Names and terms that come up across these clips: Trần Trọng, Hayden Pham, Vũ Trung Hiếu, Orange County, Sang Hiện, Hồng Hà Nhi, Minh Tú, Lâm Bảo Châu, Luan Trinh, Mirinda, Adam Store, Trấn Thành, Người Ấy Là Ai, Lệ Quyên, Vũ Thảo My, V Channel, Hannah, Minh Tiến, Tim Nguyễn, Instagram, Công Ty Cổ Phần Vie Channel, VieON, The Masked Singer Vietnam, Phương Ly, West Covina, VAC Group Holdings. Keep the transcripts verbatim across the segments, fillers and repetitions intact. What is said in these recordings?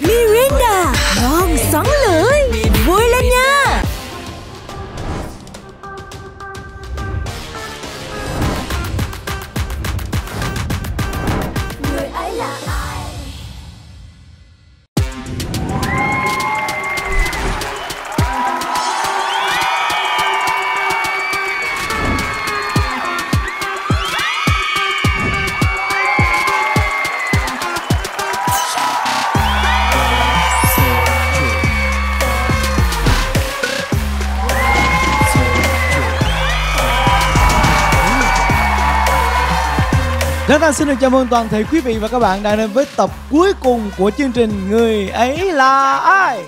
Mirinda, ngon xoắn lưỡi. Vui lên nha. Người ấy là ai? Trấn Thành xin được chào mừng toàn thể quý vị và các bạn đang đến với tập cuối cùng của chương trình Người Ấy Là Ai.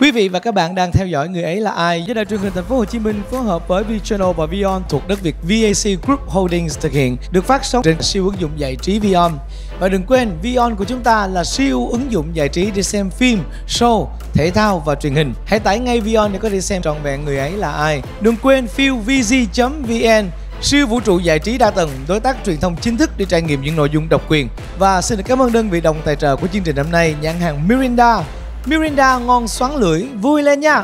Quý vị và các bạn đang theo dõi Người Ấy Là Ai do Đài Truyền hình Thành phố Hồ Chí Minh phối hợp với V Channel và VieON thuộc đất Việt vê a xê Group Holdings thực hiện, được phát sóng trên siêu ứng dụng giải trí VieON. Và đừng quên, VieON của chúng ta là siêu ứng dụng giải trí để xem phim, show, thể thao và truyền hình. Hãy tải ngay VieON để có thể xem trọn vẹn Người Ấy Là Ai. Đừng quên viewvg chấm vn, siêu vũ trụ giải trí đa tầng, đối tác truyền thông chính thức để trải nghiệm những nội dung độc quyền. Và xin được cảm ơn đơn vị đồng tài trợ của chương trình hôm nay, nhãn hàng Mirinda. Mirinda ngon xoắn lưỡi, vui lên nha.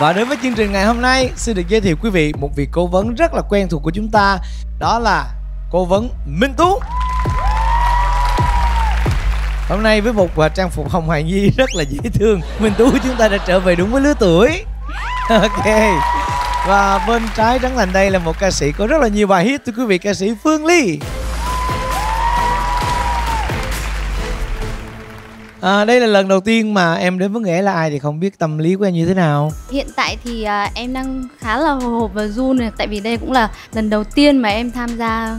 Và đến với chương trình ngày hôm nay, xin được giới thiệu quý vị một vị cố vấn rất là quen thuộc của chúng ta, đó là cố vấn Minh Tú. Hôm nay với một trang phục hồng hài nhi rất là dễ thương, Minh Tú chúng ta đã trở về đúng với lứa tuổi. Ok. Và bên trái Trấn Thành đây là một ca sĩ có rất là nhiều bài hit, thưa quý vị, ca sĩ Phương Ly. À, đây là lần đầu tiên mà em đến với Người Ấy Là Ai thì không biết tâm lý của em như thế nào? Hiện tại thì à, em đang khá là hồi hộp và run này, tại vì đây cũng là lần đầu tiên mà em tham gia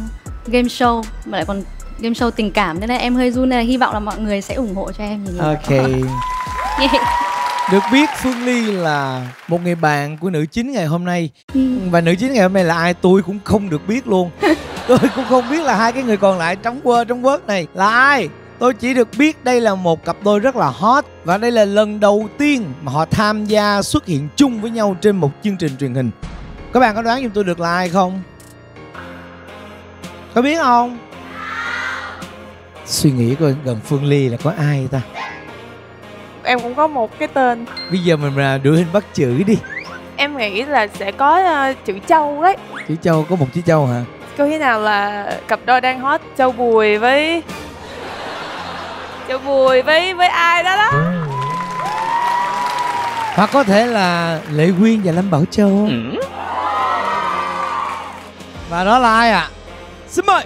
game show, mà lại còn game show tình cảm, nên là em hơi run, nên là hy vọng là mọi người sẽ ủng hộ cho em nhiều. Ok. Yeah. Được biết Phương Ly là một người bạn của nữ chính ngày hôm nay. Ừ. Và nữ chính ngày hôm nay là ai tôi cũng không được biết luôn. Tôi cũng không biết là hai cái người còn lại trong quơ trong vớt này là ai. Tôi chỉ được biết đây là một cặp đôi rất là hot. Và đây là lần đầu tiên mà họ tham gia xuất hiện chung với nhau trên một chương trình truyền hình. Các bạn có đoán giùm tôi được là ai không? Có biết không? Suy nghĩ coi gần Phương Ly là có ai ta? Em cũng có một cái tên. Bây giờ mình là đưa hình bắt chữ đi. Em nghĩ là sẽ có uh, chữ Châu đấy. Chữ Châu, có một chữ Châu hả? Có khi nào là cặp đôi đang hot Châu Bùi với... Châu Bùi với với ai đó đó. Hoặc có thể là Lệ Quyên và Lâm Bảo Châu. Ừ. Và đó là ai ạ? À? Xin mời.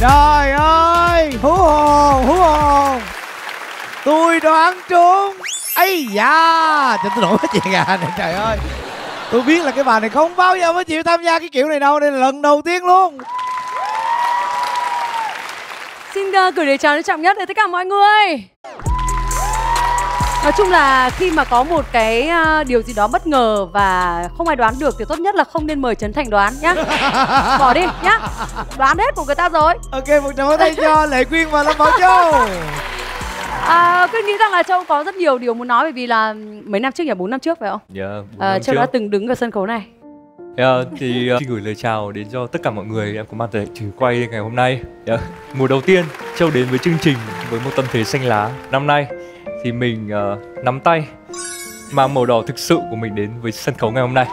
Trời ơi, hú hồn, hú hồn. Tôi đoán trúng. Ây da, cho tôi nổi cái chuyện gà này, trời ơi. Tôi biết là cái bà này không bao giờ mới chịu tham gia cái kiểu này đâu, đây là lần đầu tiên luôn. Xin uh, gửi lời chào trọng nhất đến tất cả mọi người. Nói chung là khi mà có một cái uh, điều gì đó bất ngờ và không ai đoán được thì tốt nhất là không nên mời Trấn Thành đoán nhá. Bỏ đi nhá. Đoán hết của người ta rồi. Ok, một tràng pháo tay cho Lệ Quyên và Lâm Bảo Châu. À, Quyên nghĩ rằng là Châu có rất nhiều điều muốn nói, bởi vì là mấy năm trước nhỉ, bốn năm trước phải không? Dạ, yeah, à, Châu trước. Đã từng đứng ở sân khấu này. Yeah, thì uh, gửi lời chào đến cho tất cả mọi người em có mặt tại trường quay ngày hôm nay. Yeah. Mùa đầu tiên Châu đến với chương trình với một tâm thế xanh lá. Năm nay thì mình uh, nắm tay mang màu đỏ thực sự của mình đến với sân khấu ngày hôm nay.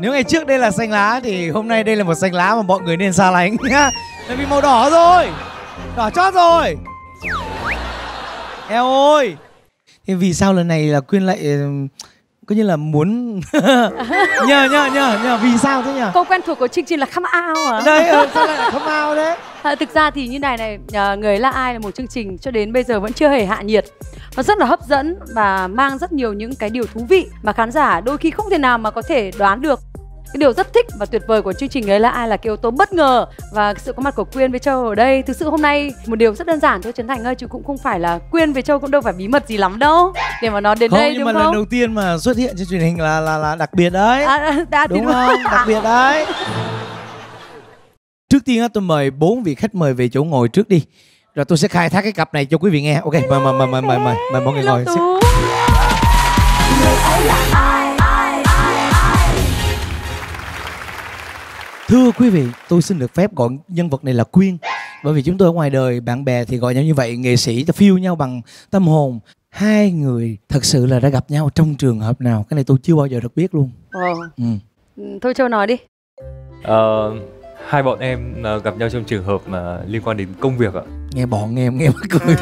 Nếu ngày trước đây là xanh lá thì hôm nay đây là một xanh lá mà mọi người nên xa lánh nhá. Tại vì màu đỏ rồi, đỏ chót rồi. Em ơi, thì vì sao lần này là Quyên lại coi như là muốn nhờ nhờ nhờ nhờ vì sao thế nhỉ? Câu quen thuộc của chương trình là come out à? Đây, ừ, sao lại là come out đấy? À, thực ra thì như này này, Người Là Ai là một chương trình cho đến bây giờ vẫn chưa hề hạ nhiệt. Nó rất là hấp dẫn và mang rất nhiều những cái điều thú vị mà khán giả đôi khi không thể nào mà có thể đoán được. Cái điều rất thích và tuyệt vời của chương trình Người Ấy Là Ai là cái yếu tố bất ngờ và sự có mặt của Quyên với Châu ở đây. Thực sự hôm nay một điều rất đơn giản thôi Trấn Thành ơi, chứ cũng không phải là Quyên với Châu cũng đâu phải bí mật gì lắm đâu để mà nó đến không, đây nhưng đúng mà không? Lần đầu tiên mà xuất hiện trên truyền hình là là là đặc biệt đấy, à, đã, đúng, đúng không? Đặc biệt đấy. Trước tiên á, tôi mời bốn vị khách mời về chỗ ngồi trước đi. Rồi tôi sẽ khai thác cái cặp này cho quý vị nghe. Ok, mời mời mời mời mời mời mời mọi người ngồi. Thưa quý vị, tôi xin được phép gọi nhân vật này là Quyên. Bởi vì chúng tôi ở ngoài đời, bạn bè thì gọi nhau như vậy, nghệ sĩ ta phiêu nhau bằng tâm hồn. Hai người thật sự là đã gặp nhau trong trường hợp nào? Cái này tôi chưa bao giờ được biết luôn. Ờ. Ừ. Thôi Châu nói đi. Ờ... Hai bọn em gặp nhau trong trường hợp mà liên quan đến công việc ạ. Nghe bọn nghe em nghe mắc cười.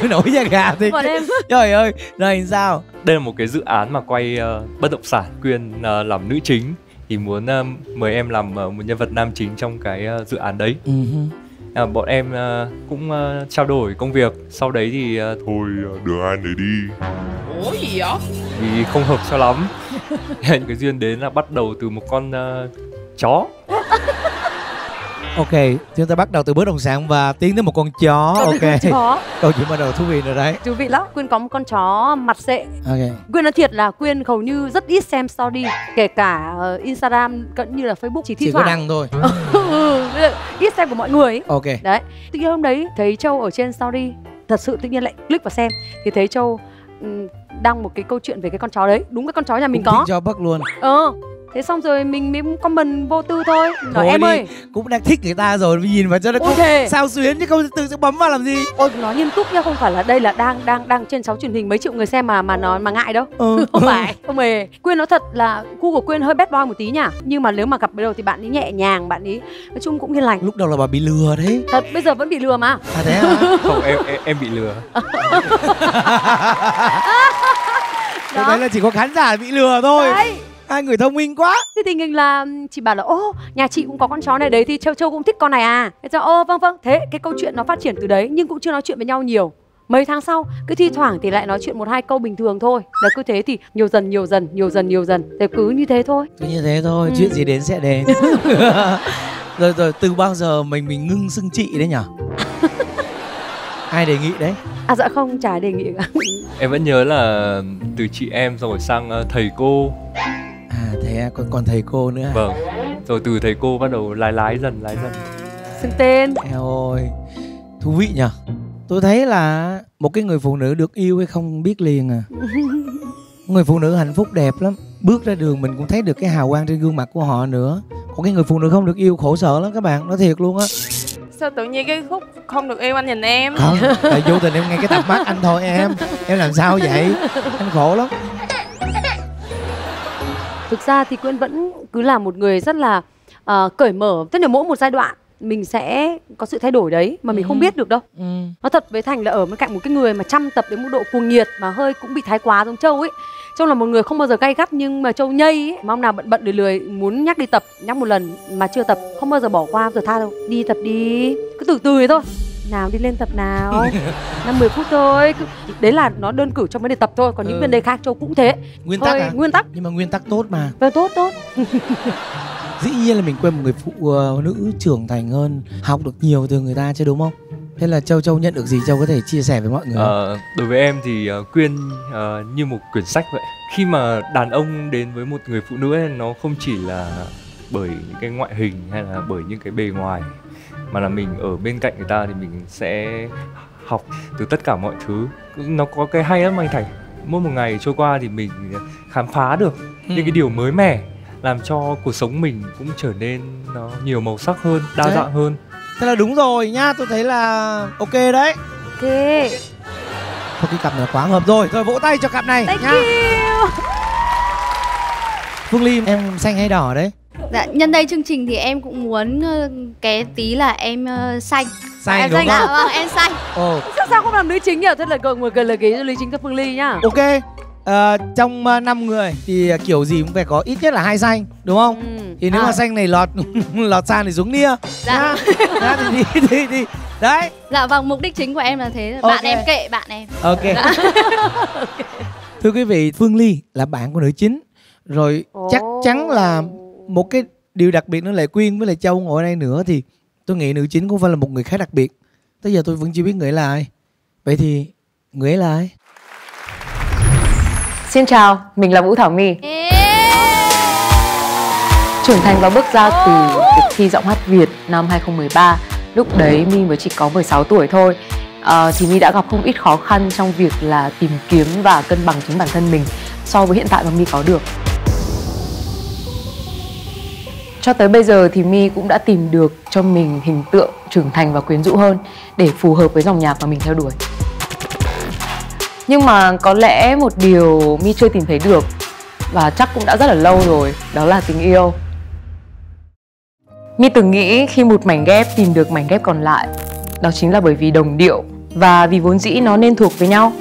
Tôi nổi da gà thì. Bọn em. Trời ơi, rồi sao? Đây là một cái dự án mà quay uh, bất động sản. Quyên uh, làm nữ chính thì muốn uh, mời em làm uh, một nhân vật nam chính trong cái uh, dự án đấy. Uh-huh. À, bọn em uh, cũng uh, trao đổi công việc. Sau đấy thì uh, thôi uh, đưa anh để đi. Ủa gì vậy? Vì không hợp cho lắm. Cái duyên đến là bắt đầu từ một con uh, chó. Ok, chúng ta bắt đầu từ bất động sản và tiến đến một con chó. Ok, câu chuyện bắt đầu thú vị rồi đấy. Thú vị lắm. Quyên có một con chó mặt xệ. Okay. Quyên nói thiệt là Quyên hầu như rất ít xem story, kể cả Instagram cũng như là Facebook, chỉ thi chỉ thoảng có đăng thôi. Ừ, ít xem của mọi người ấy. Ok. Đấy, tự nhiên hôm đấy thấy Châu ở trên story, thật sự tự nhiên lại click vào xem thì thấy Châu đăng một cái câu chuyện về cái con chó đấy. Đúng cái con chó nhà mình cũng có. Cho bắc luôn. Ờ. Thế xong rồi mình mới comment vô tư thôi. Nói em đi, ơi cũng đang thích người ta rồi, mình nhìn vào cho nó cũng sao xuyến chứ không tự sẽ bấm vào làm gì. Ôi nói nghiêm túc nha, không phải là đây là đang đang đang trên sóng truyền hình mấy triệu người xem mà mà nó mà ngại đâu. Ừ. Không phải, không hề. Quyên nói thật là cu của Quyên hơi bad boy một tí nhỉ, nhưng mà nếu mà gặp bắt đầu thì bạn ấy nhẹ nhàng, bạn ấy nói chung cũng hiền lành. Lúc đầu là bà bị lừa đấy. Thật, bây giờ vẫn bị lừa mà. À thế à? Không, em, em em bị lừa. Thế đấy là chỉ có khán giả bị lừa thôi. Đấy. Hai người thông minh quá. Thế tình hình là chị bảo là ô nhà chị cũng có con chó này đấy, thì Châu Châu cũng thích con này à. Thế sao ô vâng vâng. Thế cái câu chuyện nó phát triển từ đấy, nhưng cũng chưa nói chuyện với nhau nhiều. Mấy tháng sau cứ thi thoảng thì lại nói chuyện một hai câu bình thường thôi. Là cứ thế thì nhiều dần nhiều dần nhiều dần nhiều dần thì cứ như thế thôi. Cứ như thế thôi. Ừ. Chuyện gì đến sẽ đến. Rồi rồi từ bao giờ mình mình ngưng xưng chị đấy nhở? Ai đề nghị đấy? À dạ không, chả đề nghị cả. Em vẫn nhớ là từ chị em rồi sang thầy cô. À thế còn còn thầy cô nữa. Vâng. Rồi từ thầy cô bắt đầu lái lái dần lái dần. Xưng tên. Eo ôi, thú vị nhở. Tôi thấy là một cái người phụ nữ được yêu hay không biết liền à. Người phụ nữ hạnh phúc đẹp lắm. Bước ra đường mình cũng thấy được cái hào quang trên gương mặt của họ nữa. Còn cái người phụ nữ không được yêu khổ sở lắm các bạn, nói thiệt luôn á. Sao tự nhiên cái khúc không được yêu anh nhìn em? Không, tại vô tình em nghe cái thắc mắc anh thôi em. Em làm sao vậy? Anh khổ lắm. Thực ra thì Quyên vẫn cứ là một người rất là uh, cởi mở. Tức là mỗi một giai đoạn mình sẽ có sự thay đổi đấy mà mình ừ. không biết được đâu. Ừ. Nói thật với Thành là ở bên cạnh một cái người mà chăm tập đến mức độ cuồng nhiệt mà hơi cũng bị thái quá giống Châu ấy. Châu là một người không bao giờ gay gắt, nhưng mà Châu nhây ấy. Mà hôm nào bận bận để lười muốn nhắc đi tập, nhắc một lần mà chưa tập không bao giờ bỏ qua, giờ tha đâu. Đi tập đi, cứ từ từ thôi. Nào đi lên tập nào. Năm mười phút thôi. Đấy là nó đơn cử trong vấn đề tập thôi. Còn những ừ. vấn đề khác Châu cũng thế. Nguyên thôi, tắc à? Nguyên tắc. Nhưng mà nguyên tắc tốt mà. Vâng, tốt tốt. Dĩ nhiên là mình quen một người phụ uh, nữ trưởng thành hơn, học được nhiều từ người ta chứ đúng không? Thế là Châu Châu nhận được gì Châu có thể chia sẻ với mọi người? Ờ, đối với em thì uh, Quyên uh, như một quyển sách vậy. Khi mà đàn ông đến với một người phụ nữ ấy, nó không chỉ là bởi những cái ngoại hình hay là bởi những cái bề ngoài, mà là mình ở bên cạnh người ta thì mình sẽ học từ tất cả mọi thứ. Nó có cái hay lắm anh Thành. Mỗi một ngày trôi qua thì mình khám phá được những ừ. cái điều mới mẻ, làm cho cuộc sống mình cũng trở nên nó nhiều màu sắc hơn, đa đấy. Dạng hơn. Thế là đúng rồi nhá, tôi thấy là ok đấy. Ok. Thôi cái cặp này quá hợp rồi. Rồi vỗ tay cho cặp này. Thank nhá. You. Phương Ly, em xanh hay đỏ đấy? Dạ, nhân đây chương trình thì em cũng muốn cái tí là em uh, xanh. Xanh em đúng xanh, không? Dạ, vâng, em xanh. Ồ. Sao sao không làm nữ chính nhỉ? Thật là cậu ngồi gần lời ký cho nữ chính các Phương Ly nhá. Ok. À, trong năm người thì kiểu gì cũng phải có ít nhất là hai xanh đúng không? Ừ. Thì nếu à. mà xanh này lọt lọt sang thì xuống nia. Dạ. Đó, thì đi đi đi. Đấy. Dạ vâng, mục đích chính của em là thế. Okay. Bạn em kệ bạn em. Ok. Dạ. Okay. Thưa quý vị, Phương Ly là bạn của nữ chính. Rồi oh. chắc chắn là một cái điều đặc biệt nữa là Quyên với lại Châu ngồi ở đây nữa thì tôi nghĩ nữ chính cũng phải là một người khá đặc biệt. Tới giờ tôi vẫn chưa biết người ấy là ai. Vậy thì người ấy là ai? Xin chào, mình là Vũ Thảo My. Yeah. trưởng thành và bước ra từ cuộc thi giọng hát Việt năm hai không một ba. Lúc đấy My mới chỉ có mười sáu tuổi thôi. À, thì My đã gặp không ít khó khăn trong việc là tìm kiếm và cân bằng chính bản thân mình so với hiện tại mà My có được. Cho tới bây giờ thì My cũng đã tìm được cho mình hình tượng trưởng thành và quyến rũ hơn để phù hợp với dòng nhạc mà mình theo đuổi. Nhưng mà có lẽ một điều My chưa tìm thấy được, và chắc cũng đã rất là lâu rồi, đó là tình yêu. My từng nghĩ khi một mảnh ghép tìm được mảnh ghép còn lại, đó chính là bởi vì đồng điệu và vì vốn dĩ nó nên thuộc với nhau.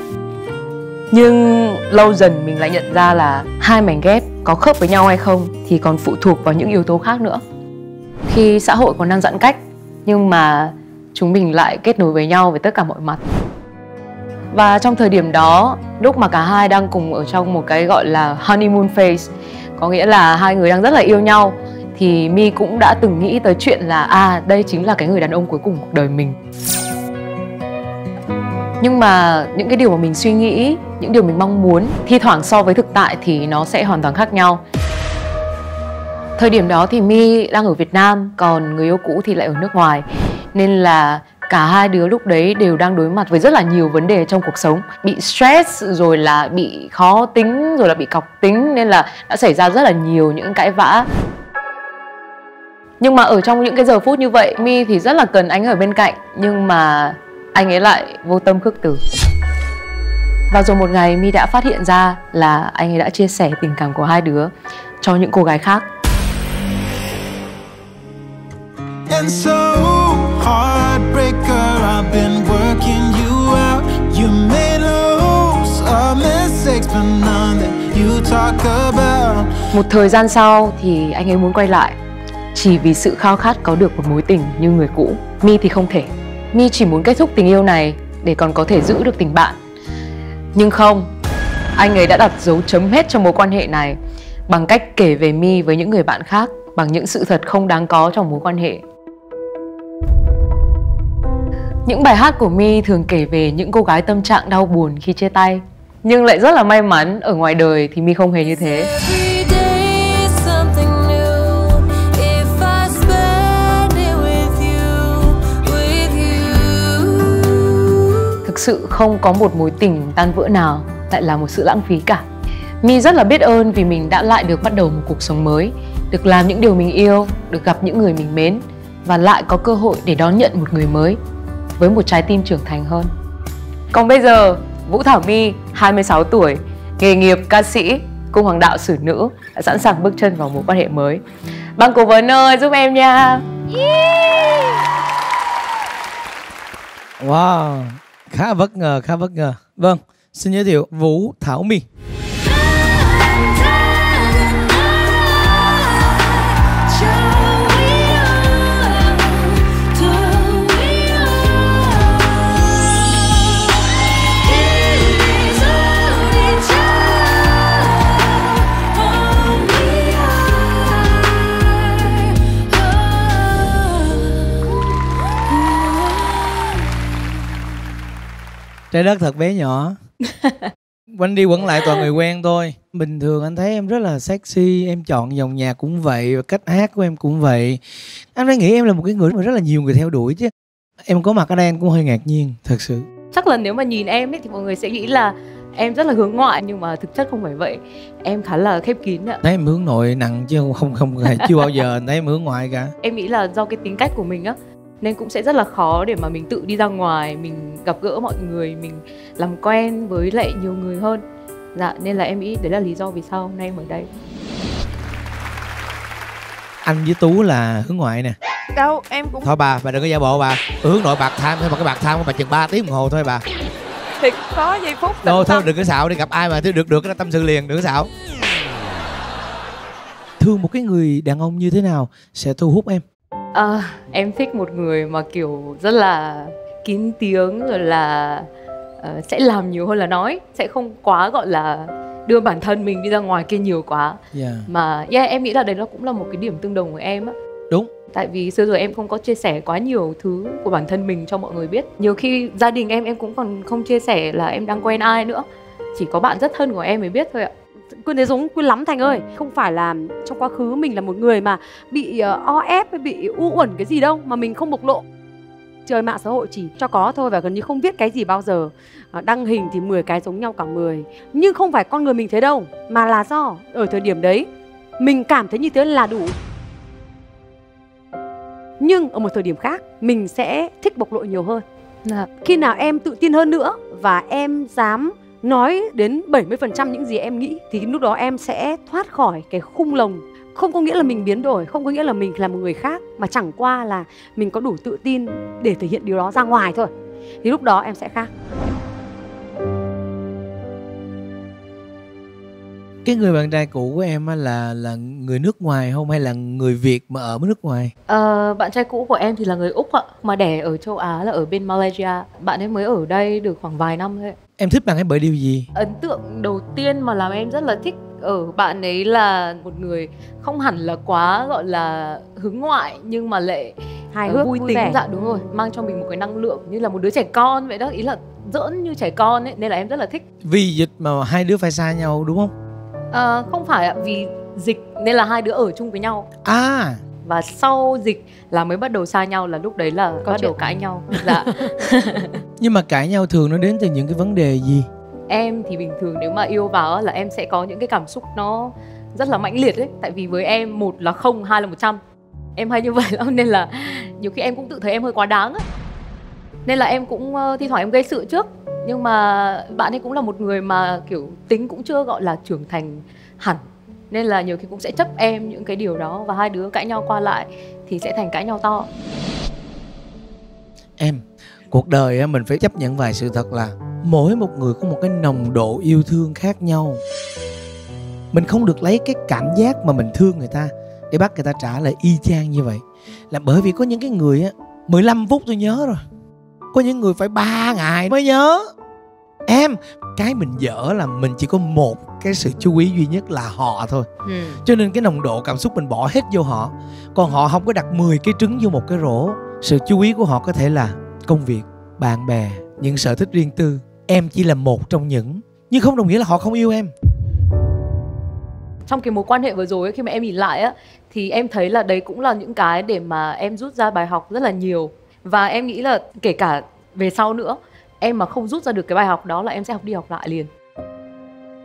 Nhưng lâu dần mình lại nhận ra là hai mảnh ghép có khớp với nhau hay không thì còn phụ thuộc vào những yếu tố khác nữa. Khi xã hội còn đang giãn cách, nhưng mà chúng mình lại kết nối với nhau về tất cả mọi mặt. Và trong thời điểm đó, lúc mà cả hai đang cùng ở trong một cái gọi là honeymoon phase, có nghĩa là hai người đang rất là yêu nhau, thì My cũng đã từng nghĩ tới chuyện là à, đây chính là cái người đàn ông cuối cùng cuộc đời mình. Nhưng mà những cái điều mà mình suy nghĩ, những điều mình mong muốn, thi thoảng so với thực tại thì nó sẽ hoàn toàn khác nhau. Thời điểm đó thì My đang ở Việt Nam, còn người yêu cũ thì lại ở nước ngoài. Nên là cả hai đứa lúc đấy đều đang đối mặt với rất là nhiều vấn đề trong cuộc sống. Bị stress, rồi là bị khó tính, rồi là bị cọc tính. Nên là đã xảy ra rất là nhiều những cãi vã. Nhưng mà ở trong những cái giờ phút như vậy, My thì rất là cần anh ở bên cạnh. Nhưng mà anh ấy lại vô tâm khước từ. Và rồi một ngày My đã phát hiện ra là anh ấy đã chia sẻ tình cảm của hai đứa cho những cô gái khác. And so heartbreaker, I've been working you out. You made loads of mistakes, but none that you talk about. Một thời gian sau thì anh ấy muốn quay lại, chỉ vì sự khao khát có được một mối tình như người cũ. My thì không thể. My chỉ muốn kết thúc tình yêu này để còn có thể giữ được tình bạn. Nhưng không, anh ấy đã đặt dấu chấm hết cho mối quan hệ này bằng cách kể về My với những người bạn khác, bằng những sự thật không đáng có trong mối quan hệ. Những bài hát của My thường kể về những cô gái tâm trạng đau buồn khi chia tay. Nhưng lại rất là may mắn, ở ngoài đời thì My không hề như thế. Thực sự không có một mối tình tan vỡ nào lại là một sự lãng phí cả. My rất là biết ơn vì mình đã lại được bắt đầu một cuộc sống mới, được làm những điều mình yêu, được gặp những người mình mến, và lại có cơ hội để đón nhận một người mới với một trái tim trưởng thành hơn. Còn bây giờ, Vũ Thảo My, hai mươi sáu tuổi, nghề nghiệp ca sĩ, cung hoàng đạo xử nữ, đã sẵn sàng bước chân vào mối quan hệ mới. Ban cố vấn ơi, giúp em nha! Yeah. Wow, khá bất ngờ, khá bất ngờ. Vâng, xin giới thiệu Vũ Thảo My. Trái đất thật bé nhỏ. Quanh đi quẩn lại toàn người quen thôi. Bình thường anh thấy em rất là sexy. Em chọn dòng nhạc cũng vậy, và cách hát của em cũng vậy. Anh đã nghĩ em là một cái người mà rất là nhiều người theo đuổi chứ. Em có mặt ở đây em cũng hơi ngạc nhiên, thật sự. Chắc là nếu mà nhìn em ấy, thì mọi người sẽ nghĩ là em rất là hướng ngoại. Nhưng mà thực chất không phải vậy. Em khá là khép kín ạ. Thấy em hướng nội nặng chứ không không chưa bao giờ thấy em hướng ngoại cả. Em nghĩ là do cái tính cách của mình á, nên cũng sẽ rất là khó để mà mình tự đi ra ngoài, mình gặp gỡ mọi người, mình làm quen với lại nhiều người hơn. Dạ, nên là em nghĩ đấy là lý do vì sao hôm nay em ở đây. Anh với Tú là hướng ngoại nè. Đâu, em cũng... Thôi bà, bà đừng có giả bộ bà. Hướng nội bạc tham thôi mà, cái bạc tham của bà chừng ba tiếng đồng hồ thôi bà. Thì có giây phút tình thôi, thôi đừng có xạo đi, gặp ai mà được được cái tâm sự liền, đừng có xạo. Thương một cái người đàn ông như thế nào sẽ thu hút em? À, em thích một người mà kiểu rất là kín tiếng, rồi là uh, sẽ làm nhiều hơn là nói. Sẽ không quá gọi là đưa bản thân mình đi ra ngoài kia nhiều quá. Yeah. Mà yeah, em nghĩ là đấy nó cũng là một cái điểm tương đồng của em á. Đúng. Tại vì xưa rồi em không có chia sẻ quá nhiều thứ của bản thân mình cho mọi người biết. Nhiều khi gia đình em, em cũng còn không chia sẻ là em đang quen ai nữa. Chỉ có bạn rất thân của em mới biết thôi ạ. Quyên thấy giống Quyên lắm Thành ơi. Không phải là trong quá khứ mình là một người mà bị uh, o ép hay bị u uẩn cái gì đâu mà mình không bộc lộ. Chơi mạng xã hội chỉ cho có thôi và gần như không viết cái gì bao giờ. Đăng hình thì mười cái giống nhau cả mười. Nhưng không phải con người mình thế đâu, mà là do ở thời điểm đấy mình cảm thấy như thế là đủ. Nhưng ở một thời điểm khác mình sẽ thích bộc lộ nhiều hơn. Dạ. Khi nào em tự tin hơn nữa và em dám nói đến bảy mươi phần trăm những gì em nghĩ thì lúc đó em sẽ thoát khỏi cái khung lồng. Không có nghĩa là mình biến đổi, không có nghĩa là mình là một người khác, mà chẳng qua là mình có đủ tự tin để thể hiện điều đó ra ngoài thôi. Thì lúc đó em sẽ khác. Cái người bạn trai cũ của em là là người nước ngoài không hay là người Việt mà ở nước ngoài? Ờ, bạn trai cũ của em thì là người Úc ạ, mà đẻ ở châu Á là ở bên Malaysia. Bạn ấy mới ở đây được khoảng vài năm thôi. Em thích bạn ấy bởi điều gì? Ấn tượng đầu tiên mà làm em rất là thích ở bạn ấy là một người không hẳn là quá gọi là hướng ngoại nhưng mà lại hài hước, vui tính, dạ đúng rồi, mang cho mình một cái năng lượng như là một đứa trẻ con vậy đó, ý là giỡn như trẻ con ấy, nên là em rất là thích. Vì dịch mà hai đứa phải xa nhau đúng không? À, không phải ạ, vì dịch nên là hai đứa ở chung với nhau. À. Và sau dịch là mới bắt đầu xa nhau, là lúc đấy là có bắt đầu cãi nhau. Dạ. Nhưng mà cãi nhau thường nó đến từ những cái vấn đề gì? Em thì bình thường nếu mà yêu vào là em sẽ có những cái cảm xúc nó rất là mãnh liệt đấy. Tại vì với em một là không, hai là một trăm. Em hay như vậy lắm nên là nhiều khi em cũng tự thấy em hơi quá đáng ấy. Nên là em cũng thi thoảng em gây sự trước. Nhưng mà bạn ấy cũng là một người mà kiểu tính cũng chưa gọi là trưởng thành hẳn, nên là nhiều khi cũng sẽ chấp em những cái điều đó. Và hai đứa cãi nhau qua lại thì sẽ thành cãi nhau to. Em, cuộc đời mình phải chấp nhận vài sự thật là mỗi một người có một cái nồng độ yêu thương khác nhau. Mình không được lấy cái cảm giác mà mình thương người ta để bắt người ta trả lại y chang như vậy. Là bởi vì có những cái người á, mười lăm phút tôi nhớ rồi, có những người phải ba ngày mới nhớ. Em, cái mình dở là mình chỉ có một cái sự chú ý duy nhất là họ thôi. Ừ. Cho nên cái nồng độ cảm xúc mình bỏ hết vô họ. Còn họ không có đặt mười cái trứng vô một cái rổ. Sự chú ý của họ có thể là công việc, bạn bè, những sở thích riêng tư. Em chỉ là một trong những. Nhưng không đồng nghĩa là họ không yêu em. Trong cái mối quan hệ vừa rồi ấy, khi mà em nhìn lại á, thì em thấy là đấy cũng là những cái để mà em rút ra bài học rất là nhiều. Và em nghĩ là kể cả về sau nữa, em mà không rút ra được cái bài học đó là em sẽ học đi học lại liền.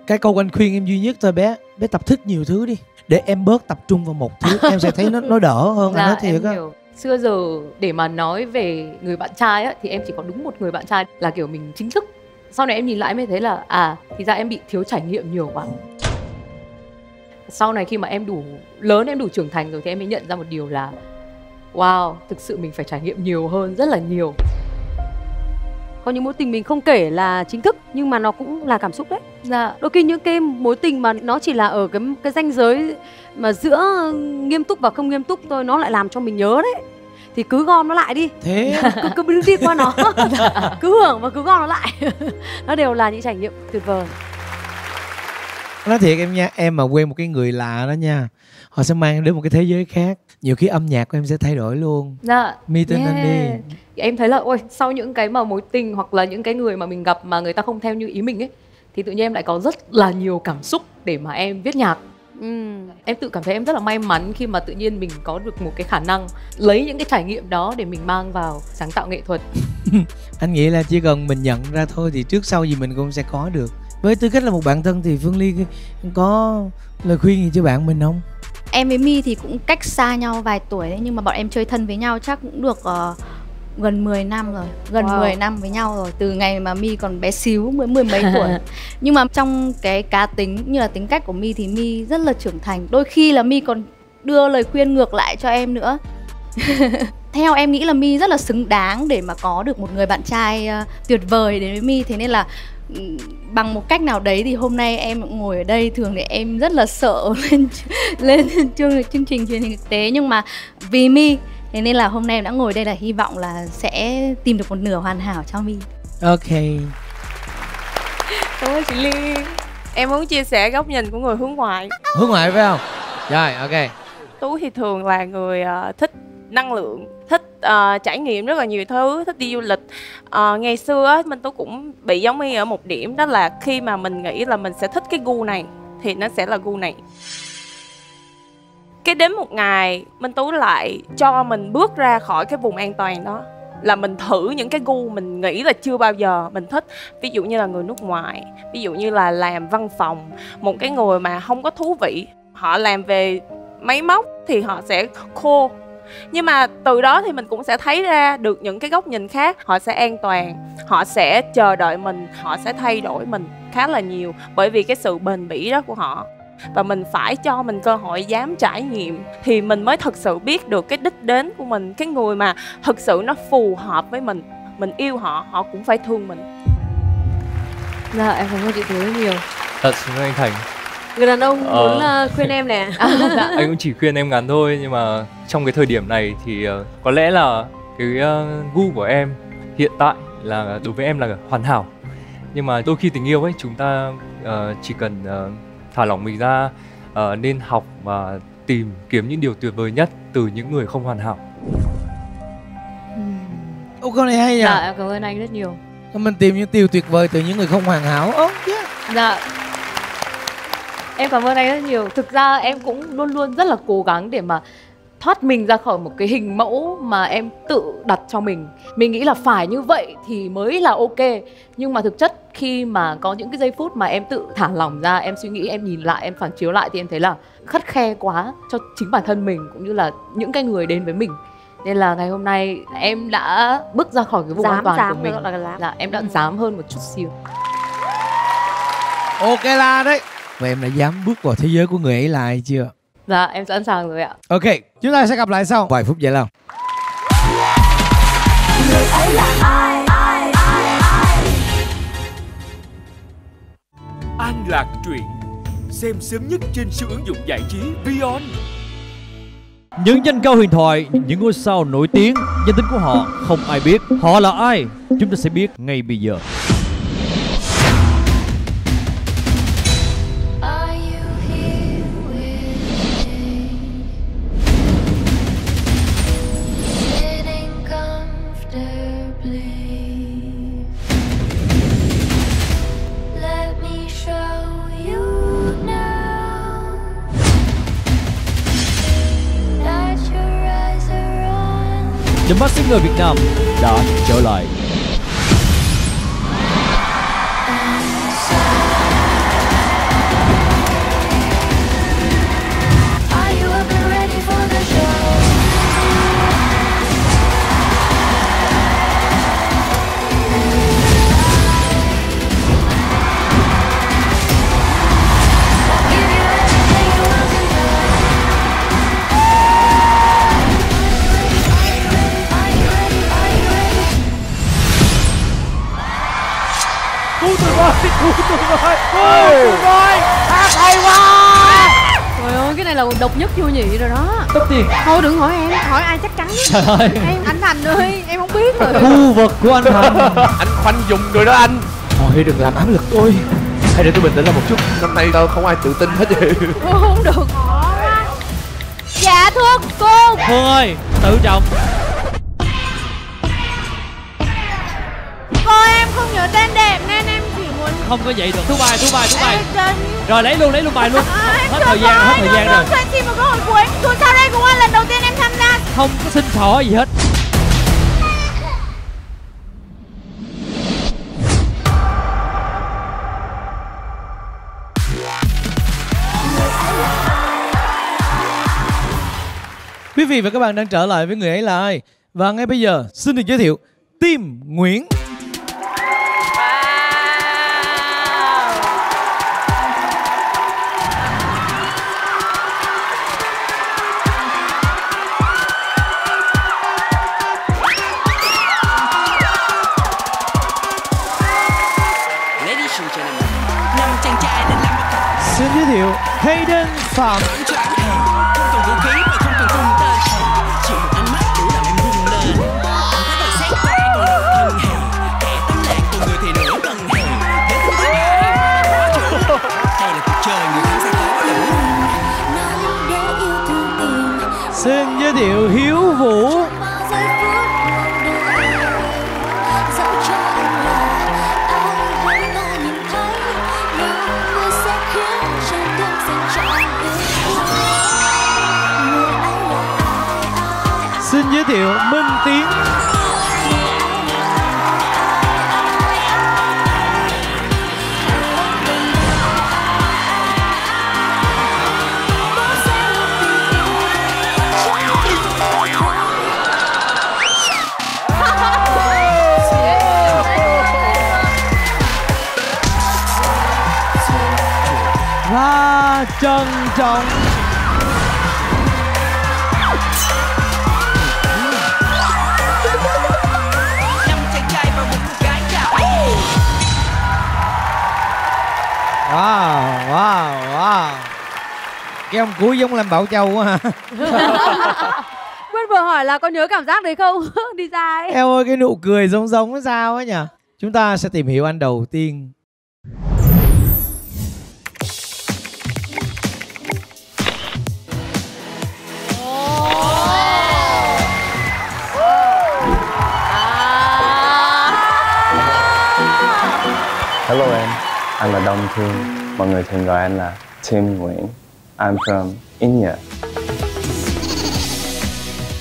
Cái câu anh khuyên em duy nhất thôi bé, bé tập thích nhiều thứ đi, để em bớt tập trung vào một thứ. Em sẽ thấy nó, nó đỡ hơn. Dạ, là nó thiệt á. Xưa giờ để mà nói về người bạn trai á, thì em chỉ có đúng một người bạn trai là kiểu mình chính thức. Sau này em nhìn lại mới thấy là à, thì ra em bị thiếu trải nghiệm nhiều quá. Sau này khi mà em đủ lớn, em đủ trưởng thành rồi thì em mới nhận ra một điều là wow, thực sự mình phải trải nghiệm nhiều hơn, rất là nhiều. Có những mối tình mình không kể là chính thức nhưng mà nó cũng là cảm xúc đấy. Dạ. Đôi khi những cái mối tình mà nó chỉ là ở cái cái ranh giới mà giữa nghiêm túc và không nghiêm túc thôi, nó lại làm cho mình nhớ đấy. Thì cứ gom nó lại đi. Thế cứ cứ bước đi qua nó. Dạ. Cứ hưởng và cứ gom nó lại. Nó đều là những trải nghiệm tuyệt vời. Nói thiệt em nha, em mà quen một cái người lạ đó nha, họ sẽ mang đến một cái thế giới khác. Nhiều khi âm nhạc của em sẽ thay đổi luôn. Dạ. Meeting and đi. Em thấy là ôi, sau những cái mà mối tình hoặc là những cái người mà mình gặp mà người ta không theo như ý mình ấy, thì tự nhiên em lại có rất là nhiều cảm xúc để mà em viết nhạc. Ừ. Em tự cảm thấy em rất là may mắn khi mà tự nhiên mình có được một cái khả năng lấy những cái trải nghiệm đó để mình mang vào sáng tạo nghệ thuật. Anh nghĩ là chỉ cần mình nhận ra thôi thì trước sau gì mình cũng sẽ có được. Với tư cách là một bạn thân thì Phương Ly có lời khuyên gì cho bạn mình không? Em với My thì cũng cách xa nhau vài tuổi đấy, nhưng mà bọn em chơi thân với nhau chắc cũng được uh, gần mười năm rồi. Gần wow. mười năm với nhau rồi, từ ngày mà My còn bé xíu, mới mười mấy tuổi. Nhưng mà trong cái cá tính cũng như là tính cách của My thì My rất là trưởng thành. Đôi khi là My còn đưa lời khuyên ngược lại cho em nữa. Theo em nghĩ là My rất là xứng đáng để mà có được một người bạn trai uh, tuyệt vời đến với My. Thế nên là bằng một cách nào đấy thì hôm nay em ngồi ở đây, thường thì em rất là sợ lên lên chương, chương trình truyền hình thực tế, nhưng mà vì My thế nên là hôm nay em đã ngồi đây, là hy vọng là sẽ tìm được một nửa hoàn hảo cho My. Ok. Cảm ơn chị Ly. Em muốn chia sẻ góc nhìn của người hướng ngoại. Hướng ngoại phải không? Rồi, ok. Tú thì thường là người uh, thích năng lượng, thích uh, trải nghiệm rất là nhiều thứ, thích đi du lịch. uh, Ngày xưa Minh Tú cũng bị giống như ở một điểm, đó là khi mà mình nghĩ là mình sẽ thích cái gu này thì nó sẽ là gu này. Cái đến một ngày Minh Tú lại cho mình bước ra khỏi cái vùng an toàn đó, là mình thử những cái gu mình nghĩ là chưa bao giờ mình thích. Ví dụ như là người nước ngoài, ví dụ như là làm văn phòng, một cái người mà không có thú vị. Họ làm về máy móc thì họ sẽ khô. Nhưng mà từ đó thì mình cũng sẽ thấy ra được những cái góc nhìn khác. Họ sẽ an toàn, họ sẽ chờ đợi mình, họ sẽ thay đổi mình khá là nhiều, bởi vì cái sự bền bỉ đó của họ. Và mình phải cho mình cơ hội dám trải nghiệm thì mình mới thật sự biết được cái đích đến của mình. Cái người mà thật sự nó phù hợp với mình, mình yêu họ, họ cũng phải thương mình. Dạ, em cảm ơn chị Tú rất nhiều. Thật xin anh Thành. Người đàn ông ờ... muốn khuyên em nè. Dạ, anh cũng chỉ khuyên em ngắn thôi. Nhưng mà trong cái thời điểm này thì uh, có lẽ là cái uh, gu của em hiện tại là đối với em là hoàn hảo. Nhưng mà đôi khi tình yêu ấy, chúng ta uh, chỉ cần uh, thả lỏng mình ra, uh, nên học và tìm kiếm những điều tuyệt vời nhất từ những người không hoàn hảo. Ô, câu này hay nhỉ? Dạ, cảm ơn anh rất nhiều. Mình tìm những điều tuyệt vời từ những người không hoàn hảo. Oh, yeah. Dạ, em cảm ơn anh rất nhiều. Thực ra em cũng luôn luôn rất là cố gắng để mà thoát mình ra khỏi một cái hình mẫu mà em tự đặt cho mình. Mình nghĩ là phải như vậy thì mới là ok. Nhưng mà thực chất khi mà có những cái giây phút mà em tự thả lỏng ra, em suy nghĩ, em nhìn lại, em phản chiếu lại thì em thấy là khắt khe quá cho chính bản thân mình cũng như là những cái người đến với mình. Nên là ngày hôm nay em đã bước ra khỏi cái vùng dám, an toàn dám của mình. Là, là em đã ừ. dám hơn một chút xíu. Ok là đấy. Và em đã dám bước vào thế giới của Người Ấy Là Ai chưa? Dạ, em sẵn sàng rồi ạ. Ok, chúng ta sẽ gặp lại sau vài phút giải lao. Người ấy là ai? Ai? Ai? Ai? An Lạc Truyện, xem sớm nhất trên siêu ứng dụng giải trí VieON. Những danh cao huyền thoại, những ngôi sao nổi tiếng, danh tính của họ không ai biết. Họ là ai? Chúng ta sẽ biết ngay bây giờ. The Masked Singer Việt Nam đã trở lại. Độc nhất vô nhị rồi đó. Đốc tiền. Thôi đừng hỏi em, hỏi ai chắc chắn. Trời em, anh Thành ơi, em không biết rồi. Khu vực của anh Thành. Anh khoanh vùng rồi đó anh. Thôi đừng làm áp lực tôi. Hãy để tôi bình tĩnh lại một chút. Năm nay tao không ai tự tin hết vậy. Không được. Dạ thưa cô. Phương ơi, tự trọng. Cô em không nhớ tên đẹp nên em chỉ muốn. Không có vậy được. Thứ bài, thứ bài, thứ bài. Rồi lấy luôn, lấy luôn bài luôn. Hết thời gian, hết thời gian rồi. Xin một cơ hội cuối. Tuần sau đây cũng là lần đầu tiên em tham gia. Không có xin thỏ gì hết. Quý vị và các bạn đang trở lại với Người Ấy Là Ai. Và ngay bây giờ xin được giới thiệu Tim Nguyễn. Xin giới thiệu Hayden Pham. Không cần vũ khí mà không cần cung tên. Chỉ một ánh mắt đủ làm em rung lên. Thấy đời xét tay còn lực thân hề. Kẻ tấm lạc của người thì nửa cần hề. Đến cuối thế em, quá trộn. Đây là cuộc chơi người khán giả có đủ. Xin giới thiệu Hiếu Vũ. Hãy subscribe cho kênh Ghiền Mì Gõ để không bỏ lỡ những video hấp dẫn. xin giới thiệu Minh Tiến. Và Trần Trọng. Wow, wow, wow. Cái ông cuối giống Lâm Bảo Châu quá ha. Quyên vừa hỏi là có nhớ cảm giác đấy không? Đi ra ấy. Em ơi, cái nụ cười giống giống nó sao ấy nhỉ? Chúng ta sẽ tìm hiểu anh đầu tiên. Hello em, anh là Đông Thương. Mọi người thường gọi anh là Tim Nguyễn. I'm from India.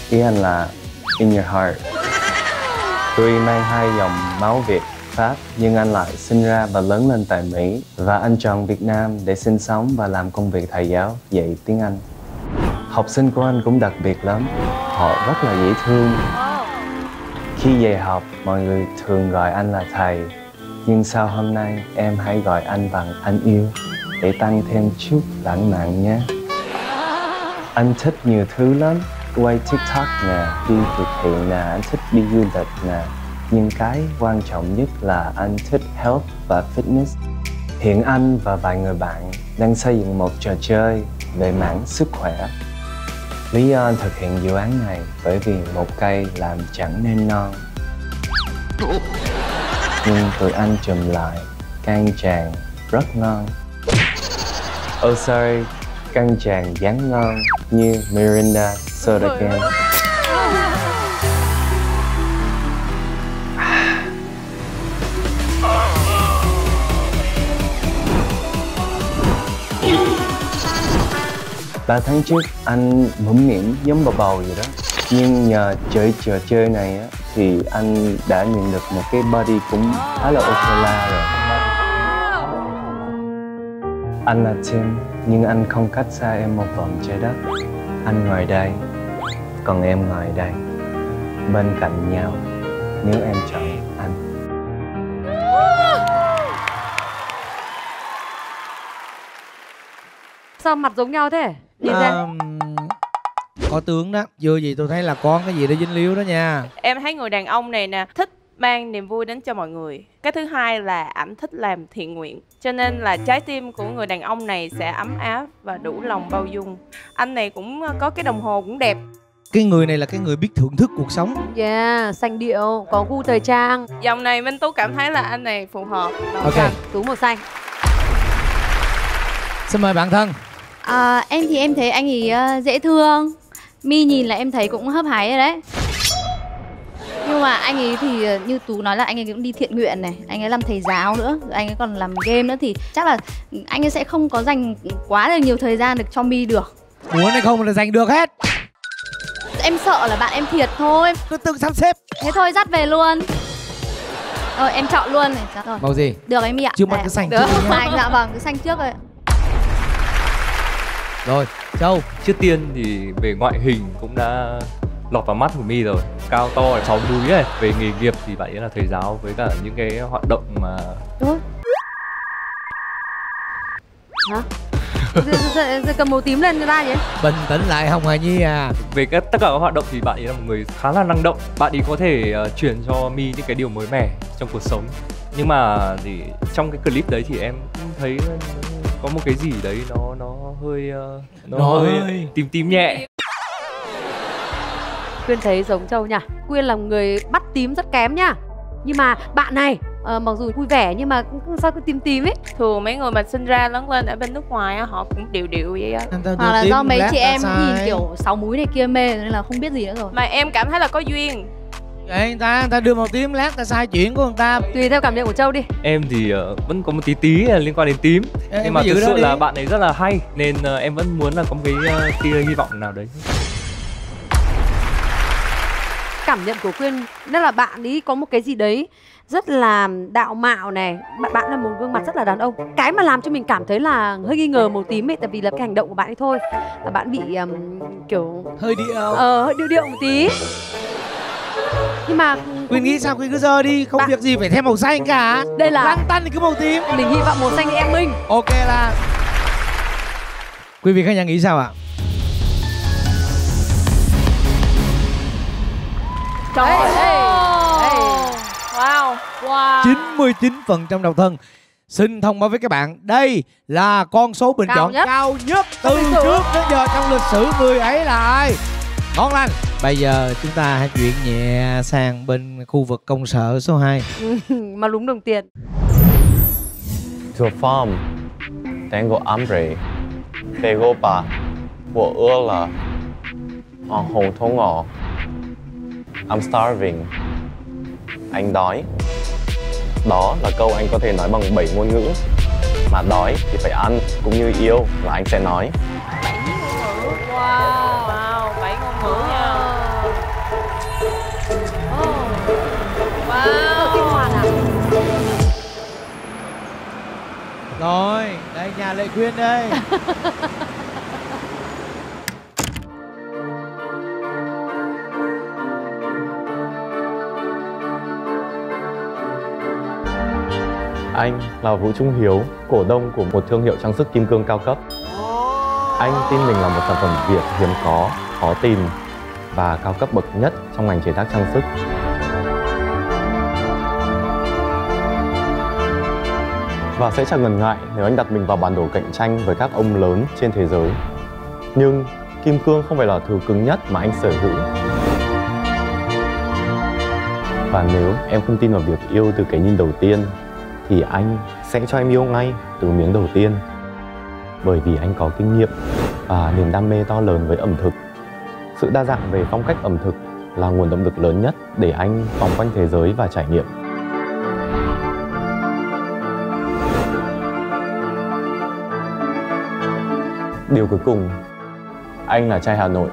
Ý anh là In Your Heart. Tuy mang hai dòng máu Việt, Pháp, nhưng anh lại sinh ra và lớn lên tại Mỹ. Và anh chọn Việt Nam để sinh sống và làm công việc thầy giáo dạy tiếng Anh. Học sinh của anh cũng đặc biệt lắm. Họ rất là dễ thương. Khi về học, mọi người thường gọi anh là thầy. Nhưng sau hôm nay, em hãy gọi anh bằng anh yêu để tăng thêm chút lãng mạn nhé. Anh thích nhiều thứ lắm. Quay TikTok nè, đi từ thiện nè, anh thích đi du lịch nè. Nhưng cái quan trọng nhất là anh thích health và fitness. Hiện anh và vài người bạn đang xây dựng một trò chơi về mảng sức khỏe. Lý do anh thực hiện dự án này bởi vì một cây làm chẳng nên non. Nhưng tụi anh chùm lại, căng tràng rất ngon. Oh sorry, căng tràng dáng ngon như Mirinda soda can. Ba tháng trước anh mũm mĩm giống bà bầu vậy đó. Nhưng nhờ chơi trò chơi này á, thì anh đã nhận được một cái body cũng khá là ok la rồi. Anh là Tim, nhưng anh không cách xa em một vòng trái đất. Anh ngồi đây, còn em ngồi đây, bên cạnh nhau, nếu em chọn anh. Sao mặt giống nhau thế? Nhìn ra có tướng đó, vừa gì tôi thấy là con cái gì đó dính líu đó nha. Em thấy người đàn ông này nè, thích mang niềm vui đến cho mọi người. Cái thứ hai là ảnh thích làm thiện nguyện. Cho nên là trái tim của người đàn ông này sẽ ấm áp và đủ lòng bao dung. Anh này cũng có cái đồng hồ cũng đẹp. Cái người này là cái người biết thưởng thức cuộc sống. Yeah, xanh điệu, có gu thời trang. Dòng này Minh Tú cảm thấy là anh này phù hợp. Đó, ok, Tú màu xanh. Xin mời bạn thân. À, em thì em thấy anh ấy dễ thương. My nhìn là em thấy cũng hấp hái rồi đấy. Nhưng mà anh ấy thì như Tú nói là anh ấy cũng đi thiện nguyện này. Anh ấy làm thầy giáo nữa. Anh ấy còn làm game nữa thì chắc là anh ấy sẽ không có dành quá là nhiều thời gian được cho My được. Muốn hay không là dành được hết. Em sợ là bạn em thiệt thôi. Cứ tự sắp xếp. Thế thôi dắt về luôn. Rồi em chọn luôn này. Rồi. Màu gì? Được em My ạ. Chứ mặt cứ xanh trước. Dạ vâng, cứ xanh trước rồi. Rồi, Châu. Trước tiên thì về ngoại hình cũng đã lọt vào mắt của My rồi. Cao to, sáu múi ấy. Về nghề nghiệp thì bạn ấy là thầy giáo với cả những cái hoạt động mà... Ủa? Hả? Giờ cầm màu tím lên người ta vậy? Bình tĩnh lại Hồng Hà Nhi à. Về các, tất cả các hoạt động thì bạn ấy là một người khá là năng động. Bạn ấy có thể uh, truyền cho My những cái điều mới mẻ trong cuộc sống. Nhưng mà thì trong cái clip đấy thì em thấy có một cái gì đấy nó nó hơi uh, nó Nói. hơi tím tím nhẹ. Quyên thấy giống Châu nhỉ? Quyên là người bắt tím rất kém nhá. Nhưng mà bạn này uh, mặc dù vui vẻ nhưng mà cũng sao cứ tím tím ấy. Thường mấy người mà sinh ra lớn lên ở bên nước ngoài họ cũng điệu điệu vậy á. Hoặc là do mấy chị em nhìn kiểu sáu múi này kia mê nên là không biết gì nữa rồi. Mà em cảm thấy là có duyên. Vậy người ta, người ta đưa màu tím lát ta sai chuyện của người ta. Tùy theo cảm nhận của Châu đi. Em thì uh, vẫn có một tí tí liên quan đến tím. Ê, nhưng mà thực sự là bạn ấy rất là hay. Nên uh, em vẫn muốn là có một cái uh, tia hy vọng nào đấy. cảm nhận của Quyên đó là bạn ấy có một cái gì đấy rất là đạo mạo này, bạn bạn là một gương mặt rất là đàn ông. Cái mà làm cho mình cảm thấy là hơi nghi ngờ màu tím ấy, tại vì là cái hành động của bạn ấy thôi là bạn bị um, kiểu hơi điệu, ờ hơi điệu điệu một tí. Nhưng mà Quyên nghĩ sao Quyên cứ dơ đi, không bạn... việc gì phải theo màu xanh cả. Đây là lăng tăn thì cứ màu tím. Mình hy vọng màu xanh em Minh. Ok là quý vị khán giả nghĩ sao ạ? Trời ơi! Hey. Hey. Wow! Wow! chín mươi chín phần trăm độc thân. Xin thông báo với các bạn, đây là con số bình chọn cao nhất từ trước đến giờ trong lịch sử Người Ấy Là Ai. Ngon lành! Bây giờ chúng ta hãy chuyển nhẹ sang bên khu vực công sở số hai. Mà lúng đồng tiền. To farm, tengo hambre, pego pa, wo ưa là, hòn hồn thô ngọ. I'm starving. Anh đói. Đó là câu anh có thể nói bằng bảy ngôn ngữ. Mà đói thì phải ăn, cũng như yêu là anh sẽ nói. bảy ngôn ngữ. Wow, wow, bảy ngôn ngữ nha. Wow, kinh hoàng à. Rồi, đây nhà Lệ Quyên đây. Anh là Vũ Trung Hiếu, cổ đông của một thương hiệu trang sức kim cương cao cấp. Anh tin mình là một sản phẩm Việt hiếm có, khó tìm và cao cấp bậc nhất trong ngành chế tác trang sức. Và sẽ chẳng ngần ngại nếu anh đặt mình vào bản đồ cạnh tranh với các ông lớn trên thế giới. Nhưng kim cương không phải là thứ cứng nhất mà anh sở hữu. Và nếu em không tin vào việc yêu từ cái nhìn đầu tiên, thì anh sẽ cho em yêu ngay từ miếng đầu tiên. Bởi vì anh có kinh nghiệm và niềm đam mê to lớn với ẩm thực. Sự đa dạng về phong cách ẩm thực là nguồn động lực lớn nhất để anh vòng quanh thế giới và trải nghiệm. Điều cuối cùng, anh là trai Hà Nội.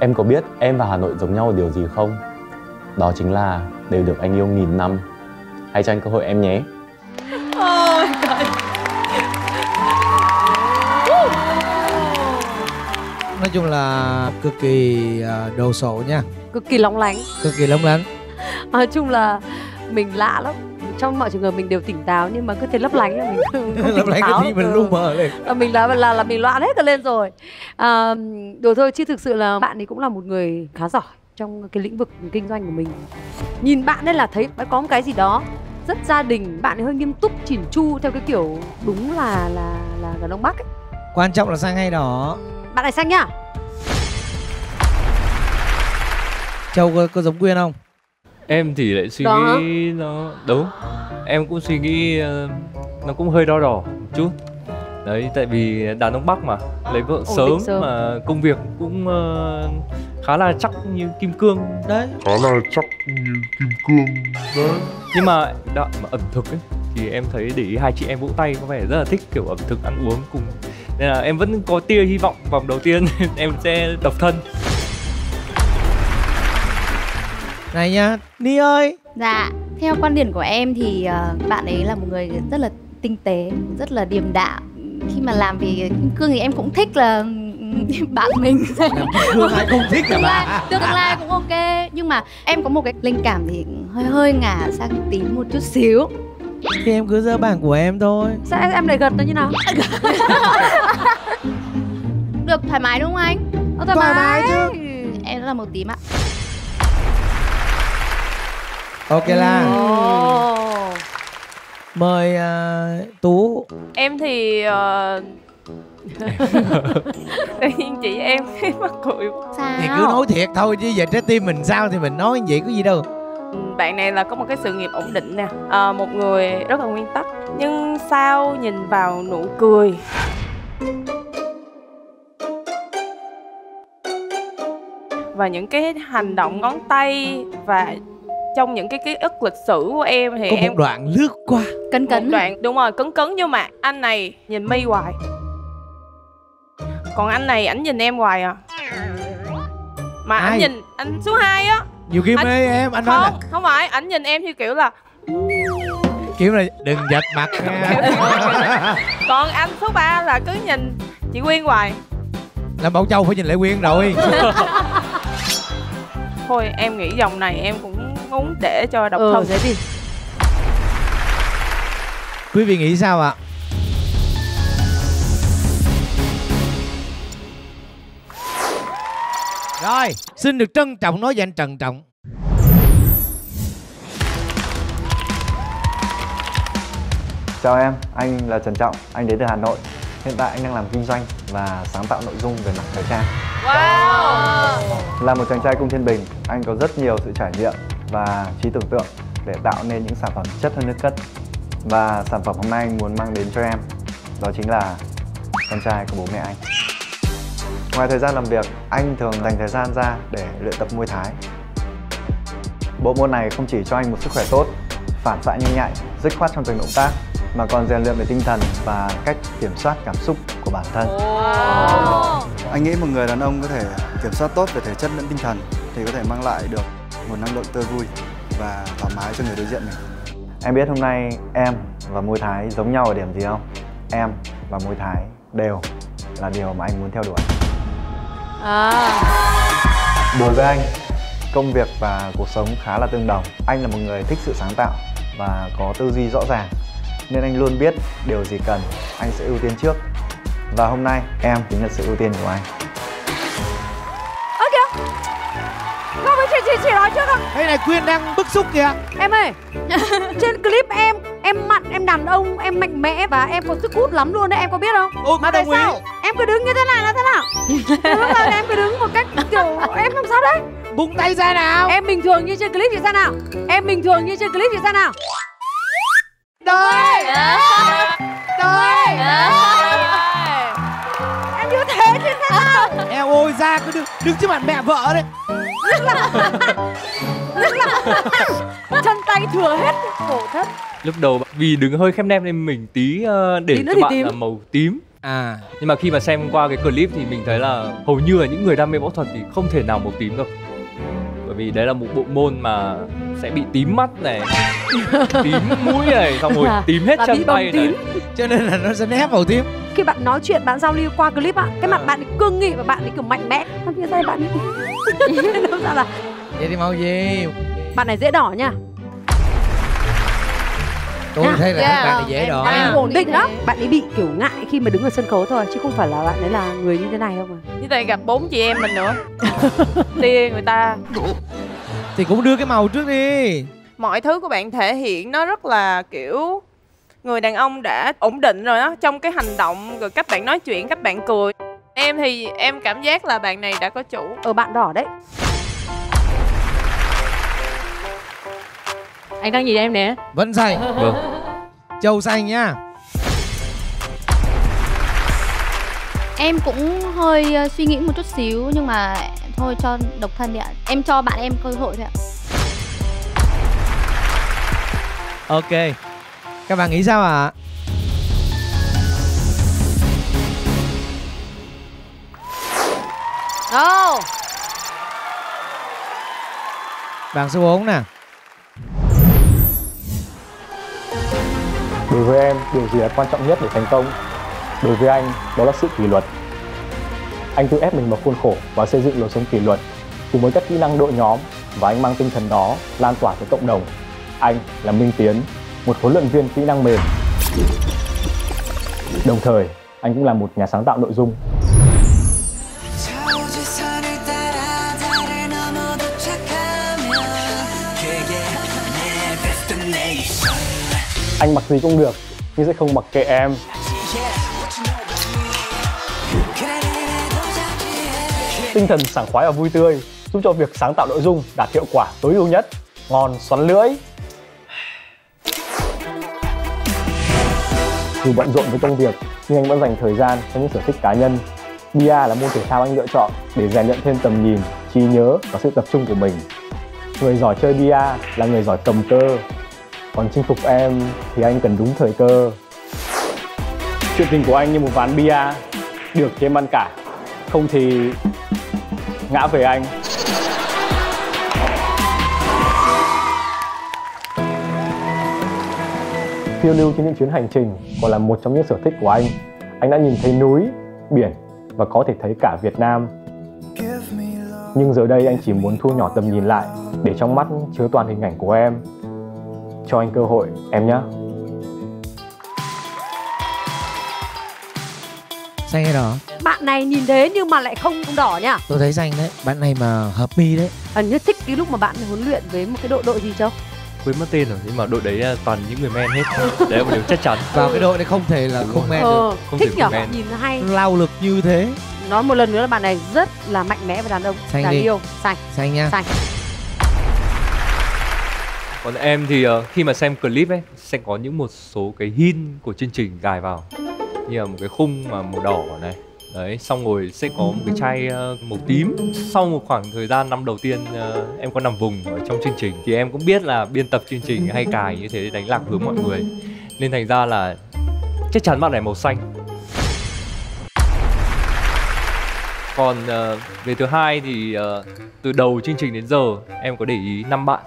Em có biết em và Hà Nội giống nhau điều gì không? Đó chính là đều được anh yêu nghìn năm. Hãy cho anh cơ hội em nhé. Oh my God. Nói chung là cực kỳ đồ sộ nha. Cực kỳ lóng lánh. Cực kỳ lóng lánh. Nói chung là mình lạ lắm. Trong mọi trường hợp mình đều tỉnh táo, nhưng mà cứ thế lấp lánh là mình không lấp lánh táo, cái gì mình lu mờ lên. Mình là là là mình loạn hết cả lên rồi. À, đồ thôi chứ thực sự là bạn ấy cũng là một người khá giỏi trong cái lĩnh vực kinh doanh của mình. Nhìn bạn ấy là thấy có một cái gì đó rất gia đình, bạn ấy hơi nghiêm túc, chỉn chu theo cái kiểu đúng là là là, là Đông Bắc ấy. Quan trọng là xanh hay đỏ. Bạn này xanh nhá. Châu có, có giống Quyên không? Em thì lại suy đó. Nghĩ nó đúng. Em cũng suy nghĩ nó cũng hơi đo đỏ một chút. Đấy, tại vì đàn ông Bắc mà lấy vợ sớm, sớm mà công việc cũng uh, khá là chắc như kim cương đấy. Khá là chắc như kim cương đấy. Nhưng mà, đó, mà ẩm thực ấy thì em thấy để ý hai chị em vỗ tay có vẻ rất là thích kiểu ẩm thực ăn uống cùng. Nên là em vẫn có tia hy vọng vòng đầu tiên em sẽ độc thân. Này nha, Ni ơi. Dạ, theo quan điểm của em thì uh, bạn ấy là một người rất là tinh tế, rất là điềm đạm. Khi mà làm vì kim cương thì em cũng thích là bạn mình tương lai cũng thích cả bạn, tương lai cũng ok. Nhưng mà em có một cái linh cảm thì hơi hơi ngả sang tím một chút xíu. Thì em cứ dơ bảng của em thôi. Sao em lại gật nó như nào? Được thoải mái đúng không anh? Ô, thoải, thoải mái chứ. Em là màu tím ạ. Ok là oh. Mời uh, Tú. Em thì uh... tự nhiên chị em thấy mắc cười. Sao? Thì cứ nói thiệt thôi chứ giờ trái tim mình sao thì mình nói vậy có gì đâu. Bạn này là có một cái sự nghiệp ổn định nè, à, một người rất là nguyên tắc. Nhưng sao nhìn vào nụ cười. Và những cái hành động ngón tay và trong những cái ký ức lịch sử của em thì có một em đoạn lướt qua cấn cấn đoạn đúng rồi cấn cấn nhưng mà anh này nhìn My hoài, còn anh này ảnh nhìn em hoài à. Mà anh nhìn anh số hai á Nhiều khi anh... em anh nói không, là... không phải, ảnh nhìn em theo kiểu là kiểu là đừng giật mặt nha. Còn anh số ba là cứ nhìn chị Quyên hoài. Lâm Bảo Châu phải nhìn Lệ Quyên rồi. Thôi em nghĩ dòng này em cũng muốn để cho độc ừ, thân dễ đi. Quý vị nghĩ sao ạ? Rồi, xin được trân trọng nói với anh Trần Trọng. Chào em, anh là Trần Trọng, anh đến từ Hà Nội. Hiện tại anh đang làm kinh doanh và sáng tạo nội dung về mặt thời trang. Wow! Là một chàng trai cung Thiên Bình, anh có rất nhiều sự trải nghiệm và trí tưởng tượng để tạo nên những sản phẩm chất hơn nước cất. Và sản phẩm hôm nay anh muốn mang đến cho em đó chính là con trai của bố mẹ anh. Ngoài thời gian làm việc, anh thường dành thời gian ra để luyện tập môn Thái. Bộ môn này không chỉ cho anh một sức khỏe tốt, phản xạ nhanh nhạy, dứt khoát trong từng động tác, mà còn rèn luyện về tinh thần và cách kiểm soát cảm xúc của bản thân. Wow. Anh nghĩ một người đàn ông có thể kiểm soát tốt về thể chất lẫn tinh thần thì có thể mang lại được một năng lượng tươi vui và thoải mái cho người đối diện mình. Em biết hôm nay em và môi Thái giống nhau ở điểm gì không? Em và môi Thái đều là điều mà anh muốn theo đuổi. À. Đối với anh, công việc và cuộc sống khá là tương đồng. Anh là một người thích sự sáng tạo và có tư duy rõ ràng, nên anh luôn biết điều gì cần, anh sẽ ưu tiên trước. Và hôm nay, em chính là sự ưu tiên của anh. Ơ kìa, không phải chị, chị, chị nói trước không? Đây này, Quyên đang bức xúc kìa. Em ơi, trên clip em, em mặn, em đàn ông, em mạnh mẽ và em có sức hút lắm luôn đấy, em có biết không? Ừ, mà tại sao ý. Em cứ đứng như thế này là thế nào? Lúc nào em cứ đứng một cách kiểu em làm sao đấy? Bung tay ra nào. Em bình thường như trên clip thì ra nào? Em bình thường như trên clip thì ra nào? Đời Đời em như thế thì sao? Em ôi ra cứ đứng, đứng trước mặt mẹ vợ đấy. Nước lắm Nước lắm chân tay thừa hết cổ thất. Lúc đầu vì đứng hơi khép nép nên mình tí để tí cho bạn tím. Là màu tím. À, nhưng mà khi mà xem qua cái clip thì mình thấy là hầu như là những người đam mê võ thuật thì không thể nào màu tím đâu. Bởi vì đấy là một bộ môn mà sẽ bị tím mắt này, tím mũi này, xong rồi tím hết chân tay này. Cho nên là nó sẽ nép màu tím. Khi bạn nói chuyện, bạn giao lưu qua clip ạ, cái mặt bạn ấy cương nghị và bạn ấy kiểu mạnh mẽ. Xong kia tay bạn ấy nó ra là vậy thì màu gì? Bạn này dễ đỏ nha. Tôi nha. Thấy là yeah. Bạn này dễ đỏ. Bạn ấy ổn định lắm. Bạn ấy bị kiểu ngại khi mà đứng ở sân khấu thôi, chứ không phải là bạn ấy là người như thế này không à. Như vậy gặp bốn chị em mình nữa đi người ta thì cũng đưa cái màu trước đi. Mọi thứ của bạn thể hiện nó rất là kiểu người đàn ông đã ổn định rồi đó, trong cái hành động, rồi cách bạn nói chuyện, cách bạn cười. Em thì em cảm giác là bạn này đã có chủ. Ờ, bạn đỏ đấy. Anh đang nhìn em nè. Vẫn xanh. Vâng. Châu xanh nha. Em cũng hơi suy nghĩ một chút xíu, nhưng mà thôi cho độc thân đi ạ. Em cho bạn em cơ hội thôi ạ. Ok. Các bạn nghĩ sao ạ? À? Đâu. Bạn số bốn nè. Đối với em, điều gì là quan trọng nhất để thành công? Đối với anh, đó là sự kỷ luật. Anh tự ép mình vào khuôn khổ và xây dựng lối sống kỷ luật cùng với các kỹ năng đội nhóm, và anh mang tinh thần đó lan tỏa tới cộng đồng. Anh là Minh Tiến, một huấn luyện viên kỹ năng mềm. Đồng thời, anh cũng là một nhà sáng tạo nội dung. Anh mặc gì cũng được, nhưng sẽ không mặc kệ em. Tinh thần sảng khoái và vui tươi giúp cho việc sáng tạo nội dung đạt hiệu quả tối ưu nhất. Ngon xoắn lưỡi. Dù bận rộn với công việc, nhưng anh vẫn dành thời gian cho những sở thích cá nhân. Bia là môn thể thao anh lựa chọn để rèn luyện thêm tầm nhìn, trí nhớ và sự tập trung của mình. Người giỏi chơi bia là người giỏi cầm cơ. Còn chinh phục em thì anh cần đúng thời cơ. Chuyện tình của anh như một ván bia, được thì em ăn cả, không thì ngã về anh. phiêu lưu trên những chuyến hành trình còn là một trong những sở thích của anh. Anh đã nhìn thấy núi, biển và có thể thấy cả Việt Nam. Nhưng giờ đây anh chỉ muốn thu nhỏ tầm nhìn lại để trong mắt chứa toàn hình ảnh của em. Cho anh cơ hội em nhé. Xanh hay đỏ? Bạn này nhìn thế nhưng mà lại không, không đỏ nhá. Tôi thấy xanh đấy, bạn này mà hợp mi đấy. Anh nhất thích cái lúc mà bạn huấn luyện với một cái đội đội gì không? Quên mất tên rồi, nhưng mà đội đấy toàn những người men hết. Đấy là một điều chắc chắn. Vào cái đội này không thể là không men được. Không thích nhở, nhìn hay. Lao lực như thế. Nói một lần nữa là bạn này rất là mạnh mẽ và đàn ông. Xanh đáng đi. Yêu. Xanh. Xanh nha. Xanh. Còn em thì khi mà xem clip ấy, sẽ có những một số cái hint của chương trình gài vào. Như là một cái khung mà màu đỏ này. Đấy, xong rồi sẽ có một cái chai uh, màu tím. Sau một khoảng thời gian năm đầu tiên uh, em có nằm vùng ở trong chương trình thì em cũng biết là biên tập chương trình hay cài như thế để đánh lạc hướng mọi người. Nên thành ra là chắc chắn bạn này màu xanh. Còn uh, về thứ hai thì uh, từ đầu chương trình đến giờ em có để ý năm bạn.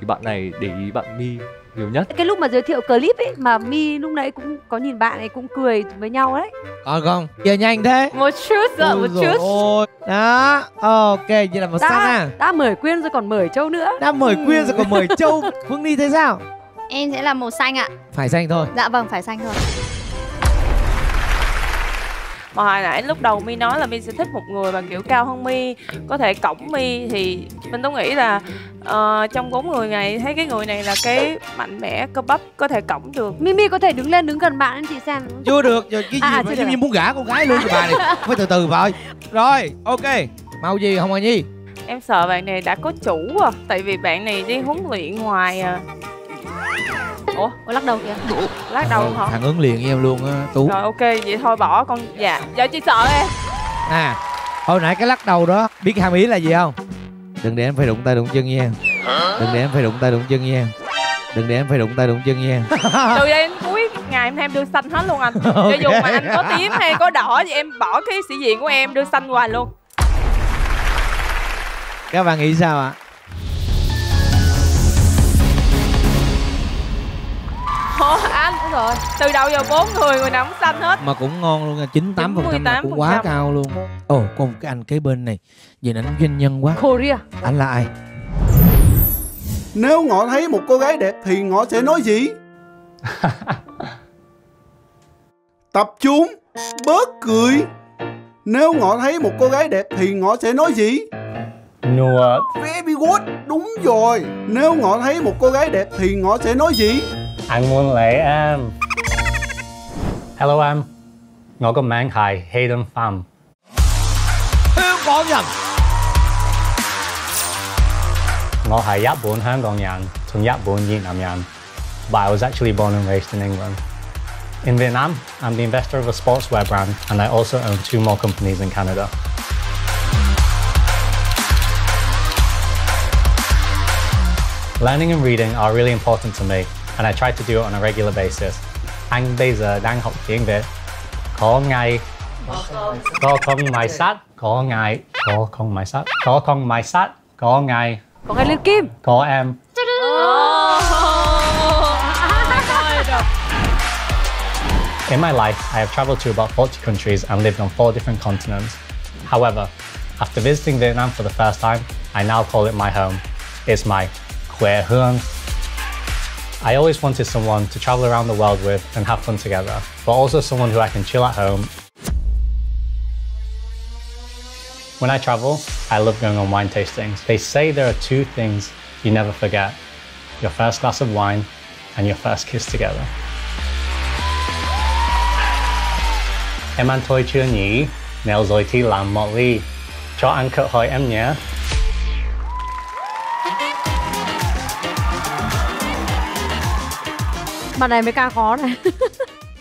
Thì bạn này để ý bạn My nhiều nhất. Cái lúc mà giới thiệu clip ấy mà My lúc nãy cũng có nhìn bạn ấy cũng cười với nhau đấy. Còn không? Kìa nhanh thế. Một chút rồi, một chút. Ôi. Đó, ok, như là màu xanh à. Đã mời Quyên rồi còn mời Châu nữa. Đã mời ừ. Quyên rồi còn mời Châu. Phương Ly thế sao? Em sẽ là màu xanh ạ. Phải xanh thôi. Dạ vâng, phải xanh thôi. Mà hồi nãy lúc đầu My nói là My sẽ thích một người mà kiểu cao hơn My, có thể cõng My, thì mình tôi nghĩ là uh, trong bốn người này thấy cái người này là cái mạnh mẽ cơ bắp có thể cõng được. Mimi có thể đứng lên đứng gần bạn anh chị xem. Chưa được, rồi cái à, gì mà Mimi muốn gả con gái luôn cho bà này. Phải từ từ vào. Rồi, ok. Màu gì Hồng Hà Nhi? Em sợ bạn này đã có chủ à, tại vì bạn này đi huấn luyện hoài à. Ủa, ủa lắc đầu kìa. Lắc đầu không hả? Thằng ứng liền với em luôn á, Tú. Rồi ok, vậy thôi bỏ con. Dạ, dạ chị sợ em. À, hồi nãy cái lắc đầu đó, biết hàm ý là gì không? Đừng để em phải đụng tay đụng chân nha. Đừng để em phải đụng tay đụng chân nha. Đừng để em phải đụng tay đụng chân nha. Từ đây đến cuối ngày hôm nay em đưa xanh hết luôn anh. Cho dù mà anh có tím hay có đỏ thì em bỏ cái sĩ diện của em đưa xanh hoài luôn. Các bạn nghĩ sao ạ? Ủa anh, đúng rồi. Từ đầu giờ bốn người người nào cũng xanh hết. Mà cũng ngon luôn, chín mươi tám phần trăm là cũng quá cao luôn. Ồ, oh, còn cái anh kế bên này, nhìn anh doanh nhân quá. Korea. Anh là ai? Nếu ngọ thấy một cô gái đẹp thì ngọ sẽ nói gì? Tập trung, bớt cười. Nếu ngọ thấy một cô gái đẹp thì ngọ sẽ nói gì? No. Very good, đúng rồi. Nếu ngọ thấy một cô gái đẹp thì ngọ sẽ nói gì? Anh muốn lấy em. Hello em. Tôi có mạng là Hayden Pham. Hương Quảng nhân. Tôi là Nhật Bản Hương Quảng nhân, từ Nhật Bản Việt Nam nhân. But I was actually born and raised in England. In Vietnam, I'm the investor of a sportswear brand and I also own two more companies in Canada. Learning and reading are really important to me. And I try to do it on a regular basis. Anh bây giờ đang học tiếng Việt. Có ngày có không máy sắt, có ngày có không máy sắt, có không máy sắt, có ngày có ngày lên kim, có em. Oh. In my life, I have traveled to about forty countries and lived on four different continents. However, after visiting Vietnam for the first time, I now call it my home. It's my quê hương. I always wanted someone to travel around the world with and have fun together, but also someone who I can chill at home. When I travel, I love going on wine tastings. They say there are two things you never forget, your first glass of wine and your first kiss together. Em ăn thôi chưa nhỉ? Nếu rồi thì làm một ly. Cho anh cơ hội em nhé. Bạn này mới ca khó này.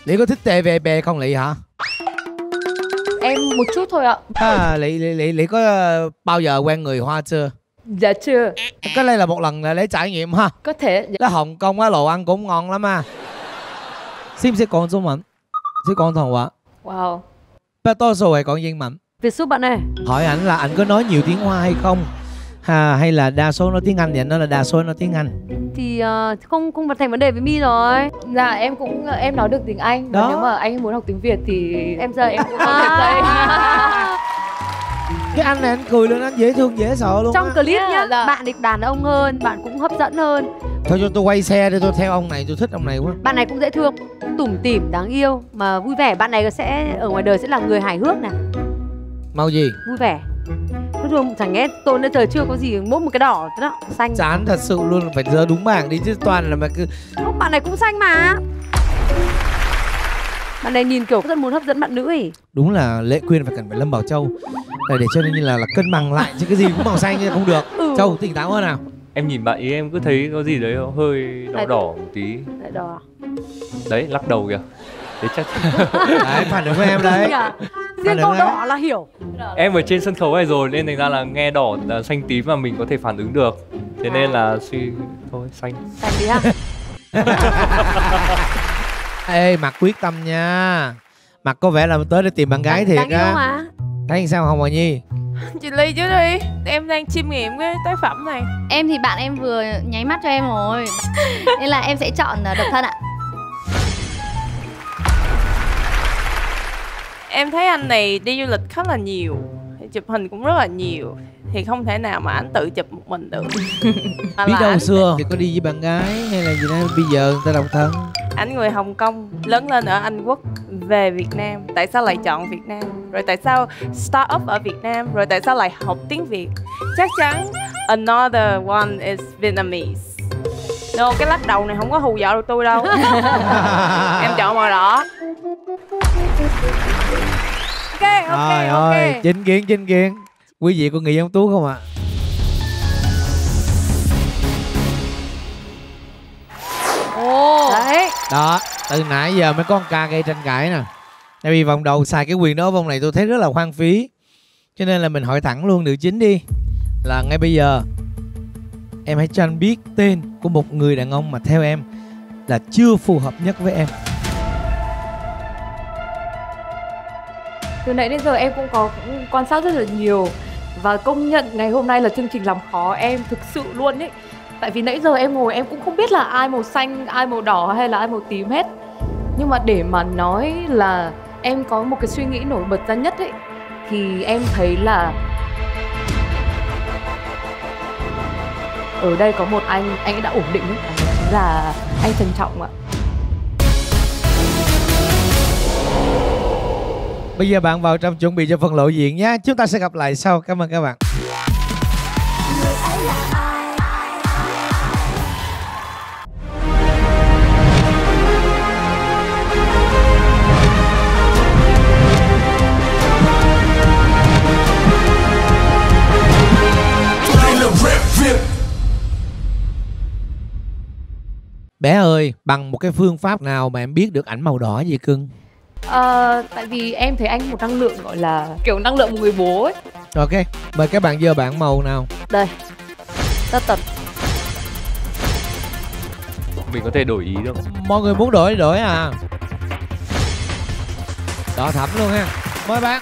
Lý có thích tề về bè không Lý hả? Em một chút thôi ạ. À, Lý, Lý, Lý, Lý có bao giờ quen người Hoa chưa? Dạ chưa. Cái đây là một lần là để trải nghiệm ha. Có thể. Là Hồng Kông á, đồ ăn cũng ngon lắm à. Xin sẽ còn Trung Mạnh. Sẽ còn thằng ạ. Wow. Bà tôi rồi còn Duyên Mạnh. Việc giúp bạn này. Hỏi ảnh là ảnh có nói nhiều tiếng Hoa hay không? à, hay là đa số nói tiếng Anh thì anh nói là đa số nói tiếng Anh thì uh, không không thành vấn đề với My rồi. Dạ em cũng em nói được tiếng Anh đó. Và nếu mà anh muốn học tiếng Việt thì em giờ em cũng học tiếng Tây. Cái anh này anh cười lên anh dễ thương dễ sợ luôn. Trong á. clip nhá, là... bạn địch đàn ông hơn, bạn cũng hấp dẫn hơn. Thôi cho tôi quay xe để tôi theo ông này, tôi thích ông này quá. Bạn này cũng dễ thương, tủm tỉm, đáng yêu mà vui vẻ. Bạn này sẽ ở ngoài đời sẽ là người hài hước này. Màu gì? Vui vẻ. Nói chung chẳng nghe tôi nơi trời chưa có gì, mỗi một cái đỏ đó, xanh. Chán thật sự luôn, phải dơ đúng bảng đi chứ toàn là mà cứ. Không, bạn này cũng xanh mà. Bạn này nhìn kiểu rất muốn hấp dẫn bạn nữ ấy. Đúng là Lệ Quyên phải cần phải Lâm Bảo Châu để cho nên như là, là cân bằng lại chứ cái gì cũng màu xanh như không được. Ừ. Châu tỉnh táo hơn nào. Em nhìn bạn ý em cứ thấy có gì đấy hơi đỏ đỏ một tí. Lại đỏ. Đấy lắc đầu kìa. Đấy chắc. Đấy phản ứng của em đấy. Riêng câu đỏ là hiểu. Em ở trên sân khấu này rồi nên thành ra là nghe đỏ là xanh tím mà mình có thể phản ứng được. Thế nên là suy thôi xanh. Xanh đi ha. Ê Mặc quyết tâm nha. Mặc có vẻ là tới để tìm bạn gái thiệt á. Thấy sao Hồng Hòa Nhi? Chị Ly chứ đi. Em đang chiêm nghiệm cái tác phẩm này. Em thì bạn em vừa nháy mắt cho em rồi. Nên là em sẽ chọn độc thân ạ. Em thấy anh này đi du lịch khá là nhiều, chụp hình cũng rất là nhiều. Thì không thể nào mà anh tự chụp một mình được. Biết đâu xưa thì có đi với bạn gái hay là gì đó, bây giờ người ta độc thân. Anh người Hồng Kông, lớn lên ở Anh Quốc, về Việt Nam. Tại sao lại chọn Việt Nam? Rồi tại sao start up ở Việt Nam? Rồi tại sao lại học tiếng Việt? Chắc chắn another one is Vietnamese. No, cái lắc đầu này không có hù dọa được tôi đâu. Em chọn màu đỏ. Ok, ok, rồi, ok ơi, chính kiến, chính kiến. Quý vị có nghĩ ông Tú không ạ? À? Ồ, đấy. Đó, từ nãy giờ mới có một ca gây tranh cãi nè. Tại vì vòng đầu xài cái quyền đó, vòng này tôi thấy rất là hoang phí. Cho nên là mình hỏi thẳng luôn nữ chính đi. Là ngay bây giờ em hãy cho anh biết tên của một người đàn ông mà theo em là chưa phù hợp nhất với em. Từ nãy đến giờ em cũng có cũng quan sát rất là nhiều. Và công nhận ngày hôm nay là chương trình làm khó em thực sự luôn ấy. Tại vì nãy giờ em ngồi em cũng không biết là ai màu xanh, ai màu đỏ hay là ai màu tím hết. Nhưng mà để mà nói là em có một cái suy nghĩ nổi bật ra nhất ấy, thì em thấy là ở đây có một anh, anh ấy đã ổn định ấy. Là anh Trần Trọng ạ. Bây giờ bạn vào trong chuẩn bị cho phần lộ diện nhé. Chúng ta sẽ gặp lại sau. Cảm ơn các bạn. Bé ơi, bằng một cái phương pháp nào mà em biết được ảnh màu đỏ gì cưng? Ờ, tại vì em thấy anh một năng lượng gọi là kiểu năng lượng một người bố ấy. Ok, mời các bạn dơ bảng màu nào. Đây, tất tật. Mình có thể đổi ý được. Mọi người muốn đổi, đổi à. Đỏ thẳm luôn ha. Mời bác.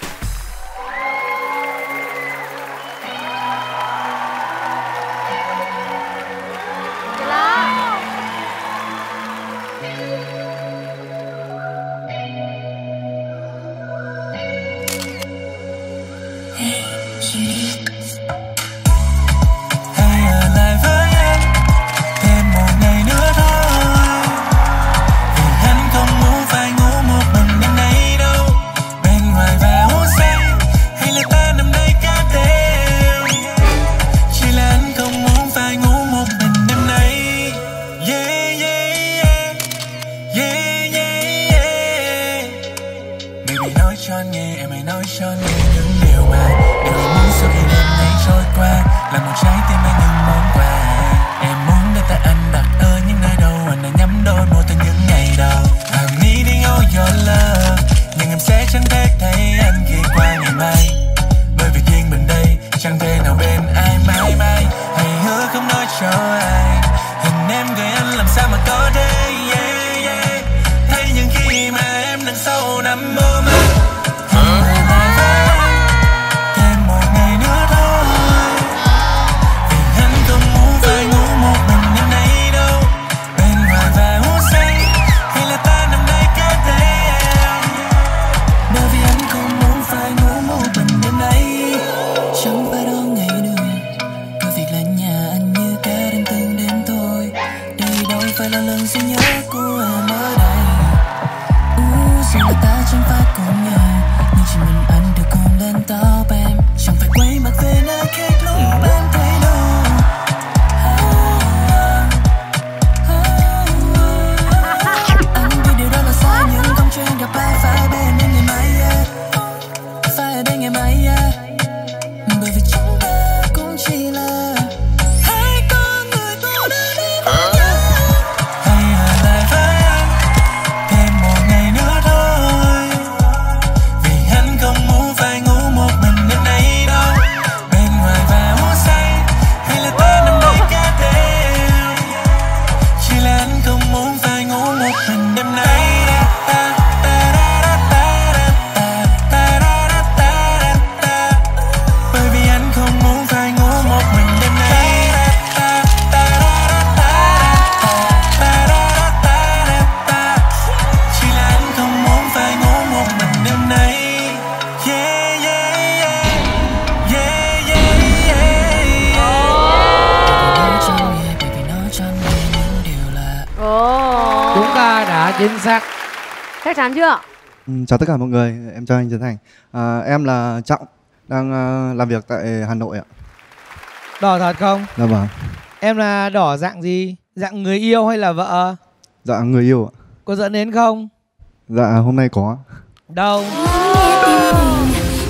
chính xác. Chắc chắn chưa? Ừ, chào tất cả mọi người, em chào anh Trấn Thành. À, em là Trọng, đang uh, làm việc tại Hà Nội ạ. Đỏ thật không? Dạ vâng. Em là đỏ dạng gì? Dạng người yêu hay là vợ? Dạ người yêu ạ. Có dẫn đến không? Dạ hôm nay có. Đâu?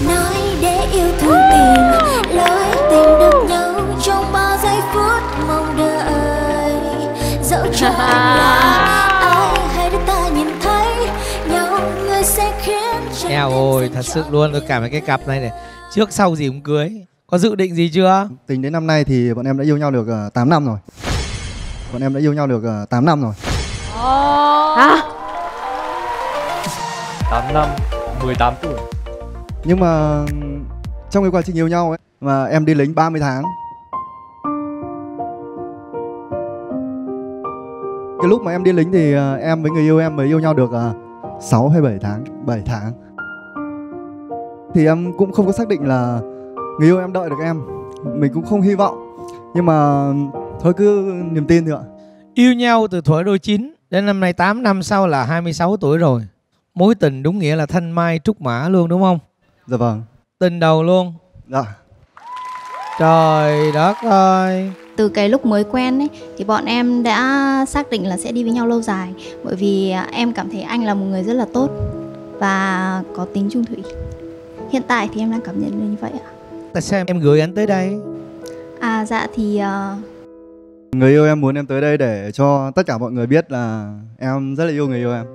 Nói để yêu thương tìm lối tình được nhau trong ba giây phút mong đợi. Dẫu cho anh là ai hãy để ta nhìn thấy nhau, người sẽ khiến. Eo ôi thật sự luôn, tôi cảm thấy cái cặp này này trước sau gì cũng cưới. Có dự định gì chưa? Tính đến năm nay thì bọn em đã yêu nhau được uh, tám năm rồi. Bọn em đã yêu nhau được uh, tám năm rồi. Oh. Hả? tám năm, mười tám tuổi. Nhưng mà trong cái quá trình yêu nhau ấy mà em đi lính ba mươi tháng. Cái lúc mà em đi lính thì em với người yêu em mới yêu nhau được sáu hay bảy tháng, bảy tháng. Thì em cũng không có xác định là người yêu em đợi được em. Mình cũng không hy vọng. Nhưng mà thôi cứ niềm tin thôi ạ. Yêu nhau từ tuổi đôi chín đến năm nay tám năm sau là hai mươi sáu tuổi rồi. Mối tình đúng nghĩa là thanh mai trúc mã luôn đúng không? Dạ vâng. Tình đầu luôn. Dạ. Trời đất ơi. Từ cái lúc mới quen ấy thì bọn em đã xác định là sẽ đi với nhau lâu dài. Bởi vì em cảm thấy anh là một người rất là tốt và có tính trung thủy. Hiện tại thì em đang cảm nhận như vậy ạ. Tại sao em gửi anh tới đây? À dạ thì... Uh... người yêu em muốn em tới đây để cho tất cả mọi người biết là em rất là yêu người yêu em.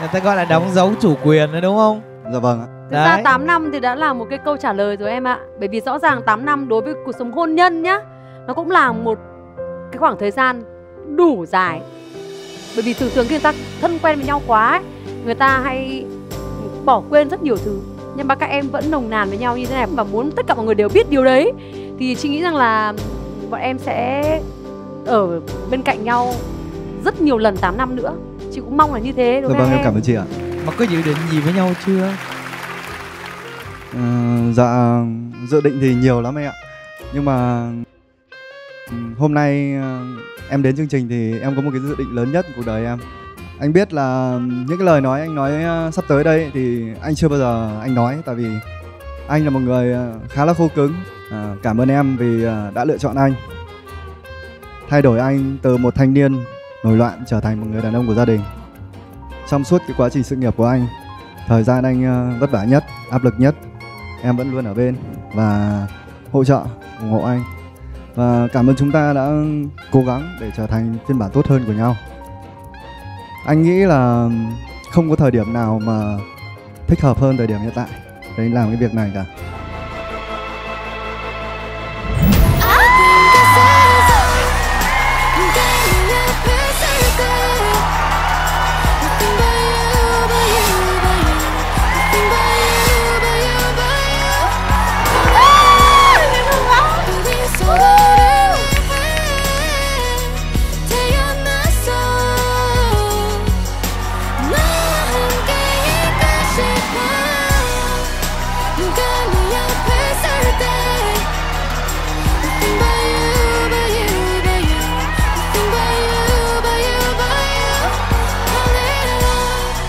Người ta gọi là đóng dấu chủ quyền đấy đúng không? Dạ vâng ạ. Thực ra tám năm thì đã là một cái câu trả lời rồi em ạ. Bởi vì rõ ràng tám năm đối với cuộc sống hôn nhân nhá, nó cũng là một cái khoảng thời gian đủ dài. Bởi vì thường thường khi người ta thân quen với nhau quá ấy, người ta hay bỏ quên rất nhiều thứ. Nhưng mà các em vẫn nồng nàn với nhau như thế này và muốn tất cả mọi người đều biết điều đấy. Thì chị nghĩ rằng là bọn em sẽ ở bên cạnh nhau rất nhiều lần tám năm nữa. Chị cũng mong là như thế đúng không? Vâng em, em cảm ơn chị ạ. Mà có dự định gì với nhau chưa? Ừ, dạ dự định thì nhiều lắm em ạ. Nhưng mà hôm nay em đến chương trình thì em có một cái dự định lớn nhất của cuộc đời em. Anh biết là những cái lời nói anh nói sắp tới đây thì anh chưa bao giờ anh nói. Tại vì anh là một người khá là khô cứng. à, Cảm ơn em vì đã lựa chọn anh, thay đổi anh từ một thanh niên nổi loạn trở thành một người đàn ông của gia đình. Trong suốt cái quá trình sự nghiệp của anh, thời gian anh vất vả nhất, áp lực nhất, em vẫn luôn ở bên và hỗ trợ, ủng hộ anh. Và cảm ơn chúng ta đã cố gắng để trở thành phiên bản tốt hơn của nhau. Anh nghĩ là không có thời điểm nào mà thích hợp hơn thời điểm hiện tại để anh làm cái việc này cả.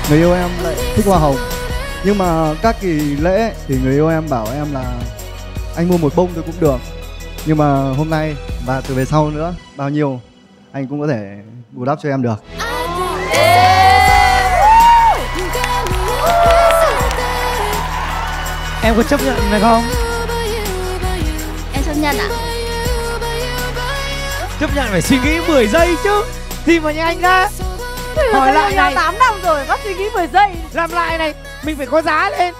Người yêu em lại thích hoa hồng, nhưng mà các kỳ lễ thì người yêu em bảo em là anh mua một bông tôi cũng được. Nhưng mà hôm nay và từ về sau nữa, bao nhiêu anh cũng có thể bù đắp cho em được. Em có chấp nhận này không? Em chấp nhận ạ. Chấp nhận phải suy nghĩ mười giây chứ. Thì mà nhà anh ra hỏi lại này, tám năm rồi bắt suy nghĩ mười giây làm lại này, mình phải có giá lên.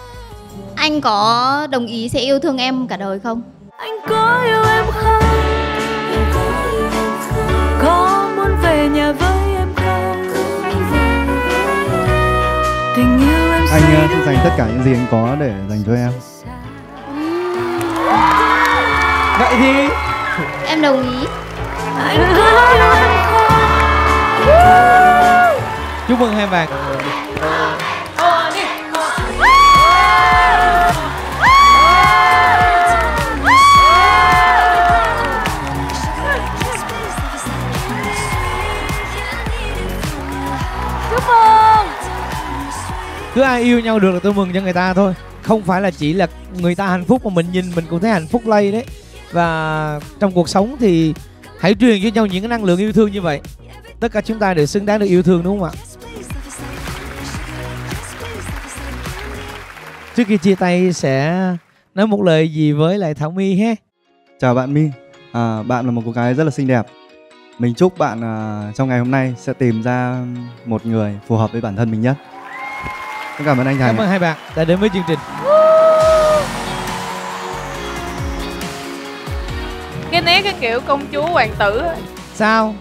Anh có đồng ý sẽ yêu thương em cả đời không? Anh có yêu em không? Có muốn về nhà với em không? Tình yêu em sẽ anh uh, dành tất cả những gì anh có để dành cho em. Vậy thì em đồng ý. Anh có yêu em không? Chúc mừng hai bạn. Cứ ai yêu nhau được là tôi mừng cho người ta thôi. Không phải là chỉ là người ta hạnh phúc mà mình nhìn mình cũng thấy hạnh phúc lây đấy. Và trong cuộc sống thì hãy truyền cho nhau những cái năng lượng yêu thương như vậy. Tất cả chúng ta đều xứng đáng được yêu thương, đúng không ạ? Trước khi chia tay sẽ nói một lời gì với lại Thảo My ha? Chào bạn My, à, bạn là một cô gái rất là xinh đẹp. Mình chúc bạn à, trong ngày hôm nay sẽ tìm ra một người phù hợp với bản thân mình nhất. Cảm ơn anh Thành. Cảm ơn hai bạn đã đến với chương trình. Cái nét cái kiểu công chúa hoàng tử. Sao?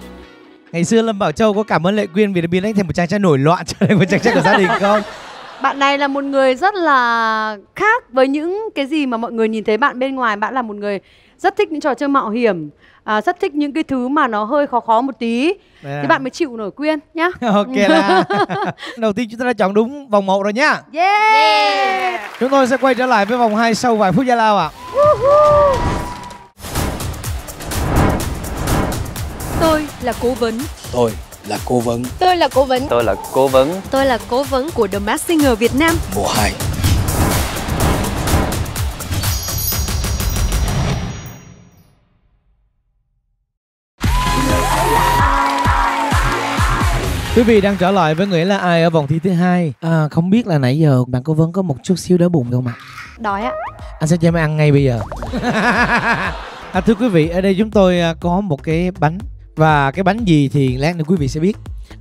Ngày xưa Lâm Bảo Châu có cảm ơn Lệ Quyên vì đã biến anh thành một chàng trai nổi loạn trở thành một chàng trai của gia đình không? Bạn này là một người rất là khác với những cái gì mà mọi người nhìn thấy bạn bên ngoài. Bạn là một người rất thích những trò chơi mạo hiểm, à, rất thích những cái thứ mà nó hơi khó khó một tí. Thế bạn mới chịu nổi Quyên nhá. Ok là đầu tiên chúng ta đã chọn đúng vòng một rồi nhá. Yeah. Yeah. Chúng tôi sẽ quay trở lại với vòng hai sau vài phút giải lao ạ. À. Tôi là cố vấn. Tôi là cố vấn. Tôi là cố vấn. Tôi là cố vấn. Tôi là cố vấn của The Masked Singer Việt Nam mùa hai. Quý vị đang trở lại với Người Ấy Là Ai ở vòng thi thứ hai. À, không biết là nãy giờ bạn cố vấn có một chút xíu đói bụng không ạ? Đói ạ. Anh sẽ cho em ăn ngay bây giờ. À, thưa quý vị, ở đây chúng tôi có một cái bánh. Và cái bánh gì thì lát nữa quý vị sẽ biết.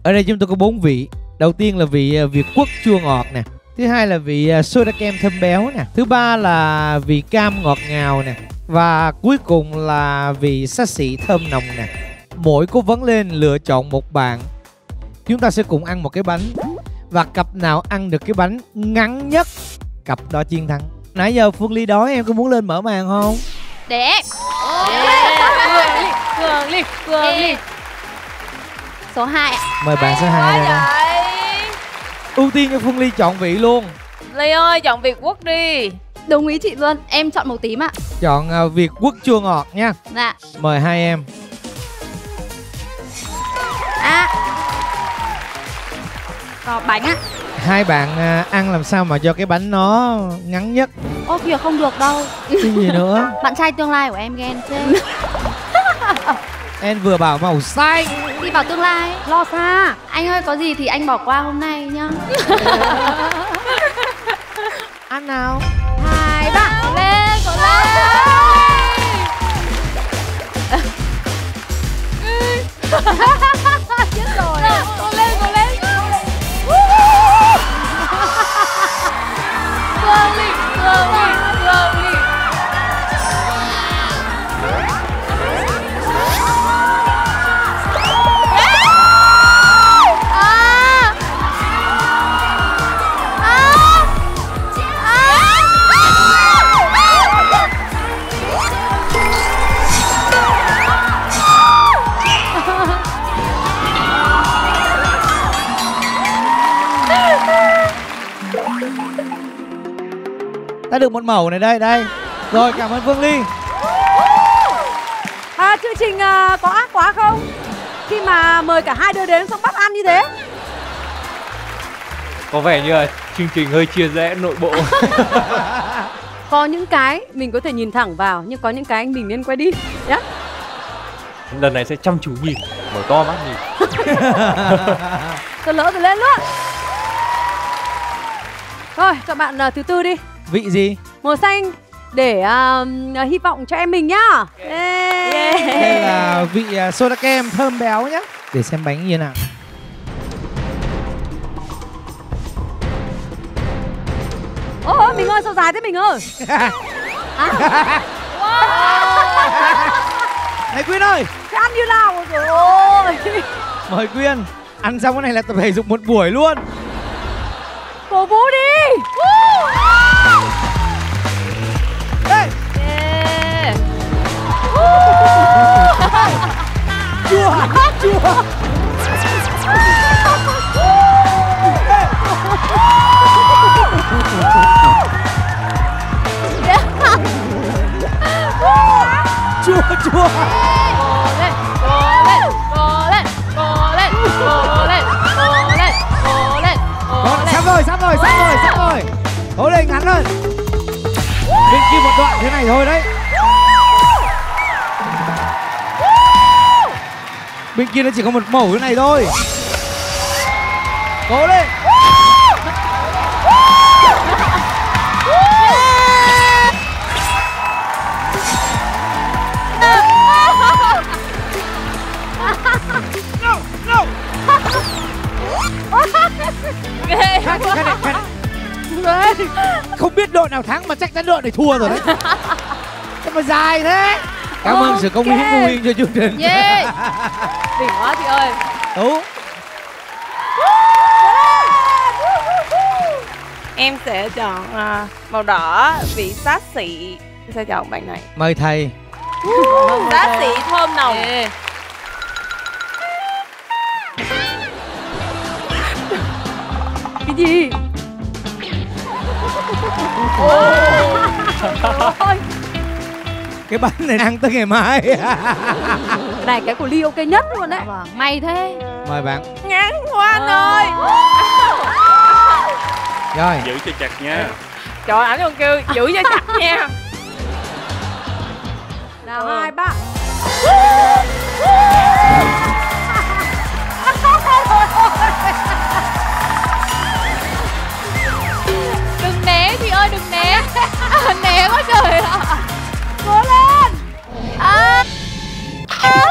Ở đây chúng tôi có bốn vị. Đầu tiên là vị Việt Quất chua ngọt nè. Thứ hai là vị soda kem thơm béo nè. Thứ ba là vị cam ngọt ngào nè. Và cuối cùng là vị saxi thơm nồng nè. Mỗi cố vấn lên lựa chọn một bạn. Chúng ta sẽ cùng ăn một cái bánh. Và cặp nào ăn được cái bánh ngắn nhất, cặp đó chiến thắng. Nãy giờ Phương Ly đói, em có muốn lên mở màn không? Để em. Phương Ly, Phương Ly. Số hai ạ. Mời bạn số hai ra. Ưu tiên cho Phương Ly chọn vị luôn. Ly ơi, chọn Việt Quất đi. Đồng ý chị luôn, em chọn màu tím ạ. Chọn Việt Quất chua ngọt nha. Dạ. Mời hai em. À, có bánh á. Hai bạn ăn làm sao mà cho cái bánh nó ngắn nhất. Ô kìa, không được đâu. Cái gì nữa? Bạn trai tương lai của em ghen chứ. Em vừa bảo màu xanh. Đi vào tương lai, lo xa. Anh ơi, có gì thì anh bỏ qua hôm nay nhá. Ăn nào. Hai bạn lên, có lên. Chết rồi. Có lên, có lên. Phương Ly, Phương Ly, Phương Ly. À, à, à. Đã được một mẩu này đây, đây. Rồi, cảm ơn Phương Ly. À, chương trình à, có ác quá không? Khi mà mời cả hai đứa đến xong bắt ăn như thế. Có vẻ như là chương trình hơi chia rẽ nội bộ. Có những cái mình có thể nhìn thẳng vào, nhưng có những cái mình nên quay đi nhá. Yeah. Lần này sẽ chăm chú nhìn, mở to mắt nhìn. Tôi lỡ rồi lên luôn. Thôi, cho bạn à, thứ tư đi. Vị gì? Màu xanh để uh, hy vọng cho em mình nhá. Yeah. Yeah. Đây là vị uh, soda kem thơm béo nhá. Để xem bánh như nào. Ô ôi, mình ơi sao dài thế mình ơi. À. Này Quyên ơi, thế ăn như nào? Ôi. Mời Quyên. Ăn xong cái này là tập thể dục một buổi luôn. Cổ vũ đi. Hey. Yeah. Chua, chua. Chua, chua. Sắp rồi, sắp rồi, sắp rồi. ngắn thôi. Mình chỉ một đoạn thế này thôi đấy. Bên kia nó chỉ có một mẩu thế này thôi. Cố lên. No, no. Khá đấy, khá đấy, khá đấy. Không biết đội nào thắng mà chắc chắn đội này thua rồi đấy. Thế mà dài thế. Cảm ơn okay. sự công hiến của Huyên cho chương trình. Yeah. Đỉnh quá chị ơi. Tú. Em sẽ chọn uh, màu đỏ vị sát sĩ. Em sẽ chọn bạn này. Mời thầy. Sát sĩ thơm nồng. Yeah. Cái gì? Ôi. Cái bánh này ăn tới ngày mai. Này cái của Ly ok nhất luôn đấy. Vâng, may thế. Mời bạn. Ngắn Hoan ơi. Rồi. Giữ cho chặt nha. Trời ơi, ảnh còn kêu giữ cho chặt nha. Nào hai ba. Đừng né chị ơi, đừng né. Né quá trời ạ. Cố lên. À. À. À. À.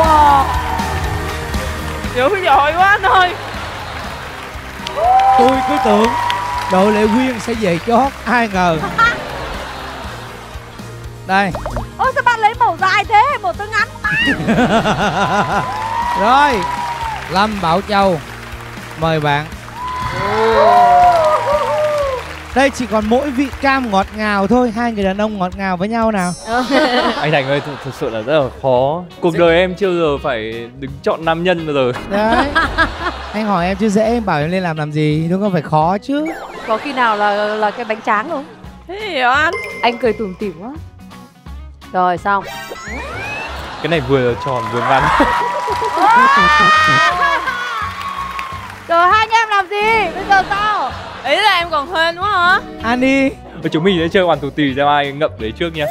Wow. Dữ dội quá anh ơi. Tôi cứ tưởng đội Lệ Quyên sẽ về chót, ai ngờ. Đây. Ôi sao bạn lấy màu dài thế, màu tôi ngắn. Rồi Lâm Bảo Châu, mời bạn. Đây chỉ còn mỗi vị cam ngọt ngào thôi. Hai người đàn ông ngọt ngào với nhau nào. Anh Thành ơi, thực sự là rất là khó. Cuộc dễ. Đời em chưa giờ phải đứng chọn nam nhân bao giờ. Đấy. Anh hỏi em chứ dễ, em bảo em lên làm làm gì, đúng không? Phải khó chứ. Có khi nào là là cái bánh tráng không? Hiểu anh. Anh cười tủm tỉm quá. Rồi xong. Cái này vừa tròn vừa vắn. Rồi hai anh em làm gì? Bây giờ sao? Ý là em còn hên quá hả? An đi. Chúng mình sẽ chơi hoàn thủ tì xem ai ngậm đấy trước nha.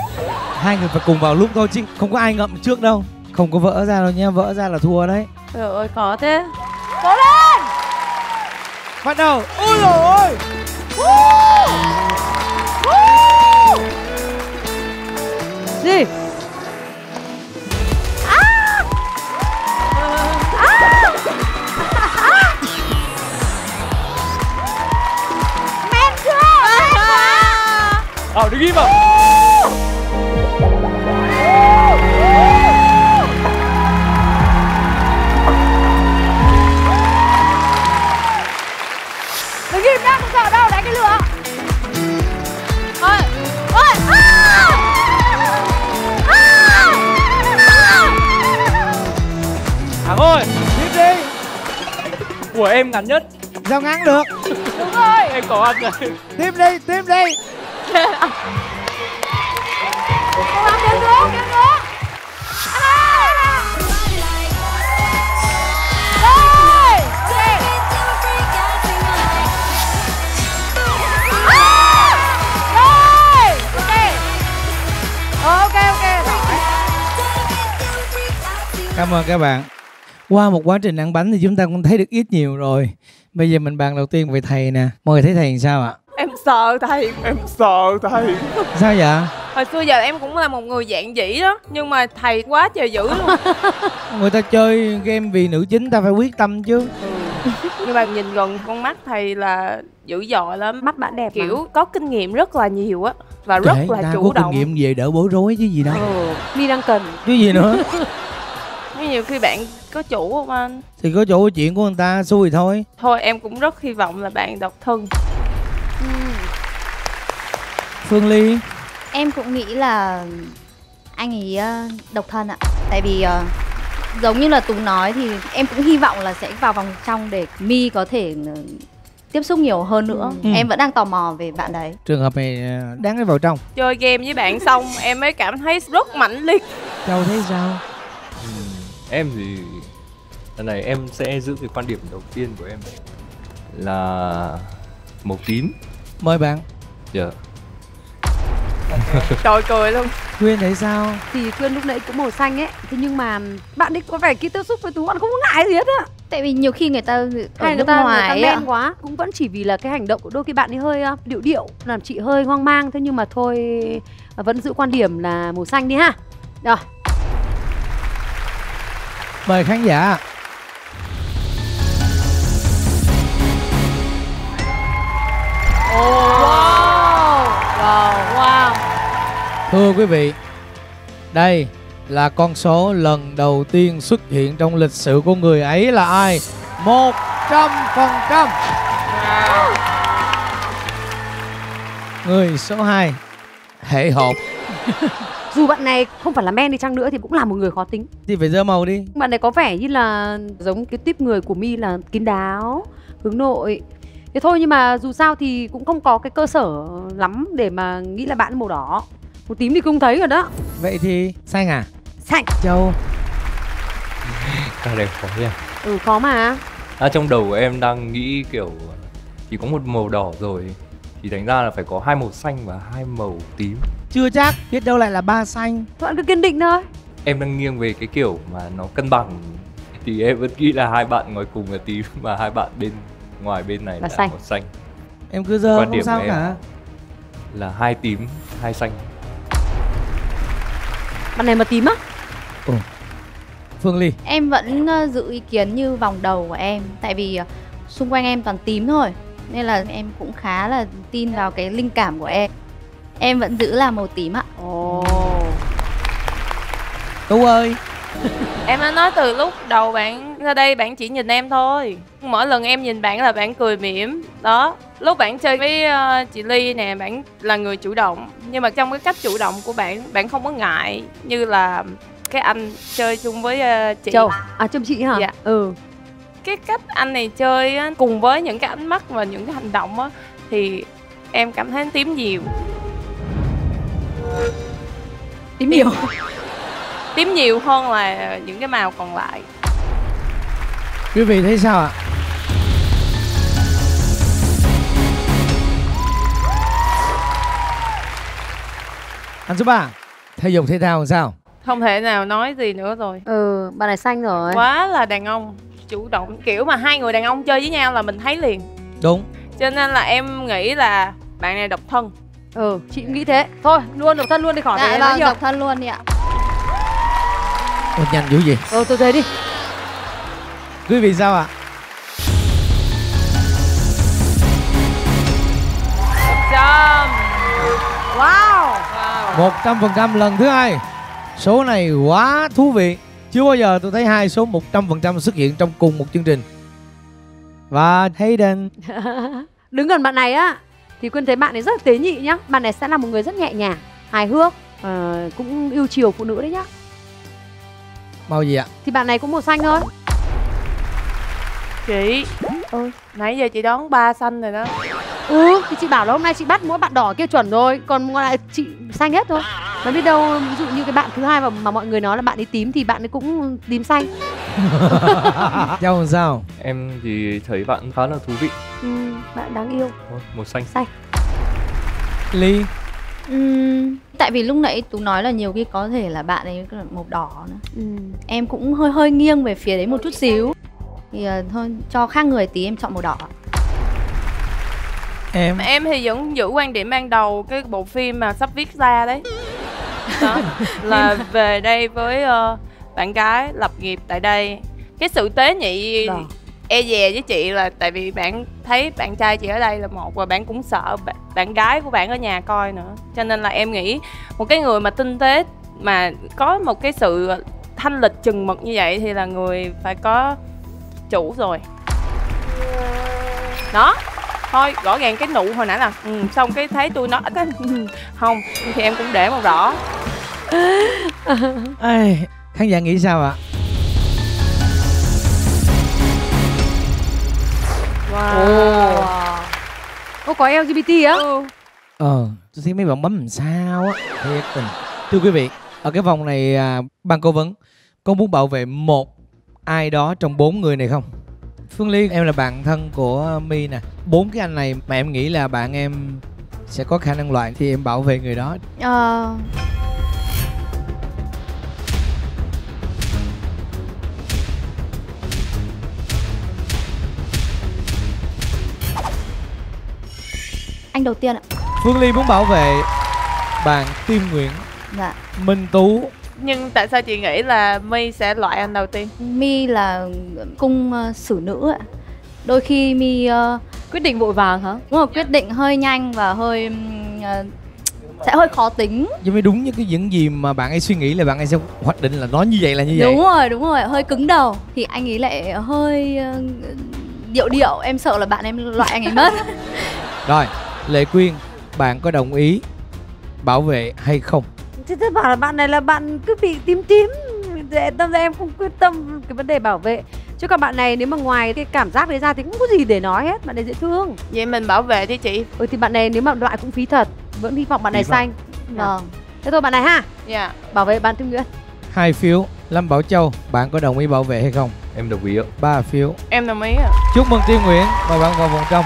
Hai người phải cùng vào lúc thôi chứ không có ai ngậm trước đâu. Không có vỡ ra đâu nha, vỡ ra là thua đấy. Trời ơi, khó thế. Cố lên. Bắt đầu. Ôi dồi ôi. Gì? Ờ, đứng im vào. Đứng im nhá, không sợ đâu, đánh cái lửa. Ôi, ôi, à! À! Thằng ơi, tiếp đi. Của em ngắn nhất. Giao ngắn được. Đúng rồi. Em có ăn rồi. Tiếp đi, tiếp đi. Cô Hoàng tiến xuống, tiến xuống. Rồi, ok. Rồi, ok. Ok, ok, rồi. Cảm ơn các bạn. Qua một quá trình ăn bánh thì chúng ta cũng thấy được ít nhiều rồi. Bây giờ mình bàn đầu tiên về thầy nè. Mọi người thấy thầy làm sao ạ? Em sợ thầy. Em sợ thầy. Sao vậy? Hồi xưa giờ em cũng là một người dạng dĩ đó. Nhưng mà thầy quá trời dữ luôn. Người ta chơi game vì nữ chính ta phải quyết tâm chứ. Ừ. Nhưng mà nhìn gần con mắt thầy là dữ dội lắm. Mắt bạn đẹp kiểu mà. Có kinh nghiệm rất là nhiều á. Và Để, rất là chủ có động. Kinh nghiệm về đỡ bối rối chứ gì đâu. Ừ. Mi đang cần. Chứ gì nữa. Nhiều khi bạn có chủ không anh? Thì có chủ, chuyện của người ta xui thôi. Thôi em cũng rất hy vọng là bạn độc thân. Phương Ly. Em cũng nghĩ là anh ấy độc thân ạ. Tại vì uh, giống như là Tú nói thì em cũng hy vọng là sẽ vào vòng trong để My có thể tiếp xúc nhiều hơn nữa. Ừ. Em vẫn đang tò mò về bạn đấy. Trường hợp này đáng để vào trong. Chơi game với bạn xong em mới cảm thấy rất mãnh liệt. Châu thấy sao? Ừ, em thì lần này em sẽ giữ cái quan điểm đầu tiên của em là màu tím. Mời bạn. Dạ. Yeah. Trời cười luôn. Quyên thấy sao? Thì Quyên lúc nãy cũng màu xanh ấy. Thế nhưng mà bạn ấy có vẻ khi tiếp xúc với Tú bạn không có ngại gì hết á. Tại vì nhiều khi người ta ở hay nước ta, ngoài đen quá. Cũng vẫn chỉ vì là cái hành động của đôi khi bạn ấy hơi điệu điệu, làm chị hơi hoang mang. Thế nhưng mà thôi vẫn giữ quan điểm là màu xanh đi ha. Rồi. Mời khán giả. Oh. Wow. Thưa quý vị, đây là con số lần đầu tiên xuất hiện trong lịch sử của Người Ấy Là Ai. Một trăm phần trăm. Người số hai, Hệ Hộp. Dù bạn này không phải là men đi chăng nữa thì cũng là một người khó tính. Thì phải dơ màu đi. Bạn này có vẻ như là giống cái típ người của My là kín đáo, hướng nội. Thế thôi nhưng mà dù sao thì cũng không có cái cơ sở lắm để mà nghĩ là bạn màu đỏ. Màu tím thì không thấy rồi đó. Vậy thì xanh à? Xanh. Châu. Cái này khó nha. Ừ khó mà. À, trong đầu em đang nghĩ kiểu chỉ có một màu đỏ rồi thì đánh ra là phải có hai màu xanh và hai màu tím. Chưa chắc, biết đâu lại là ba xanh. Thuận cứ kiên định thôi. Em đang nghiêng về cái kiểu mà nó cân bằng. Thì em vẫn nghĩ là hai bạn ngồi cùng là tím và hai bạn bên ngoài bên này là, là xanh. Màu xanh. Em cứ dơ quan không điểm sao cả. Là hai tím, hai xanh. Bạn này mà tím á? Ừ. Phương Ly. Em vẫn giữ ý kiến như vòng đầu của em. Tại vì xung quanh em toàn tím thôi. Nên là em cũng khá là tin vào cái linh cảm của em. Em vẫn giữ là màu tím ạ. Ồ. Tú ơi. Em đã nói từ lúc đầu bạn ra đây bạn chỉ nhìn em thôi. Mỗi lần em nhìn bạn là bạn cười mỉm. Đó, lúc bạn chơi với uh, chị Ly nè, bạn là người chủ động. Nhưng mà trong cái cách chủ động của bạn, bạn không có ngại như là cái anh chơi chung với uh, chị Châu. À, chung chị hả? Dạ. Ừ. Cái cách anh này chơi á, cùng với những cái ánh mắt và những cái hành động á, thì em cảm thấy tím nhiều. Tím nhiều? Tím nhiều hơn là những cái màu còn lại. Quý vị thấy sao ạ? Anh số ba, thể dục thể thao làm sao? Không thể nào nói gì nữa rồi. Ừ, bạn này xanh rồi. Quá là đàn ông, chủ động. Kiểu mà hai người đàn ông chơi với nhau là mình thấy liền. Đúng. Cho nên là em nghĩ là bạn này độc thân. Ừ, chị nghĩ thế. Thôi, luôn độc thân luôn đi khỏi. Dạ, vâng, độc thân luôn đi ạ. Ôi, nhanh dữ gì? Ờ, tôi thấy đi. Quý vị sao ạ? một trăm. Wow. Một trăm phần trăm lần thứ hai. Số này quá thú vị. Chưa bao giờ tôi thấy hai số một trăm phần trăm xuất hiện trong cùng một chương trình. Và Hayden. Đứng gần bạn này á thì Quyên thấy bạn ấy rất tế nhị nhá. Bạn này sẽ là một người rất nhẹ nhàng, hài hước, à, cũng yêu chiều phụ nữ đấy nhá. Màu gì ạ? Thì bạn này cũng màu xanh thôi. Chị ơi, nãy giờ chị đón ba xanh rồi đó. Ừ, thì chị bảo là hôm nay chị bắt mỗi bạn đỏ kia chuẩn rồi. Còn ngoài lại chị xanh hết thôi. Mà biết đâu, ví dụ như cái bạn thứ hai mà, mà mọi người nói là bạn ấy tím thì bạn ấy cũng tím xanh. Châu sao? Em thì thấy bạn khá là thú vị. Ừ, bạn đáng yêu. Một, một xanh. Xanh. Ly. Ừ, tại vì lúc nãy Tú nói là nhiều khi có thể là bạn ấy màu đỏ nữa. Ừ. Em cũng hơi hơi nghiêng về phía đấy một chút xíu. Thì uh, thôi cho khác người tí em chọn màu đỏ. Em Em thì vẫn giữ quan điểm ban đầu cái bộ phim mà sắp viết ra đấy. Đó, là về đây với uh, bạn gái lập nghiệp tại đây. Cái sự tế nhị đỏ. E dè với chị là tại vì bạn thấy bạn trai chị ở đây là một. Và bạn cũng sợ bạn, bạn gái của bạn ở nhà coi nữa. Cho nên là em nghĩ một cái người mà tinh tế, mà có một cái sự thanh lịch chừng mực như vậy thì là người phải có chủ rồi. Đó. Thôi rõ ràng cái nụ hồi nãy là ừ, xong cái thấy tôi nói không. Thì em cũng để màu đỏ. Ê, khán giả nghĩ sao ạ? Wow. Ủa có lờ giê bê tê á? Ừ. Ờ, tôi thấy mấy bạn bấm làm sao á. Thiệt tình. Thưa quý vị, ở cái vòng này à, ban cố vấn có muốn bảo vệ một ai đó trong bốn người này không? Phương Ly, em là bạn thân của My nè. Bốn cái anh này mà em nghĩ là bạn em sẽ có khả năng loại thì em bảo vệ người đó. Ờ. Anh đầu tiên ạ. Phương Ly muốn bảo vệ bạn Tim Nguyễn. Dạ. Minh Tú. Nhưng tại sao chị nghĩ là My sẽ loại anh đầu tiên? My là cung xử nữ ạ. Đôi khi My uh... quyết định vội vàng hả? Đúng rồi, quyết định hơi nhanh và hơi uh... sẽ hơi khó tính. Nhưng mới đúng như cái những gì mà bạn ấy suy nghĩ là bạn ấy sẽ hoạch định là nói như vậy là như vậy. Đúng rồi, đúng rồi, hơi cứng đầu. Thì anh ấy lại hơi uh... điệu điệu, em sợ là bạn em loại anh ấy mất. Rồi, Lệ Quyên, bạn có đồng ý bảo vệ hay không? Chứ thế bảo là bạn này là bạn cứ bị tím tím, tâm ra em không quyết tâm cái vấn đề bảo vệ. Chứ còn bạn này nếu mà ngoài cái cảm giác đấy ra thì cũng có gì để nói hết, bạn này dễ thương. Vậy mình bảo vệ đi chị. Ừ thì bạn này nếu mà loại cũng phí thật, vẫn hy vọng bạn này xanh. Vâng. Thế thôi bạn này ha. Dạ. Bảo vệ bạn Tim Nguyễn. Hai phiếu. Lâm Bảo Châu, bạn có đồng ý bảo vệ hay không? Em đồng ý ạ. Ba phiếu. Em đồng ý ạ. Chúc mừng Tim Nguyễn, mời bạn vào vòng trong.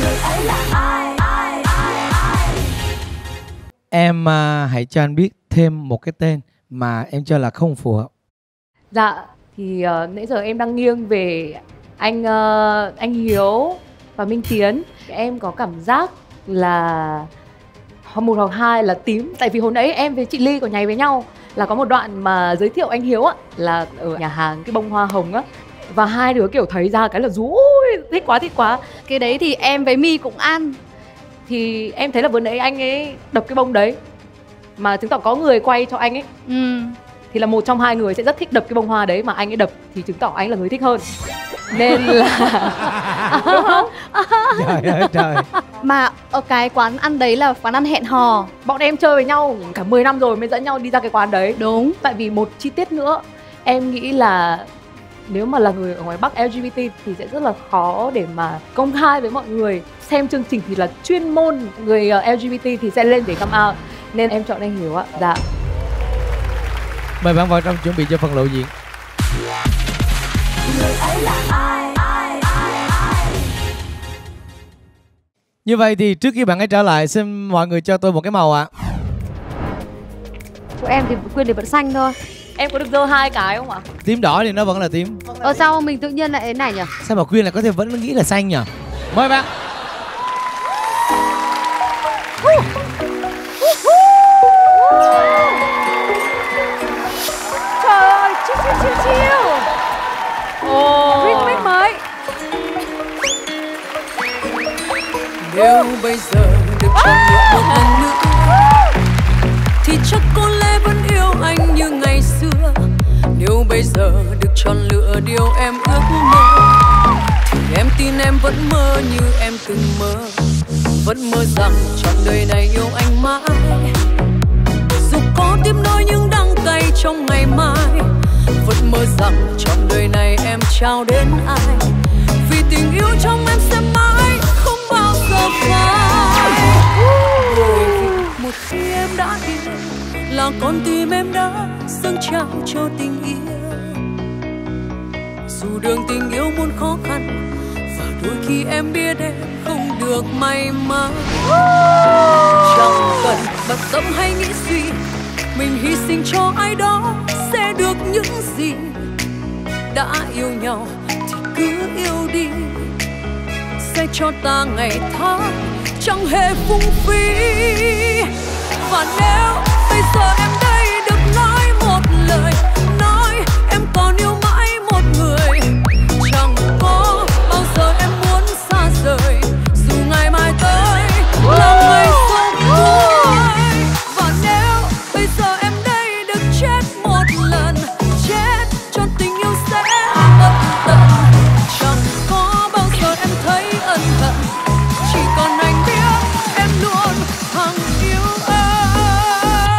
Người ấy là ai, ai, ai, ai. Em à, hãy cho anh biết thêm một cái tên mà em cho là không phù hợp. Dạ, thì uh, nãy giờ em đang nghiêng về anh uh, anh Hiếu và Minh Tiến. Em có cảm giác là một hoặc hai là tím. Tại vì hồi nãy em với chị Ly có nháy với nhau. Là có một đoạn mà giới thiệu anh Hiếu á, là ở nhà hàng cái bông hoa hồng á. Và hai đứa kiểu thấy ra cái là rú, thích quá, thích quá. Cái đấy thì em với My cũng ăn. Thì em thấy là vừa nãy anh ấy đập cái bông đấy, mà chứng tỏ có người quay cho anh ấy. Ừ. Thì là một trong hai người sẽ rất thích đập cái bông hoa đấy. Mà anh ấy đập thì chứng tỏ anh là người thích hơn. Nên là... Đúng không? Trời ơi trời. Mà ở cái quán ăn đấy là quán ăn hẹn hò. Bọn em chơi với nhau cả mười năm rồi mới dẫn nhau đi ra cái quán đấy. Đúng. Tại vì một chi tiết nữa, em nghĩ là nếu mà là người ở ngoài Bắc lờ giê bê tê thì sẽ rất là khó để mà công khai với mọi người. Xem chương trình thì là chuyên môn người lờ giê bê tê thì sẽ lên để come out. Nên em chọn anh Hiếu ạ. Dạ. Mời bạn vào trong chuẩn bị cho phần lộ diện. Người ấy là ai, ai, ai, ai. Như vậy thì trước khi bạn ấy trở lại, xin mọi người cho tôi một cái màu ạ. Của em thì Quyên thì vẫn xanh thôi. Em có được dơ hai cái không ạ? Tím đỏ thì nó vẫn là tím. Ở sau mình tự nhiên lại thế này nhỉ? Sao mà Quyên là có thể vẫn nghĩ là xanh nhỉ? Mời bạn. Trời ơi, chiêu chiêu chiêu chiêu. Ồ, biết mới. Nếu bây giờ được cho một lần nữa thì chắc có lẽ vẫn yêu anh như ngày xưa. Nếu bây giờ được chọn lựa điều em ước mơ thì em tin em vẫn mơ như em từng mơ. Vẫn mơ rằng trọn đời này yêu anh mãi. Dù có tiếp nối những đắng cay trong ngày mai, vẫn mơ rằng trọn đời này em trao đến ai. Vì tình yêu trong em sẽ mãi không bao giờ phai. Một khi em đã yêu là con tim em đã dâng trao cho tình yêu. Dù đường tình yêu muôn khó khăn và đôi khi em biết em không được may mắn. Chẳng cần bận tâm hay nghĩ suy, mình hy sinh cho ai đó sẽ được những gì. Đã yêu nhau thì cứ yêu đi, sẽ cho ta ngày tháng chẳng hề phung phí. Và nếu bây giờ em đây được nói một lời, nói em còn yêu mãi một người, chẳng có bao giờ em muốn xa rời. Dù ngày mai tới là ngày không vui. Và nếu bây giờ em đây được chết một lần, chết cho tình yêu sẽ bất tận. Chẳng có bao giờ em thấy ân hận, chỉ còn anh biết em luôn hằng yêu anh.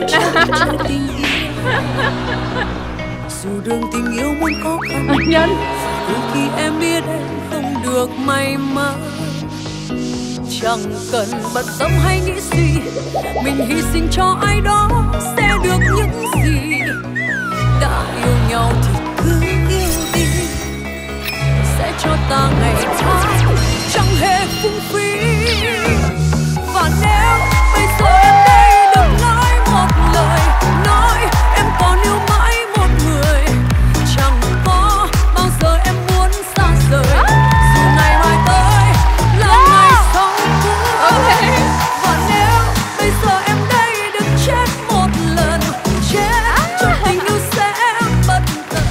vẫn trao cho tình yêu. Dù đường tình yêu muốn khó khăn, từ khi em biết em không được may mắn, chẳng cần bận tâm hay nghĩ suy, mình hy sinh cho ai đó sẽ được những gì. Đã yêu nhau thì cứ yêu đi, sẽ cho ta ngày tháng chẳng hề phung phí. Và nếu bây giờ em đây đừng nói một lời, nói em còn yêu mãi một người, chẳng có bao giờ em muốn xa rời. Dù ngày mai tới là ngày sống cuối. Và nếu bây giờ em đây đừng chết một lần, chết cho tình yêu sẽ bất tận.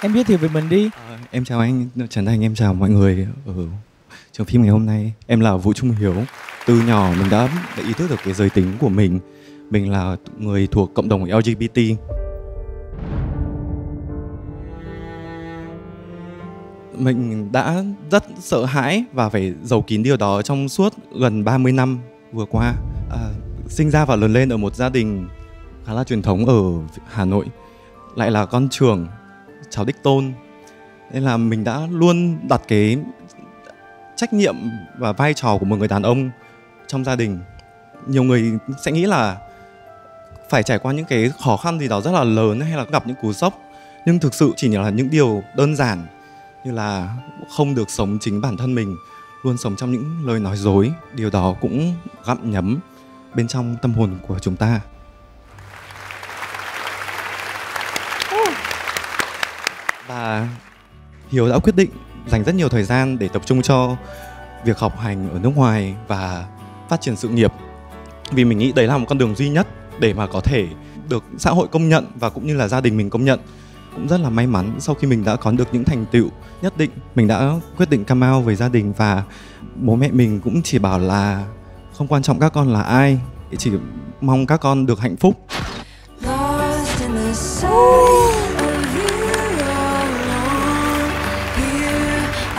Em biết thì về mình đi. À, em chào anh Trấn Thành, em chào mọi người ở trường phim ngày hôm nay. Em là Vũ Trung Hiếu. Từ nhỏ mình đã, đã ý thức được cái giới tính của mình. Mình là người thuộc cộng đồng lờ giê bê tê. Mình đã rất sợ hãi và phải giấu kín điều đó trong suốt gần ba mươi năm vừa qua. À, sinh ra và lớn lên ở một gia đình khá là truyền thống ở Hà Nội. Lại là con trưởng, cháu đích tôn, nên là mình đã luôn đặt cái trách nhiệm và vai trò của một người đàn ông trong gia đình. Nhiều người sẽ nghĩ là phải trải qua những cái khó khăn gì đó rất là lớn hay là gặp những cú sốc, nhưng thực sự chỉ là những điều đơn giản như là không được sống chính bản thân mình, luôn sống trong những lời nói dối. Điều đó cũng gặm nhấm bên trong tâm hồn của chúng ta. Và Hiếu đã quyết định dành rất nhiều thời gian để tập trung cho việc học hành ở nước ngoài và phát triển sự nghiệp. Vì mình nghĩ đấy là một con đường duy nhất để mà có thể được xã hội công nhận và cũng như là gia đình mình công nhận. Cũng rất là may mắn sau khi mình đã có được những thành tựu nhất định, mình đã quyết định come out với gia đình. Và bố mẹ mình cũng chỉ bảo là không quan trọng các con là ai, chỉ mong các con được hạnh phúc.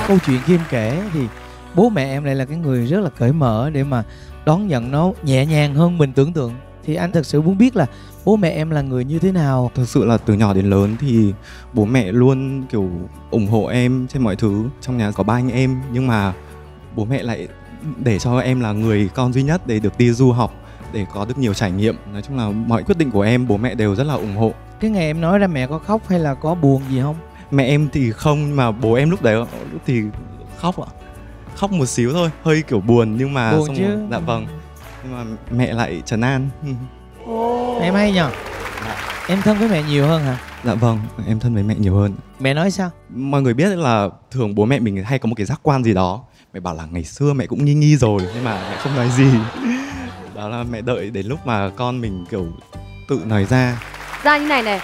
Câu chuyện Kim kể thì bố mẹ em lại là cái người rất là cởi mở để mà đón nhận nó nhẹ nhàng hơn mình tưởng tượng. Thì anh thật sự muốn biết là bố mẹ em là người như thế nào? Thực sự là từ nhỏ đến lớn thì bố mẹ luôn kiểu ủng hộ em trên mọi thứ. Trong nhà có ba anh em nhưng mà bố mẹ lại để cho em là người con duy nhất để được đi du học, để có được nhiều trải nghiệm. Nói chung là mọi quyết định của em bố mẹ đều rất là ủng hộ. Cái ngày em nói ra mẹ có khóc hay là có buồn gì không? Mẹ em thì không, mà bố em lúc đấy thì khóc ạ. Khóc một xíu thôi, hơi kiểu buồn nhưng mà... Buồn xong chứ rồi, dạ vâng. Nhưng mà mẹ lại trấn an. Em hay nhờ. Dạ. Em thân với mẹ nhiều hơn hả? Dạ vâng, em thân với mẹ nhiều hơn. Mẹ nói sao? Mọi người biết là thường bố mẹ mình hay có một cái giác quan gì đó. Mẹ bảo là ngày xưa mẹ cũng nghi nghi rồi, nhưng mà mẹ không nói gì. Đó là mẹ đợi đến lúc mà con mình kiểu tự nói ra. Ra như này này,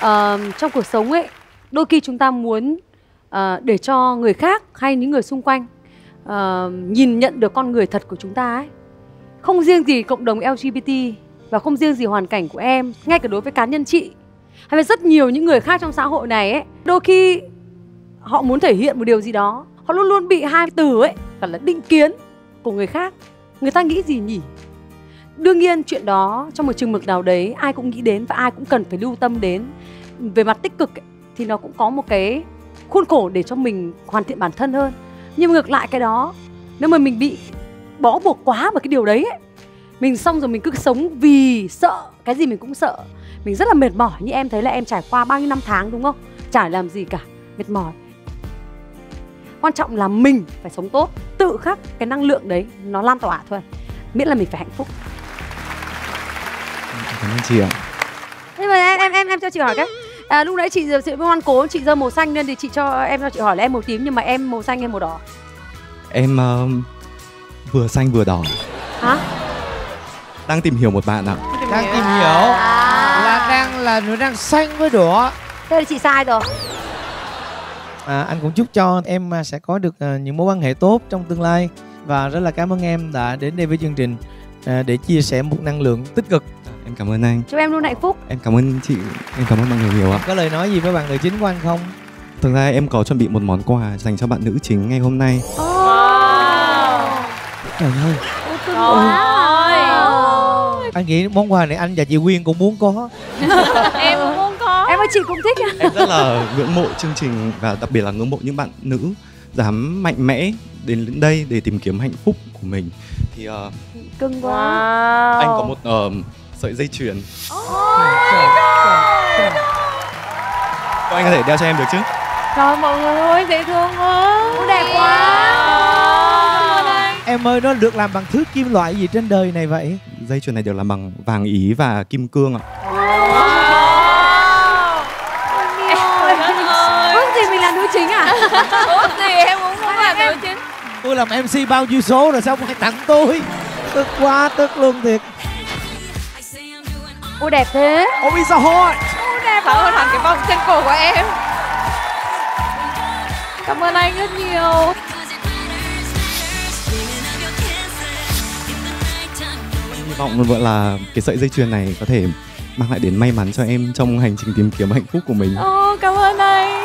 ờ, trong cuộc sống ấy, đôi khi chúng ta muốn uh, để cho người khác hay những người xung quanh uh, nhìn nhận được con người thật của chúng ta ấy. Không riêng gì cộng đồng lờ giê bê tê và không riêng gì hoàn cảnh của em, ngay cả đối với cá nhân chị hay là rất nhiều những người khác trong xã hội này ấy. Đôi khi họ muốn thể hiện một điều gì đó, họ luôn luôn bị hai từ ấy, gọi là định kiến của người khác. Người ta nghĩ gì nhỉ? Đương nhiên chuyện đó trong một chừng mực nào đấy ai cũng nghĩ đến và ai cũng cần phải lưu tâm đến. Về mặt tích cực ấy, thì nó cũng có một cái khuôn khổ để cho mình hoàn thiện bản thân hơn. Nhưng ngược lại cái đó, nếu mà mình bị bó buộc quá vào cái điều đấy ấy, mình xong rồi mình cứ sống vì sợ, cái gì mình cũng sợ. Mình rất là mệt mỏi, như em thấy là em trải qua bao nhiêu năm tháng đúng không? Chả làm gì cả, mệt mỏi. Quan trọng là mình phải sống tốt, tự khắc cái năng lượng đấy nó lan tỏa thôi. Miễn là mình phải hạnh phúc. Cảm ơn chị ạ. Nhưng mà em, em, em, em cho chị hỏi cái. À, lúc nãy chị chị ngoan cố chị rơi màu xanh nên thì chị cho em cho chị hỏi là em màu tím nhưng mà em màu xanh hay màu đỏ? Em uh, vừa xanh vừa đỏ. Hả? Đang tìm hiểu một bạn ạ. Đang tìm hiểu à. Là đang là nó đang xanh với đỏ. Thế là chị sai rồi. À, anh cũng chúc cho em sẽ có được những mối quan hệ tốt trong tương lai. Và rất là cảm ơn em đã đến đây với chương trình để chia sẻ một năng lượng tích cực. Em cảm ơn anh. Chúc em luôn hạnh phúc. Em cảm ơn chị, em cảm ơn mọi người nhiều ạ. Có lời nói gì với bạn nữ chính của anh không? Thực ra em có chuẩn bị một món quà dành cho bạn nữ chính ngày hôm nay. Oh. Trời ơi. Ôi, ôi. Anh nghĩ món quà này anh và chị Quyên cũng muốn có. Em cũng muốn có. Em ơi, chị cũng thích. Em rất là ngưỡng mộ chương trình và đặc biệt là ngưỡng mộ những bạn nữ dám mạnh mẽ đến đây để tìm kiếm hạnh phúc của mình. Thì uh, cưng quá. Wow. Anh có một uh, sợi dây chuyền. Oh trời, anh có thể đeo cho em được chứ? Trời, mọi người ơi, dễ thương quá. Đẹp quá. Em ơi, nó được làm bằng thứ kim loại gì trên đời này vậy? Dây chuyền này đều làm bằng vàng Ý và kim cương ạ. Wow. Wow. Em ơi, ước gì mình làm nữ chính à? Ước gì em cũng muốn làm nữ chính. Tôi làm em xê bao nhiêu số rồi sao không ai tặng tôi? Tức quá, tức luôn thiệt. Ôi đẹp thế. Ôi bây giờ hot. Ôi đẹp hơn hẳn cái vòng trên cổ của em. Cảm ơn anh rất nhiều. Vọng gọi là cái sợi dây chuyền này có thể mang lại đến may mắn cho em trong hành trình tìm kiếm hạnh phúc của mình. Ô, cảm ơn anh.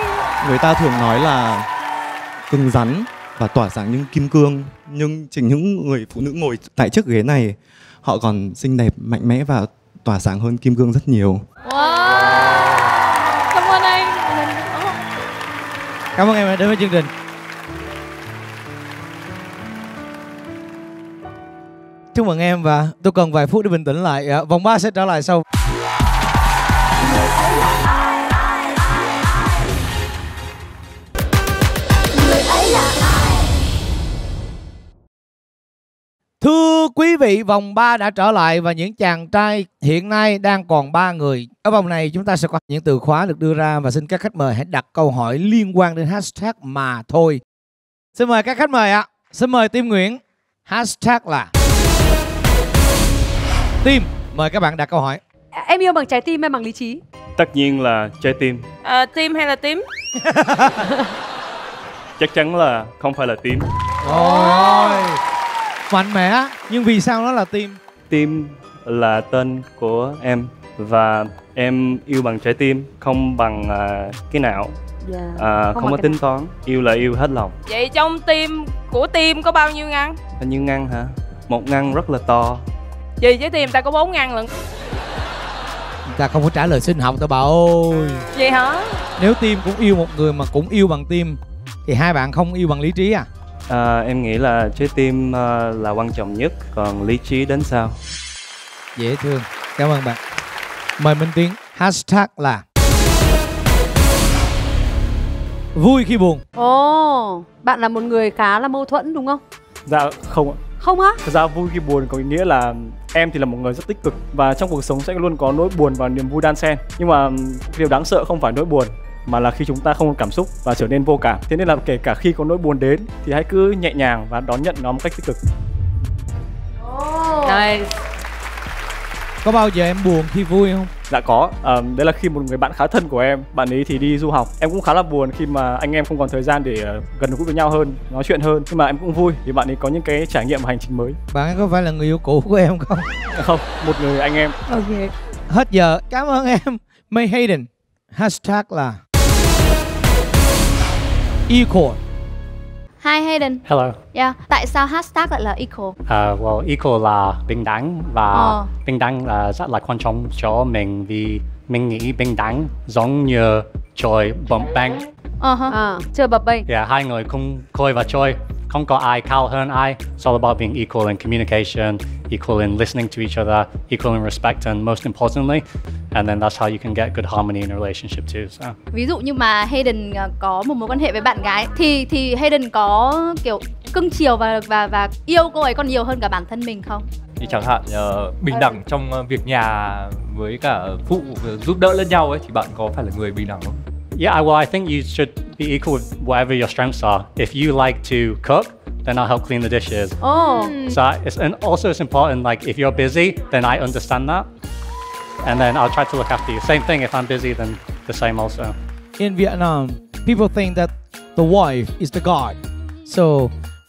Người ta thường nói là cứng rắn và tỏa sáng như kim cương, nhưng chính những người phụ nữ ngồi tại chiếc ghế này, họ còn xinh đẹp, mạnh mẽ và tỏa sáng hơn kim cương rất nhiều. Wow. Cảm ơn anh. Cảm ơn em đã đến với chương trình. Chúc mừng em và tôi cần vài phút để bình tĩnh lại. Vòng ba sẽ trở lại sau. Thưa quý vị, vòng ba đã trở lại và những chàng trai hiện nay đang còn ba người. Ở vòng này chúng ta sẽ có những từ khóa được đưa ra và xin các khách mời hãy đặt câu hỏi liên quan đến hashtag mà thôi. Xin mời các khách mời ạ. Xin mời Tim Nguyễn. Hashtag là tim. Mời các bạn đặt câu hỏi. Em yêu bằng trái tim hay bằng lý trí? Tất nhiên là trái tim. À, tim hay là tím? Chắc chắn là không phải là tím. Ôi, mạnh mẽ. Nhưng vì sao nó là tim? Tim là tên của em. Và em yêu bằng trái tim, không bằng uh, cái não. Yeah. À, không, không có tính toán. Yêu là yêu hết lòng. Vậy trong tim của tim có bao nhiêu ngăn? Bao nhiêu ngăn hả? Một ngăn rất là to. Vì trái tim ta có bốn ngăn lận. Ta không có trả lời sinh học tao bà ơi. Vậy hả? Nếu tim cũng yêu một người mà cũng yêu bằng tim thì hai bạn không yêu bằng lý trí à? À, em nghĩ là trái tim uh, là quan trọng nhất, còn lý trí đến sau. Dễ thương. Cảm ơn bạn. Mời Minh Tiến. Hashtag là vui khi buồn. Ồ, oh, bạn là một người khá là mâu thuẫn đúng không? Dạ không ạ. Không á? Thật ra vui khi buồn có nghĩa là em thì là một người rất tích cực và trong cuộc sống sẽ luôn có nỗi buồn và niềm vui đan xen. Nhưng mà điều đáng sợ không phải nỗi buồn mà là khi chúng ta không có cảm xúc và trở nên vô cảm. Thế nên là kể cả khi có nỗi buồn đến thì hãy cứ nhẹ nhàng và đón nhận nó một cách tích cực. Oh. Nice. Có bao giờ em buồn khi vui không? Dạ có, à, đấy là khi một người bạn khá thân của em, bạn ấy thì đi du học. Em cũng khá là buồn khi mà anh em không còn thời gian để gần gũi với nhau hơn, nói chuyện hơn. Nhưng mà em cũng vui vì bạn ấy có những cái trải nghiệm hành trình mới. Bạn ấy có phải là người yêu cũ của em không? Không, một người anh em. Ok. Hết giờ, cảm ơn em. May Hayden. Hashtag là Equal. Hi Hayden. Hello. Yeah. Tại sao hashtag lại là equal? Uh, well, equal là bình đẳng và oh. bình đẳng là rất là quan trọng cho mình vì mình nghĩ bình đẳng giống như chơi bóng bàn. Ờ ha. Chơi bập bênh. Yeah, hai người cùng coi và chơi, không có ai cao hơn ai. It's all about being equal in communication, equal in listening to each other, equal in respect and most importantly, and then that's how you can get good harmony in a relationship too. So. Ví dụ như mà Hayden có một mối quan hệ với bạn gái thì thì Hayden có kiểu cưng chiều và và và yêu cô ấy còn nhiều hơn cả bản thân mình không? Thì chẳng hạn uh, bình đẳng trong việc nhà với cả phụ giúp đỡ lẫn nhau ấy thì bạn có phải là người bình đẳng không? Yeah, well, I think you should be equal with whatever your strengths are. If you like to cook, then I'll help clean the dishes. Oh. So it's, and also it's important, like if you're busy, then I understand that. And then I'll try to look after you. Same thing, if I'm busy, then the same also. In Vietnam, people think that the wife is the god. So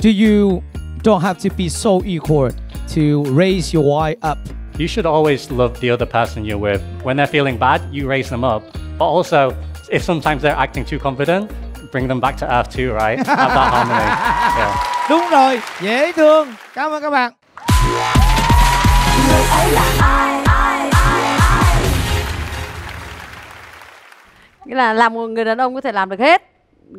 do you don't have to be so equal to raise your wife up? You should always love the other person you're with. When they're feeling bad, you raise them up. But also, if sometimes they're acting too confident, bring them back to earth too, right? Have that harmony. Yeah. Đúng rồi, dễ thương. Cảm ơn các bạn. Người ấy là ai? Ai? Ai? Ai? Nghĩa là làm một người đàn ông có thể làm được hết,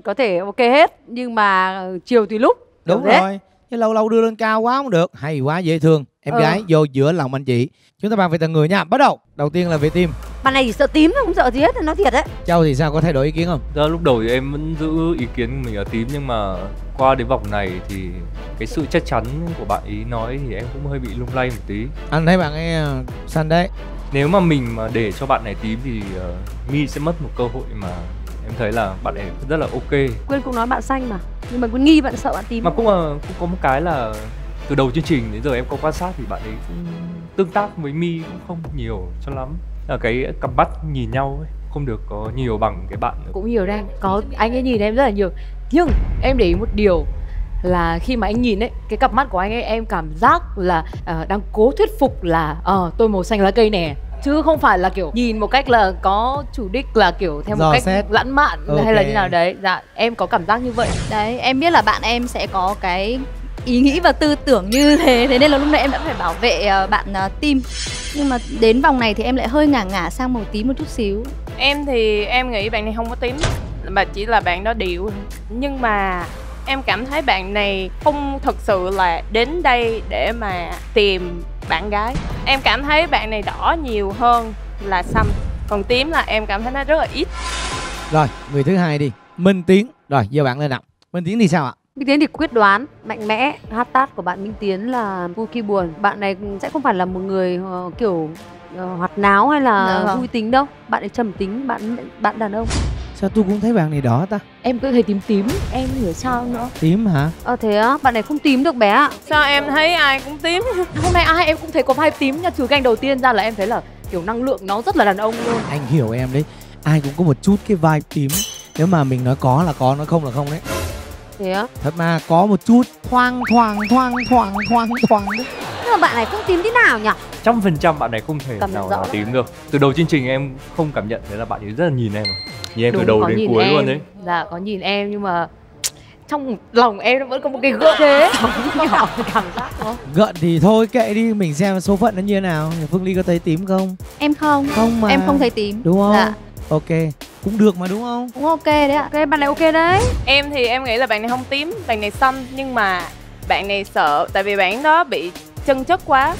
có thể ok hết, nhưng mà chiều tùy lúc. Đúng rồi. Chứ lâu lâu đưa lên cao quá không được. Hay quá, dễ thương. Em ừ. gái vô giữa lòng anh chị. Chúng ta bàn về từng người nha. Bắt đầu. Đầu tiên là về tim. Bạn này chỉ sợ tím không sợ gì hết, nó thiệt đấy. Châu thì sao, có thay đổi ý kiến không? Đó, lúc đầu thì em vẫn giữ ý kiến mình ở tím, nhưng mà qua đến vòng này thì cái sự chắc chắn của bạn ý nói thì em cũng hơi bị lung lay một tí. Anh thấy bạn ấy xanh đấy. Nếu mà mình mà để cho bạn này tím thì uh, My sẽ mất một cơ hội mà em thấy là bạn ấy rất là ok. Quyên cũng nói bạn xanh mà, nhưng mà Quyên nghi bạn sợ bạn tím. Mà cũng, uh, cũng có một cái là từ đầu chương trình đến giờ em có quan sát thì bạn ấy cũng tương tác với My cũng không nhiều cho lắm. Ở cái cặp mắt nhìn nhau ấy, không được có nhiều bằng cái bạn nữa. Cũng nhiều đang có, anh ấy nhìn em rất là nhiều. Nhưng em để ý một điều là khi mà anh nhìn ấy, cái cặp mắt của anh ấy em cảm giác là uh, đang cố thuyết phục là ờ uh, tôi màu xanh lá cây nè, chứ không phải là kiểu nhìn một cách là có chủ đích, là kiểu theo một Dò cách xét. lãng mạn okay. hay là như nào đấy. Dạ, em có cảm giác như vậy. Đấy, em biết là bạn em sẽ có cái ý nghĩ và tư tưởng như thế, thế nên là lúc nãy em đã phải bảo vệ bạn Tim. Nhưng mà đến vòng này thì em lại hơi ngả ngả sang màu tím một chút xíu. Em thì em nghĩ bạn này không có tím, mà chỉ là bạn đó điệu. Nhưng mà em cảm thấy bạn này không thực sự là đến đây để mà tìm bạn gái. Em cảm thấy bạn này đỏ nhiều hơn là xanh, còn tím là em cảm thấy nó rất là ít. Rồi, người thứ hai đi, Minh Tiến. Rồi, giờ bạn lên nào. Minh Tiến thì sao ạ? Minh Tiến thì quyết đoán, mạnh mẽ. Hashtag của bạn Minh Tiến là vui khi buồn. Bạn này sẽ không phải là một người uh, kiểu uh, hoạt náo hay là Được. vui tính đâu. Bạn ấy trầm tính, bạn bạn đàn ông. Sao tôi cũng thấy bạn này đỏ ta? Em cứ thấy tím tím, em hiểu sao nữa. Tím hả? Ờ thế á, bạn này không tím được bé ạ. Sao em thấy ai cũng tím? Hôm nay ai em cũng thấy có vai tím nha, trừ cái anh đầu tiên ra là em thấy là kiểu năng lượng nó rất là đàn ông luôn. Anh hiểu em đấy, ai cũng có một chút cái vai tím. Nếu mà mình nói có là có, nói không là không đấy. Thế á? Thật mà, có một chút thoang thoang thoang thoang thoang thoang đấy. Nhưng mà bạn này không tím thế nào nhỉ? Trăm phần trăm bạn này không thể cảm nào, nào tím được. Từ đầu chương trình em không cảm nhận thấy là bạn ấy rất là nhìn em. Nhìn em Đúng, từ đầu đến cuối em. luôn đấy. Dạ, có nhìn em nhưng mà trong lòng em nó vẫn có một cái gợn thế. Có cảm giác đó. Gợn thì thôi kệ đi, mình xem số phận nó như thế nào. Phương Ly có thấy tím không? Em không, không mà. Em không thấy tím. Đúng không? Dạ. Ok, cũng được mà đúng không? Cũng ok đấy ạ. Ok, bạn này ok đấy. Em thì em nghĩ là bạn này không tím, bạn này xanh. Nhưng mà bạn này sợ, tại vì bạn đó bị chân chất quá,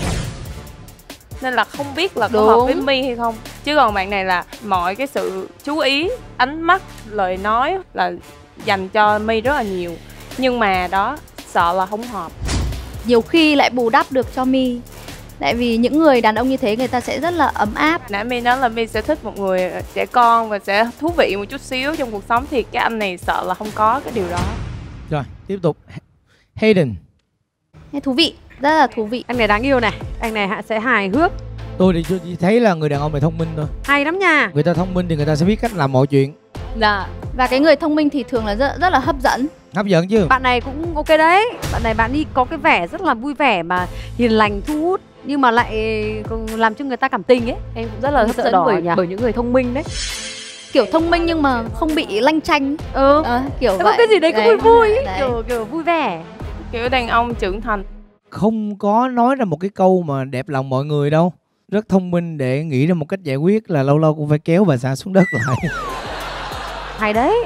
nên là không biết là có đúng. hợp với My hay không. Chứ còn bạn này là mọi cái sự chú ý, ánh mắt, lời nói là dành cho My rất là nhiều. Nhưng mà đó, sợ là không hợp. Nhiều khi lại bù đắp được cho My. Tại vì những người đàn ông như thế người ta sẽ rất là ấm áp. Nãy My nói là My sẽ thích một người trẻ con và sẽ thú vị một chút xíu trong cuộc sống. Thì cái anh này sợ là không có cái điều đó. Rồi, tiếp tục Hayden. Thú vị, rất là thú vị. Anh này đáng yêu này, anh này sẽ hài hước. Tôi thì thấy là người đàn ông này thông minh thôi. Hay lắm nha. Người ta thông minh thì người ta sẽ biết cách làm mọi chuyện. Dạ. Và cái người thông minh thì thường là rất, rất là hấp dẫn. Hấp dẫn chứ. Bạn này cũng ok đấy. Bạn này bạn đi có cái vẻ rất là vui vẻ mà hiền lành, thu hút, nhưng mà lại làm cho người ta cảm tình ấy. Em cũng rất là hấp dẫn bởi, bởi những người thông minh đấy. Kiểu thông minh nhưng mà không bị lanh chanh. Ừ à, kiểu em vậy. Có cái gì đấy cũng đấy, vui vui đấy. Kiểu, kiểu vui vẻ. Kiểu đàn ông trưởng thành. Không có nói ra một cái câu mà đẹp lòng mọi người đâu. Rất thông minh để nghĩ ra một cách giải quyết, là lâu lâu cũng phải kéo bà xã xuống đất lại. Hay đấy.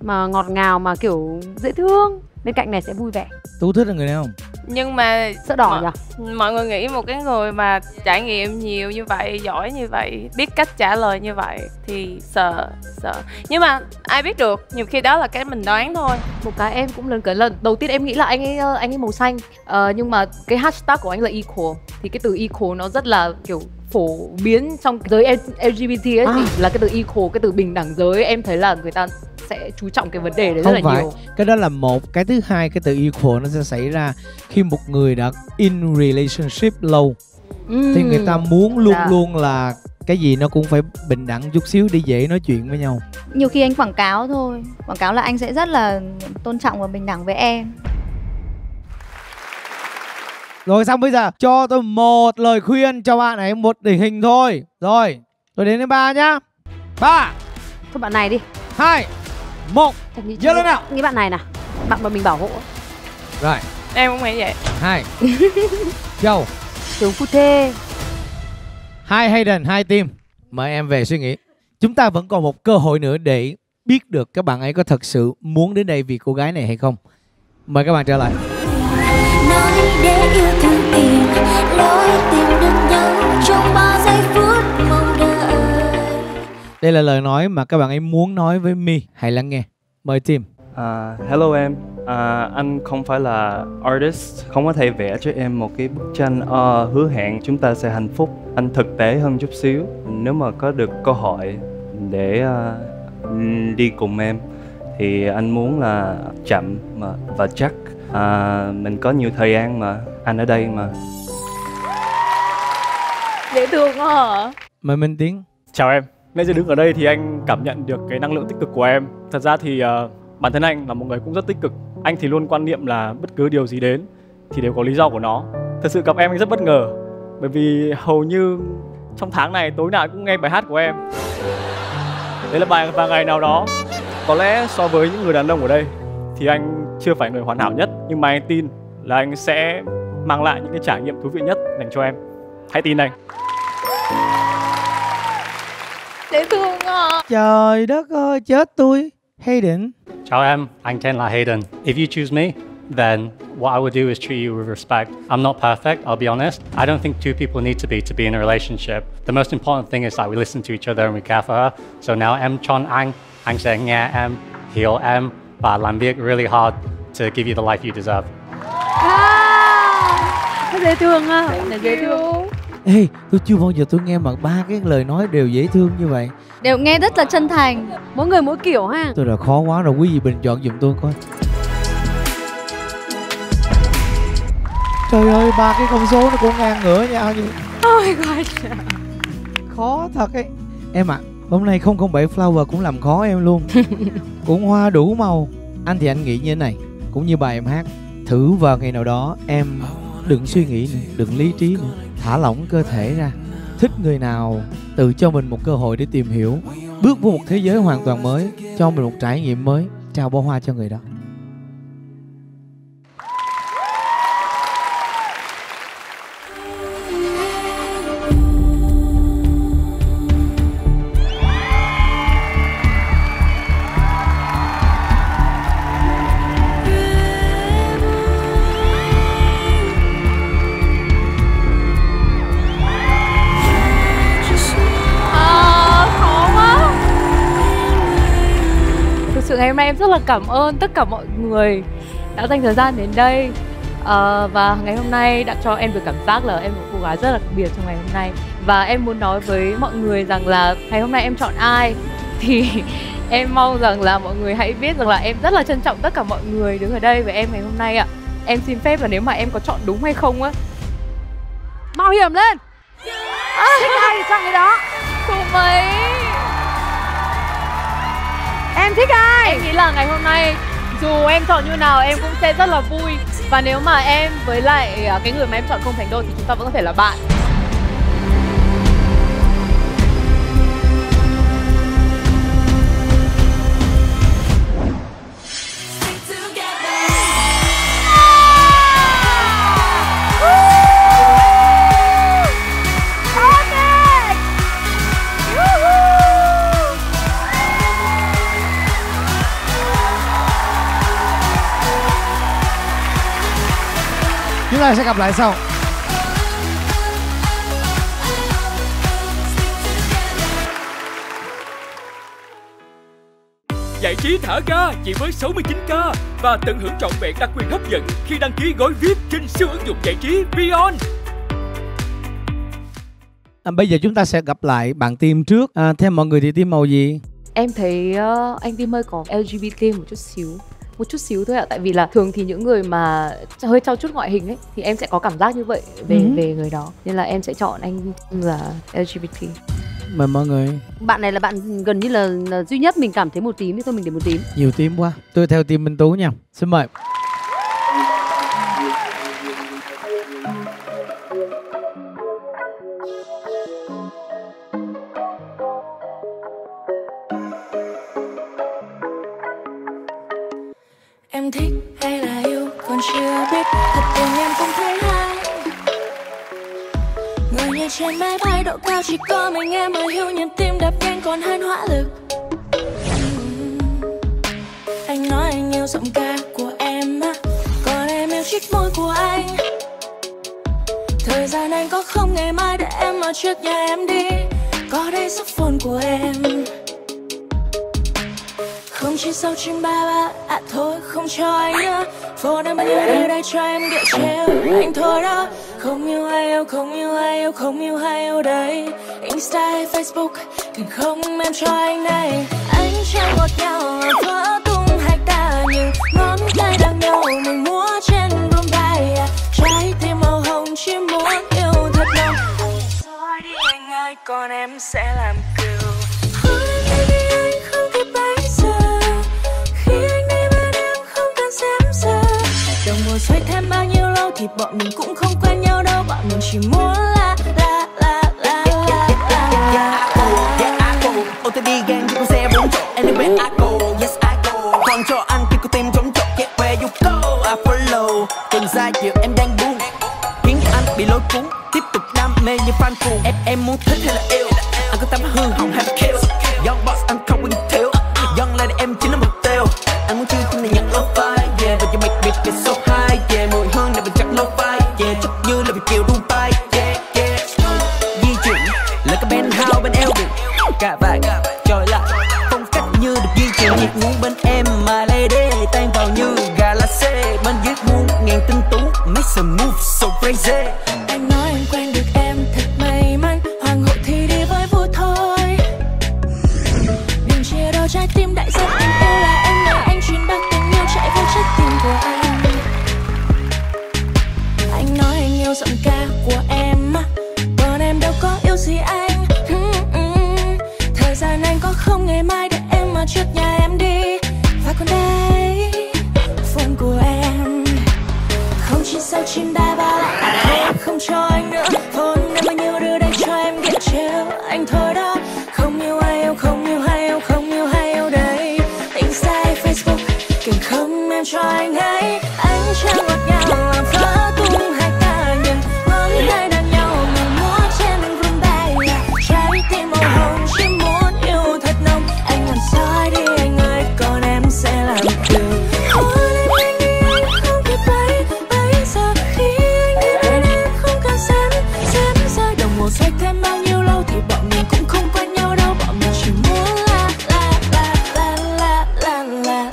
Mà ngọt ngào mà kiểu dễ thương. Bên cạnh này sẽ vui vẻ. Tú thích là người nào không? Nhưng mà sợ đỏ nhỉ? Mọi người nghĩ một cái người mà trải nghiệm nhiều như vậy, giỏi như vậy, biết cách trả lời như vậy thì sợ, sợ. Nhưng mà ai biết được, nhiều khi đó là cái mình đoán thôi. Một cái em cũng lần cái lần đầu tiên em nghĩ là anh ấy anh ấy màu xanh. Ờ, nhưng mà cái hashtag của anh là equal. Thì cái từ equal nó rất là kiểu phổ biến trong giới lờ giê bê tê ấy, à. Thì là cái từ equal, cái từ bình đẳng giới, em thấy là người ta sẽ chú trọng cái vấn đề đấy rất là nhiều. Cái đó là một. Cái thứ hai, cái từ equal nó sẽ xảy ra khi một người đã in relationship lâu. uhm. Thì người ta muốn luôn dạ. luôn là cái gì nó cũng phải bình đẳng chút xíu để dễ nói chuyện với nhau. Nhiều khi anh quảng cáo thôi, quảng cáo là anh sẽ rất là tôn trọng và bình đẳng với em. Rồi xong bây giờ cho tôi một lời khuyên cho bạn ấy, một điển hình thôi. Rồi, tôi đến đến ba nhá. Ba. Thôi bạn này đi. Hai. Một. Dơ lên nào. Nghĩ bạn này nè. Bạn mà mình bảo hộ. Rồi. Em cũng nghĩ vậy. Hai. Châu. Trường Phu Thê. Hai Hayden, hai Tim. Mời em về suy nghĩ. Chúng ta vẫn còn một cơ hội nữa để biết được các bạn ấy có thật sự muốn đến đây vì cô gái này hay không. Mời các bạn trở lại. Đây là lời nói mà các bạn ấy muốn nói với My. Hãy lắng nghe. Mời Tim. Uh, hello em. Uh, anh không phải là artist, không có thể vẽ cho em một cái bức tranh uh, hứa hẹn chúng ta sẽ hạnh phúc. Anh thực tế hơn chút xíu. Nếu mà có được cơ hội để uh, đi cùng em thì anh muốn là chậm mà, và chắc. Uh, mình có nhiều thời gian mà. Anh ở đây mà. Dễ thương quá hả? Mời Minh Tiến. Chào em. Nãy giờ đứng ở đây thì anh cảm nhận được cái năng lượng tích cực của em. Thật ra thì uh, bản thân anh là một người cũng rất tích cực. Anh thì luôn quan niệm là bất cứ điều gì đến thì đều có lý do của nó. Thật sự gặp em anh rất bất ngờ, bởi vì hầu như trong tháng này tối nào cũng nghe bài hát của em. Đấy là bài Và Ngày Nào Đó. Có lẽ so với những người đàn ông ở đây thì anh chưa phải người hoàn hảo nhất, nhưng mà anh tin là anh sẽ mang lại những cái trải nghiệm thú vị nhất dành cho em. Hãy tin anh. Dễ thương à. Trời đất ơi, chết tôi. Hayden. Chào em, anh tên là Hayden. If you choose me, then what I would do is treat you with respect. I'm not perfect, I'll be honest. I don't think two people need to be to be in a relationship. The most important thing is that we listen to each other and we care for her. So now em chọn anh, anh sẽ nghe em, hiểu em và làm việc really hard to give you the life you deserve. Ah, dễ thương à. Dễ thương. Ê, tôi chưa bao giờ tôi nghe mà ba cái lời nói đều dễ thương như vậy. Đều nghe rất là chân thành. Mỗi người mỗi kiểu ha. Tôi là khó quá rồi, quý vị bình chọn giùm tôi coi. Trời ơi, ba cái con số nó cũng ngang ngửa nhau như... Oh my God. Khó thật ấy. Em ạ, à, hôm nay không không bảy Flower cũng làm khó em luôn. Cũng hoa đủ màu. Anh thì anh nghĩ như thế này, cũng như bài em hát. Thử vào ngày nào đó em đừng suy nghĩ nữa, đừng lý trí nữa. Thả lỏng cơ thể ra. Thích người nào, tự cho mình một cơ hội để tìm hiểu. Bước vào một thế giới hoàn toàn mới, cho mình một trải nghiệm mới. Trao bó hoa cho người đó. Ngày hôm nay em rất là cảm ơn tất cả mọi người đã dành thời gian đến đây à, và ngày hôm nay đã cho em được cảm giác là em một cô gái rất là đặc biệt trong ngày hôm nay. Và em muốn nói với mọi người rằng là ngày hôm nay em chọn ai thì em mong rằng là mọi người hãy biết rằng là em rất là trân trọng tất cả mọi người đứng ở đây với em ngày hôm nay ạ. Em xin phép là nếu mà em có chọn đúng hay không á, mạo hiểm lên. À, thích ai thì chọn cái đó. Cùng mấy em thích ai? Em nghĩ là ngày hôm nay dù em chọn như nào em cũng sẽ rất là vui. Và nếu mà em với lại cái người mà em chọn không thành đôi thì chúng ta vẫn có thể là bạn. Chúng ta sẽ gặp lại sau. Giải trí thả ga chỉ với sáu mươi chín k và tận hưởng trọn vẹn đặc quyền hấp dẫn khi đăng ký gói vi ai pi trên siêu ứng dụng giải trí VieON. À, bây giờ chúng ta sẽ gặp lại bạn Tim trước. À, theo mọi người thì Tim màu gì? Em thấy uh, anh Tim hơi có lờ giê bê tê một chút xíu. Một chút xíu thôi ạ, tại vì là thường thì những người mà hơi trau chút ngoại hình ấy thì em sẽ có cảm giác như vậy về ừ. về người đó. Nên là em sẽ chọn anh là lờ giê bê tê. mời mọi người. Bạn này là bạn gần như là, là duy nhất mình cảm thấy một tím, thì thôi mình để một tím. Nhiều tím quá. Tôi theo team Minh Tú nha. Xin mời. Em thích hay là yêu còn chưa biết, thật tình em không thấy hay. Người như trên máy bay độ cao chỉ có mình em mới hiểu, nhịp tim đập nhanh còn hơn hỏa lực. Anh nói anh yêu giọng ca của em á, còn em yêu chiếc môi của anh. Thời gian anh có không ngày mai để em ở trước nhà em đi, có đây giấc phone của em. Không chỉ sau trên ba ba, à thôi không cho anh nữa. Phone em đưa đây đây cho em địa treo anh thôi đó. Không yêu hay yêu, không yêu hay yêu, không yêu hay yêu đấy. Insta hay Facebook, càng không em cho anh này. Anh chẳng ngọt nhau mà vỡ tung hai ta, nhưng ngón tay đang nhau mình múa trên bông bay. Trái tim màu hồng chỉ muốn yêu thật lòng. Thôi đi anh ơi, còn em sẽ làm cừu. Xoay thêm bao nhiêu lâu thì bọn mình cũng không quen nhau đâu, bọn mình chỉ muốn là là là là là. Yeah I go, ô tê đê gang như con xe bốn chỗ. Anywhere I go, yes I go. Còn cho anh khi cô tìm trống trộn. Yeah where you go, I follow. Tuần ra chiều em đang buông, khiến anh bị lôi cuốn, tiếp tục đam mê như fan cuồng. Em em muốn thích hay là yêu, anh cứ tắm hương hồng hay kill. Young boss anh không quên thiếu, young lady em chính là mục tiêu. Anh muốn chơi không thể nhận love vibe. Yeah but you make me feel so. Cả vài tròi lại phong cách như được duy trì, nhiệt muốn bên em mà lê đê tan vào như galaxy. Bên dưới muôn ngàn tinh tú, make some moves so crazy. Anh nói em quen được em thật may mắn, hoàng hậu thì đi với vua thôi. Đừng chia đôi trái tim đại diện, tình yêu là em nói anh truyền bác tình yêu chạy với trái tim của anh. Anh nói anh yêu giọng ca của em, còn em đâu có yêu gì anh. Không ngày mai để em ở trước nhà em đi, và còn đây phone của em. Không chỉ sau chim đa ba, không cho anh nữa. Phone em bao nhiêu đưa đây cho em điện treo anh thôi đó. Không yêu ai yêu, không yêu ai yêu, không yêu ai yêu đấy. Insta Facebook càng không em cho anh ấy. Anh chẳng ngọt ngào làm phá tung hai ta, nhưng ngón tay đàn nhau mình múa trên đường vườn bay. Trái tim màu hồng chỉ muốn đi anh ơi, còn em sẽ làm điều. Hôn em anh đi, anh không kịp lấy. Bây giờ khi anh đến bên em không cần xem xem rơi. Đồng hồ xoay thêm bao nhiêu lâu thì bọn mình cũng không quen nhau đâu, bọn mình chỉ muốn la la la la la la la.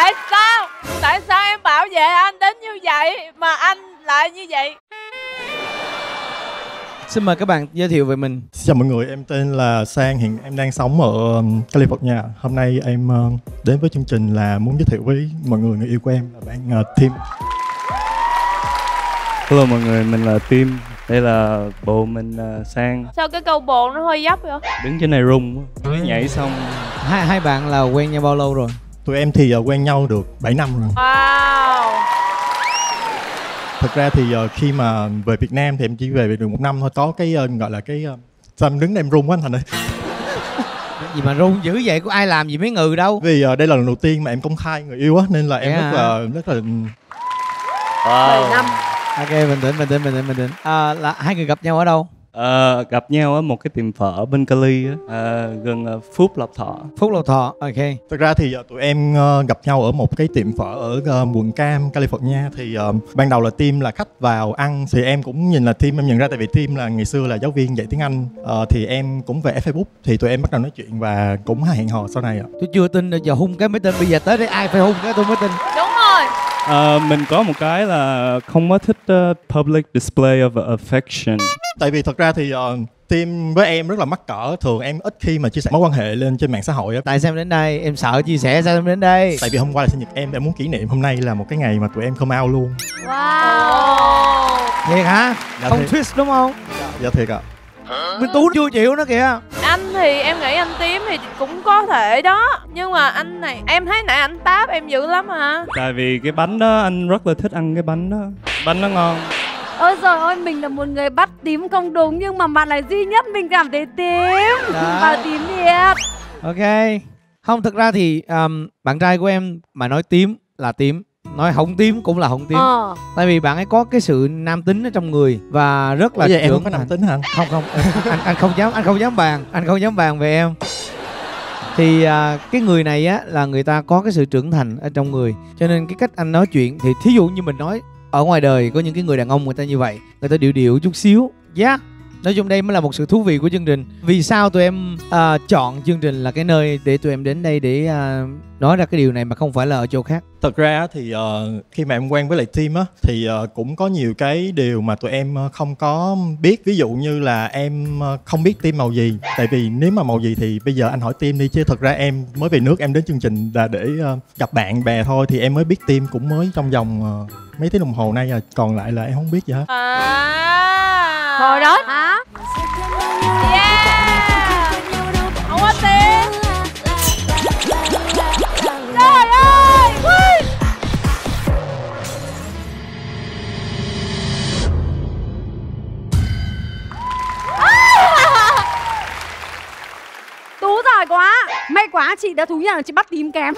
Tại sao? Tại sao em bảo vệ anh đến như vậy mà anh lại như vậy? Xin mời các bạn giới thiệu về mình. Xin chào mọi người, em tên là Sang Hiện, em đang sống ở California. Hôm nay em đến với chương trình là muốn giới thiệu với mọi người người yêu của em là bạn uh, Tim. Hello mọi người, mình là Tim. Đây là bộ mình uh, Sang. Sao cái câu bộ nó hơi dấp vậy? Đứng trên này rung, nhảy xong. Hai, hai bạn là quen nhau bao lâu rồi? Tụi em thì uh, quen nhau được bảy năm rồi. Wow. Thật ra thì uh, khi mà về Việt Nam thì em chỉ về được một năm thôi. Có cái uh, gọi là cái... Uh... Sao em đứng đây em run quá anh Thành ơi. Gì mà run dữ vậy, có ai làm gì mấy người đâu. Vì uh, đây là lần đầu tiên mà em công khai người yêu á, nên là em yeah. rất là... rất là... Wow. bảy năm. Ok, bình tĩnh, bình tĩnh, bình tĩnh, bình tĩnh. À, là hai người gặp nhau ở đâu? À, gặp nhau ở một cái tiệm phở bên Cali à, gần Phúc Lộc Thọ. Phúc Lộc Thọ, ok. Thực ra thì tụi em gặp nhau ở một cái tiệm phở ở quận Cam, California. Thì uh, ban đầu là Tim là khách vào ăn, thì em cũng nhìn là Tim, em nhận ra tại vì Tim là ngày xưa là giáo viên dạy tiếng Anh. uh, Thì em cũng vẽ Facebook, thì tụi em bắt đầu nói chuyện và cũng hẹn hò sau này. Tôi chưa tin, giờ hung cái mới tin, bây giờ tới đây ai phải hung cái tôi mới tin. Đúng rồi. Uh, mình có một cái là không có thích uh, public display of affection. Tại vì thật ra thì uh, Tim với em rất là mắc cỡ. Thường em ít khi mà chia sẻ mối quan hệ lên trên mạng xã hội. Tại sao em đến đây? Em sợ chia sẻ, sao em đến đây? Tại vì hôm qua là sinh nhật em, em muốn kỷ niệm hôm nay là một cái ngày mà tụi em come out luôn. Wow. Thiệt hả? Dạ không thiệt. Twist đúng không? Dạ, dạ thiệt ạ. Minh Tú chưa chịu nó kìa. Anh thì em nghĩ anh Tím thì cũng có thể đó. Nhưng mà anh này, em thấy nãy anh táp em dữ lắm hả? Tại vì cái bánh đó, anh rất là thích ăn cái bánh đó. Bánh nó ngon. Ôi trời ơi, mình là một người bắt Tím không đúng. Nhưng mà bạn này duy nhất mình cảm thấy Tím đó. Và Tím thiệt. Ok. Không, thực ra thì um, bạn trai của em mà nói Tím là Tím, nói hổng Tím cũng là hổng Tím. ờ. Tại vì bạn ấy có cái sự nam tính ở trong người và rất là. Bây giờ em không có nam tính hả? Không không, anh anh không dám anh không dám bàn anh không dám bàn về em. Thì à, cái người này á là người ta có cái sự trưởng thành ở trong người, cho nên cái cách anh nói chuyện thì thí dụ như mình nói ở ngoài đời có những cái người đàn ông người ta như vậy, người ta điệu điệu chút xíu. Dạ. Yeah. Nói chung đây mới là một sự thú vị của chương trình. Vì sao tụi em uh, chọn chương trình là cái nơi để tụi em đến đây để uh, nói ra cái điều này mà không phải là ở chỗ khác? Thật ra thì uh, khi mà em quen với lại Tim á thì uh, cũng có nhiều cái điều mà tụi em không có biết. Ví dụ như là em không biết Tim màu gì. Tại vì nếu mà màu gì thì bây giờ anh hỏi Tim đi. Chứ thật ra em mới về nước, em đến chương trình là để uh, gặp bạn bè thôi. Thì em mới biết Tim cũng mới trong vòng uh, mấy tiếng đồng hồ nay à. Còn lại là em không biết gì hết. À... Hồi đó hả? Yeah. Không có tiếng. Trời ơi. Tú giỏi quá. May quá chị đã thú nhận là chị bắt Tím kém.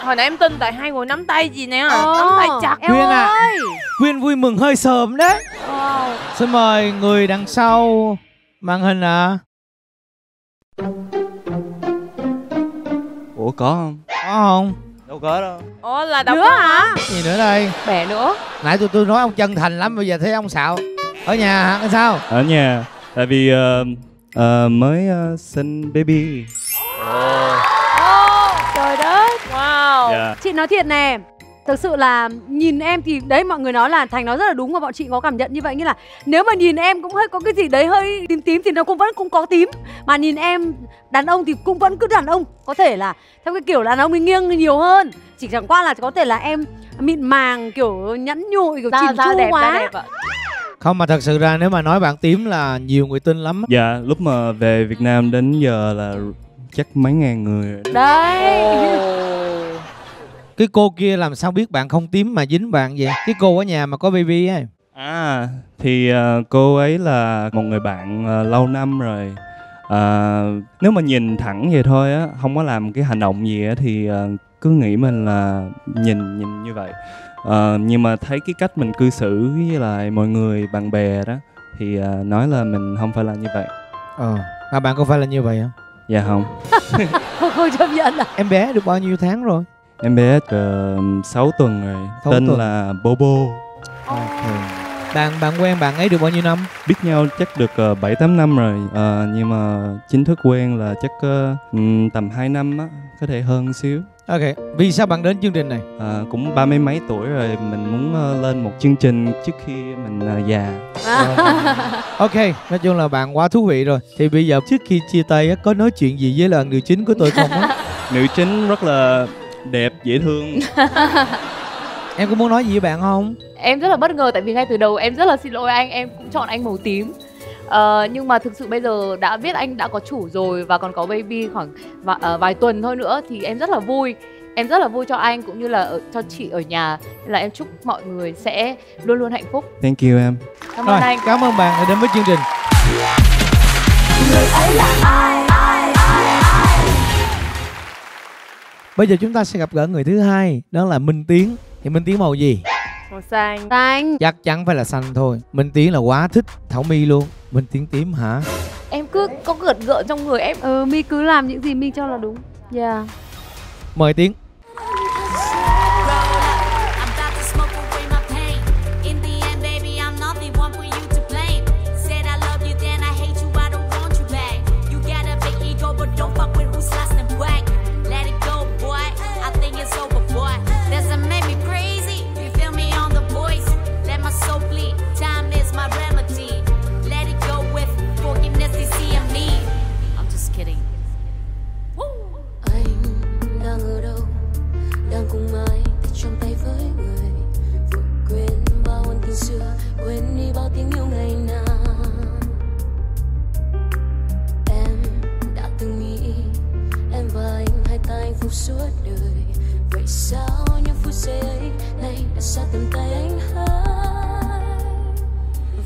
Hồi nãy em tin tại hai người nắm tay gì nè. ờ, Nắm tay chặt Quyên ơi. À, Quyên vui mừng hơi sớm đấy. Wow. Xin mời người đằng sau màn hình ạ. À. Ủa có không? Có không? Đâu có đâu. Ủa là đâu nữa hả? Gì nữa đây? Bè nữa. Nãy tụi tôi nói ông chân thành lắm, bây giờ thấy ông xạo. Ở nhà hả hay sao? Ở nhà. Tại vì uh, uh, mới uh, sinh baby. Oh. Trời đất. Wow. Yeah. Chị nói thiệt nè, thực sự là nhìn em thì đấy, mọi người nói là Thành nói rất là đúng và bọn chị có cảm nhận như vậy. Như là nếu mà nhìn em cũng hơi có cái gì đấy hơi tím tím thì nó cũng vẫn cũng có tím. Mà nhìn em đàn ông thì cũng vẫn cứ đàn ông. Có thể là theo cái kiểu đàn ông mình nghiêng nhiều hơn. Chỉ chẳng qua là có thể là em mịn màng, kiểu nhẵn nhụi, kiểu chỉn chu quá. Không, mà thật sự ra nếu mà nói bạn Tím là nhiều người tin lắm. Dạ, yeah, lúc mà về Việt Nam đến giờ là chắc mấy ngàn người đấy. Oh. Cái cô kia làm sao biết bạn không tím mà dính bạn vậy? Cái cô ở nhà mà có baby ấy. À thì uh, cô ấy là một người bạn uh, lâu năm rồi. uh, Nếu mà nhìn thẳng vậy thôi á, không có làm cái hành động gì á, thì uh, cứ nghĩ mình là nhìn nhìn như vậy. uh, Nhưng mà thấy cái cách mình cư xử với lại mọi người, bạn bè đó, thì uh, nói là mình không phải là như vậy. Ờ uh. Mà bạn có phải là như vậy không? Dạ không. Không chấp nhận à? Em bé được bao nhiêu tháng rồi? Em bé uh, sáu tuần rồi. Tên tuần. Là Bobo. Okay. Bạn bạn quen bạn ấy được bao nhiêu năm? Biết nhau chắc được uh, bảy tám năm rồi. uh, Nhưng mà chính thức quen là chắc uh, tầm hai năm á, có thể hơn xíu. Ok, vì sao bạn đến chương trình này? Uh, cũng ba mươi mấy tuổi rồi, mình muốn uh, lên một chương trình trước khi mình uh, già. uh. Ok, nói chung là bạn quá thú vị rồi. Thì bây giờ trước khi chia tay có nói chuyện gì với là nữ chính của tôi không? Nữ chính rất là đẹp, dễ thương. Em có muốn nói gì với bạn không? Em rất là bất ngờ tại vì ngay từ đầu em rất là xin lỗi anh, em cũng chọn anh màu tím. Uh, nhưng mà thực sự bây giờ đã biết anh đã có chủ rồi và còn có baby khoảng uh, vài tuần thôi nữa thì em rất là vui. Em rất là vui cho anh cũng như là ở, cho chị ở nhà. Nên là em chúc mọi người sẽ luôn luôn hạnh phúc. Thank you em. Cảm ơn anh. Cảm ơn bạn đã đến với chương trình. Người ấy là ai, ai, ai, ai. Bây giờ chúng ta sẽ gặp gỡ người thứ hai, đó là Minh Tiến. Thì Minh Tiến màu gì? Màu xanh. Xanh. Chắc chắn phải là xanh thôi. Minh Tiến là quá thích Thảo My luôn. Minh Tiến tím hả? Em cứ có gợn gợn trong người em. Ừ, My cứ làm những gì My cho là đúng. Yeah. Mời Tiến. không suốt đời. Vậy sao những phút giây ấy nay đã xa tầm tay anh hơn?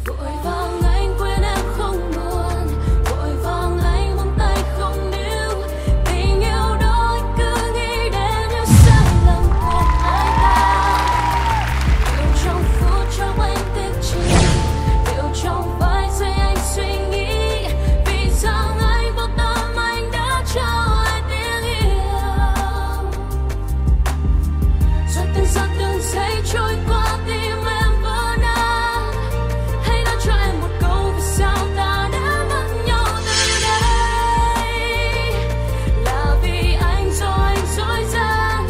Vội vàng anh quên em không buồn, vội vàng lấy vòng tay không níu. Tình yêu đó anh cứ nghĩ đến những sai lầm của ai ta. Điều trong phút cho anh tiếc chi, điều trong vài giây anh suy nghĩ. Vì rằng anh vô tâm anh đã trao ai tiếng yêu. Rồi từng giọt từng giây trôi qua tim em vỡ nát. Hãy nói cho em một câu vì sao ta đã mất nhau từ đây. Là vì anh do anh dối gian,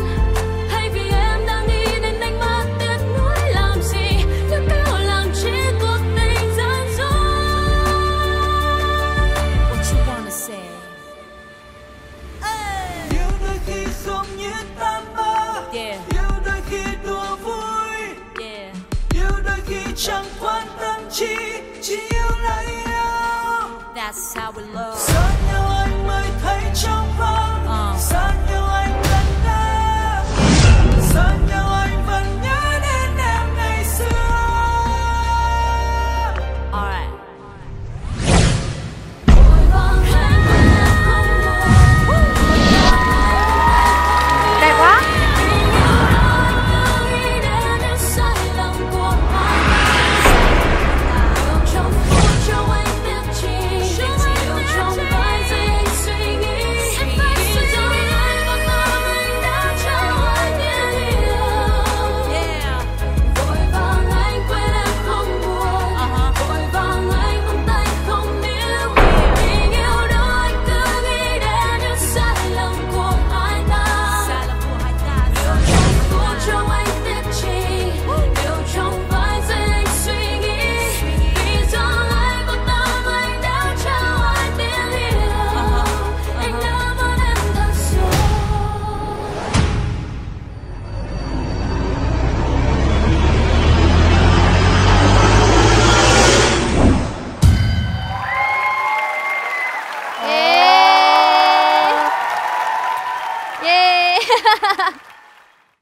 hay vì em đang nghĩ đến đánh mất tiếc nuối làm gì? Những điều làm chỉ cuộc tình gian dối. Yêu đôi khi giống như tan mơ, yêu đôi khi đùa vui, yêu đôi khi chẳng quan tâm chi, chỉ yêu là yêu. That's how we love. Xa nhau anh mới thấy trong vòng, xa nhau anh vẫn đau, xa nhau anh vẫn nhớ đến em ngày xưa. Alright. Đẹp quá.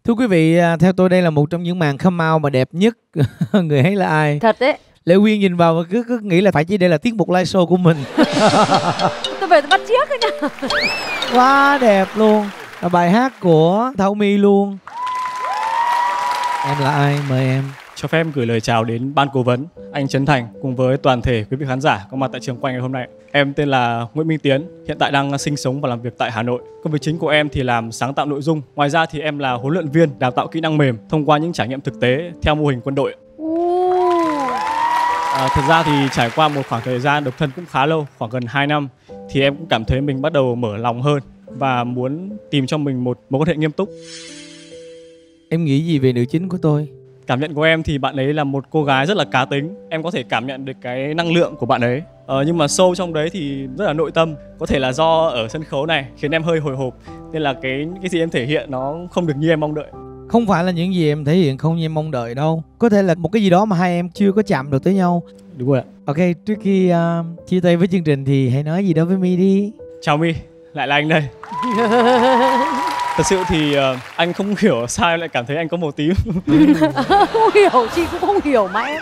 Thưa quý vị, theo tôi đây là một trong những màn come out mà đẹp nhất Người Ấy Là Ai. Thật đấy. Lệ Quyên nhìn vào và cứ, cứ nghĩ là phải chỉ đây là tiết mục live show của mình. Tôi về tôi bắt chiếc ấy nha. Quá đẹp luôn. Bài hát của Thảo My luôn. Em là ai? Mời em. Cho phép em gửi lời chào đến ban cố vấn, anh Trấn Thành cùng với toàn thể quý vị khán giả có mặt tại trường quay ngày hôm nay. Em tên là Nguyễn Minh Tiến, hiện tại đang sinh sống và làm việc tại Hà Nội. Công việc chính của em thì làm sáng tạo nội dung. Ngoài ra thì em là huấn luyện viên đào tạo kỹ năng mềm thông qua những trải nghiệm thực tế theo mô hình quân đội. À, thật ra thì trải qua một khoảng thời gian độc thân cũng khá lâu, khoảng gần hai năm, thì em cũng cảm thấy mình bắt đầu mở lòng hơn và muốn tìm cho mình một mối quan hệ nghiêm túc. Em nghĩ gì về nữ chính của tôi? Cảm nhận của em thì bạn ấy là một cô gái rất là cá tính. Em có thể cảm nhận được cái năng lượng của bạn ấy. ờ, Nhưng mà sâu trong đấy thì rất là nội tâm. Có thể là do ở sân khấu này khiến em hơi hồi hộp, nên là cái cái gì em thể hiện nó không được như em mong đợi. Không phải là những gì em thể hiện không như em mong đợi đâu. Có thể là một cái gì đó mà hai em chưa có chạm được tới nhau. Đúng rồi ạ. Ok, trước khi uh, chia tay với chương trình thì hãy nói gì đó với My đi. Chào My, lại là anh đây. Thật sự thì uh, anh không hiểu sao em lại cảm thấy anh có màu tím. Không hiểu, chị cũng không hiểu mãi.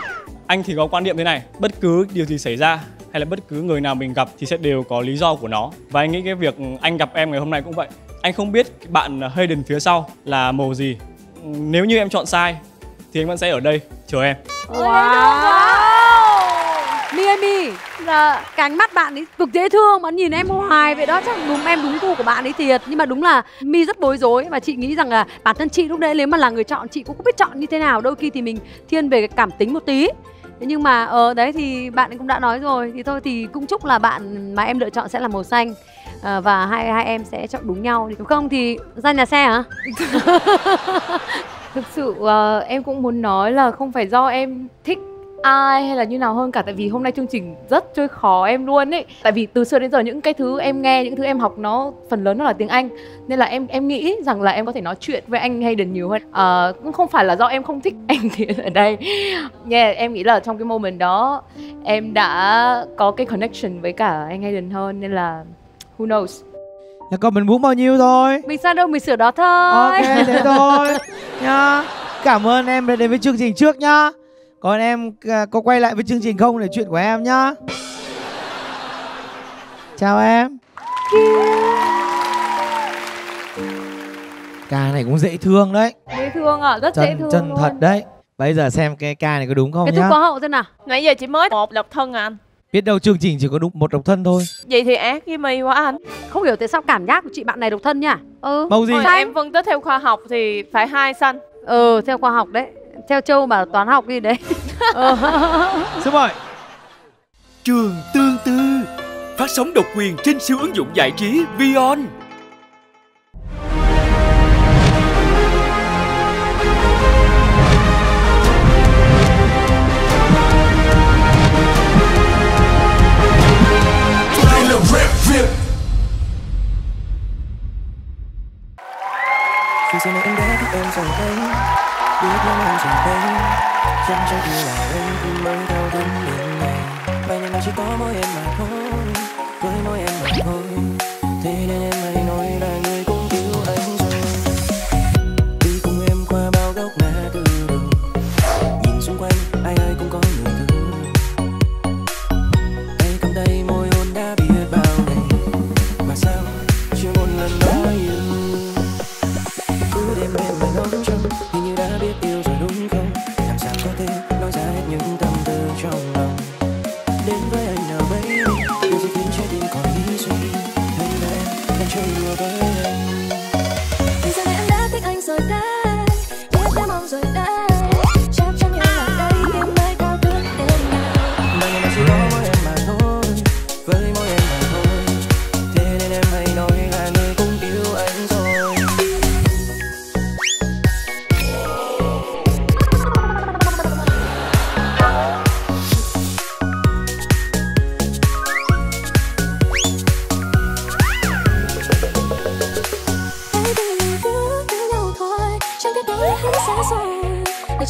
Anh thì có quan niệm thế này, bất cứ điều gì xảy ra hay là bất cứ người nào mình gặp thì sẽ đều có lý do của nó. Và anh nghĩ cái việc anh gặp em ngày hôm nay cũng vậy. Anh không biết bạn Hayden phía sau là màu gì. Nếu như em chọn sai thì anh vẫn sẽ ở đây chờ em. Wow. Miami là cánh mắt bạn ấy cực dễ thương mà nhìn em hoài vậy đó, chắc đúng em đúng gu của bạn ấy thiệt. Nhưng mà đúng là My rất bối rối và chị nghĩ rằng là bản thân chị lúc đấy nếu mà là người chọn chị cũng không biết chọn như thế nào. Đôi khi thì mình thiên về cái cảm tính một tí. Thế nhưng mà ở uh, đấy thì bạn ấy cũng đã nói rồi thì thôi thì cũng chúc là bạn mà em lựa chọn sẽ là màu xanh. À, và hai hai em sẽ chọn đúng nhau, nếu không thì ra nhà xe hả? Thực sự uh, em cũng muốn nói là không phải do em thích ai hay là như nào hơn cả, tại vì hôm nay chương trình rất chơi khó em luôn ấy. Tại vì từ xưa đến giờ những cái thứ em nghe, những thứ em học nó phần lớn nó là tiếng Anh, nên là em em nghĩ rằng là em có thể nói chuyện với anh Hayden nhiều hơn. À, cũng không phải là do em không thích anh thì ở đây. Yeah, em nghĩ là trong cái moment đó em đã có cái connection với cả anh Hayden hơn, nên là who knows. Nhà con mình muốn bao nhiêu thôi. Mình sao đâu, mình sửa đó thôi. Ok, thế thôi. Nha. Cảm ơn em đã đến với chương trình trước nhá. Còn em có quay lại với chương trình không để chuyện của em nhá. Chào em. Ca này cũng dễ thương đấy. Dễ thương ạ, à, rất chân, dễ thương chân luôn. Thật đấy. Bây giờ xem cái ca này có đúng không cái nhá. Cái có hậu thế nào. Nãy giờ chỉ mới một độc thân à anh. Biết đâu chương trình chỉ có đúng một độc thân thôi. Vậy thì ác với mày quá anh. Không hiểu tại sao cảm giác của chị bạn này độc thân nha. Ừ. Màu gì? Thôi, em phân tích theo khoa học thì phải hai xanh. Ừ, theo khoa học đấy. Theo Châu mà toán học đi đấy. Ừ. Xin mời. Trường Tương Tư phát sóng độc quyền trên siêu ứng dụng giải trí VieON. Giờ này anh đã biết em rồi đấy, biết lắm em rồi đấy. Chẳng trách như là anh thì mới đau đến đêm này. Bài này mà chỉ có mỗi em mà thôi, với mỗi em mà thôi. Thế nên em hãy nói là người cũng yêu anh rồi. Đi cùng em qua bao góc ngã tư đường, nhìn xung quanh ai ai cũng có người thương. Tay cầm tay môi hôn đã biết bao ngày, mà sao chưa một lần nói yêu. Hình như đã biết yêu rồi đúng không? Làm sao có thể nói ra hết những tâm tư trong lòng. Đến với anh nào baby, điều gì khiến trái tim còn nghĩ suy. Nên là em đang chơi đùa với anh. Thì giờ này em đã thích anh rồi đấy, biết đã mong rồi đấy. Chắc chắn như là đây tiếng nơi cao tước đến ngày. Mà ngày nào chỉ có mỗi em mà thôi, với mỗi em mà thôi. Thế nên em hãy nói là người cũng yêu anh rồi.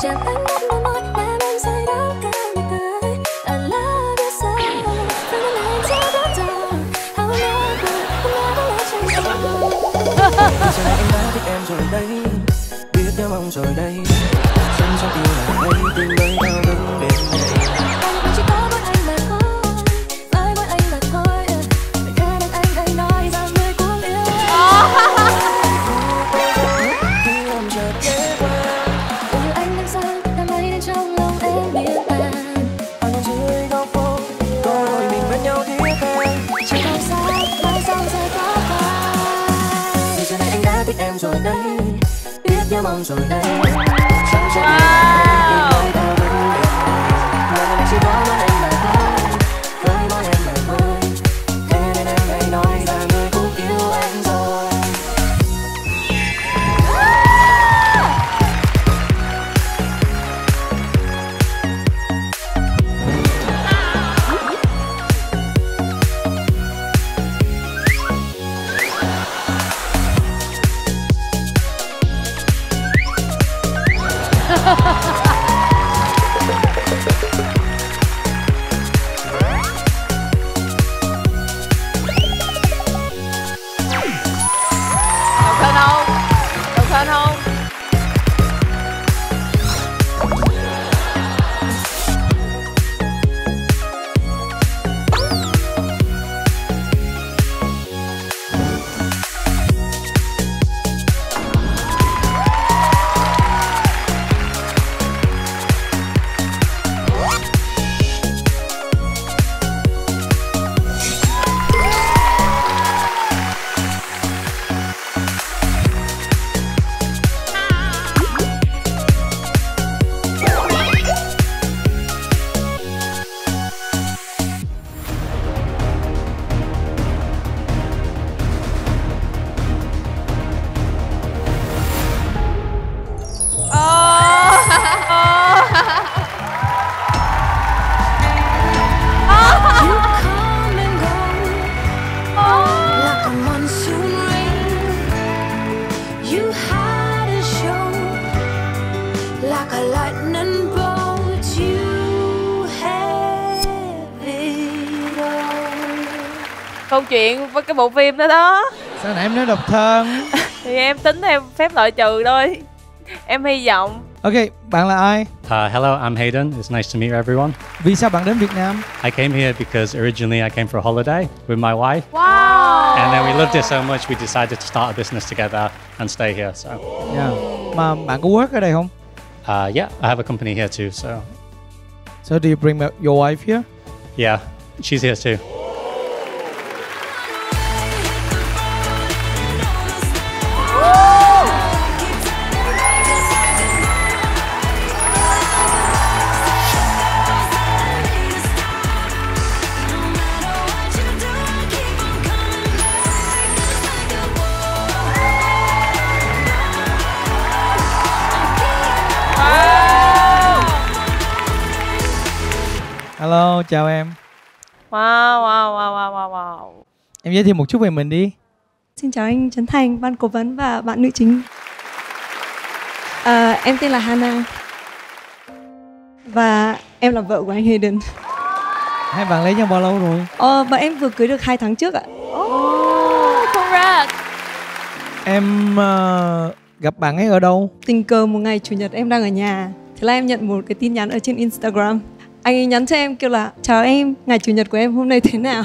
Chẳng anh mắt môi môi em em say đắm cả người tới. I love you so. Thế nên anh sẽ đón chờ. How I love you, không ngờ có lẽ chẳng sao. Giờ này anh đã thích em rồi đấy, biết đã mong rồi đấy. Chân trong yêu là đây, tình nơi đau đớn đến đây. Anh vẫn chỉ có mỗi anh mà thôi, với mỗi anh mà thôi. Thế nên anh hãy nói rằng người cũng yêu anh. Em rồi đấy, biết nhau mong rồi đấy. Chẳng trách wow. Em đã đến đời này chỉ có mỗi anh mà thôi, với mỗi em mà thôi. Thế nên em hãy nói là người cũng yêu anh rồi. Câu chuyện với cái bộ phim đó đó. Sao nãy em nói độc thân? Thì em tính theo phép loại trừ thôi. Em hy vọng. Ok, bạn là ai? Uh, hello, I'm Hayden. It's nice to meet everyone. Vì sao bạn đến Việt Nam? I came here because originally I came for a holiday with my wife. Wow! And then we loved it so much we decided to start a business together and stay here. So. Yeah. Mà bạn có work ở đây không? Uh, yeah, I have a company here too. So. So do you bring your wife here? Yeah, she's here too. Hello, chào em. Wow, wow, wow, wow, wow. Em giới thiệu một chút về mình đi. Xin chào anh Trấn Thành, ban cố vấn và bạn nữ chính. À, em tên là Hannah. Và em là vợ của anh Hayden. Hai bạn lấy nhau bao lâu rồi? Ờ, và em vừa cưới được hai tháng trước ạ. Oh, congrats. Em uh, gặp bạn ấy ở đâu? Tình cờ một ngày Chủ nhật em đang ở nhà. Thế là em nhận một cái tin nhắn ở trên Instagram. Anh ấy nhắn cho em kêu là chào em, ngày Chủ nhật của em hôm nay thế nào?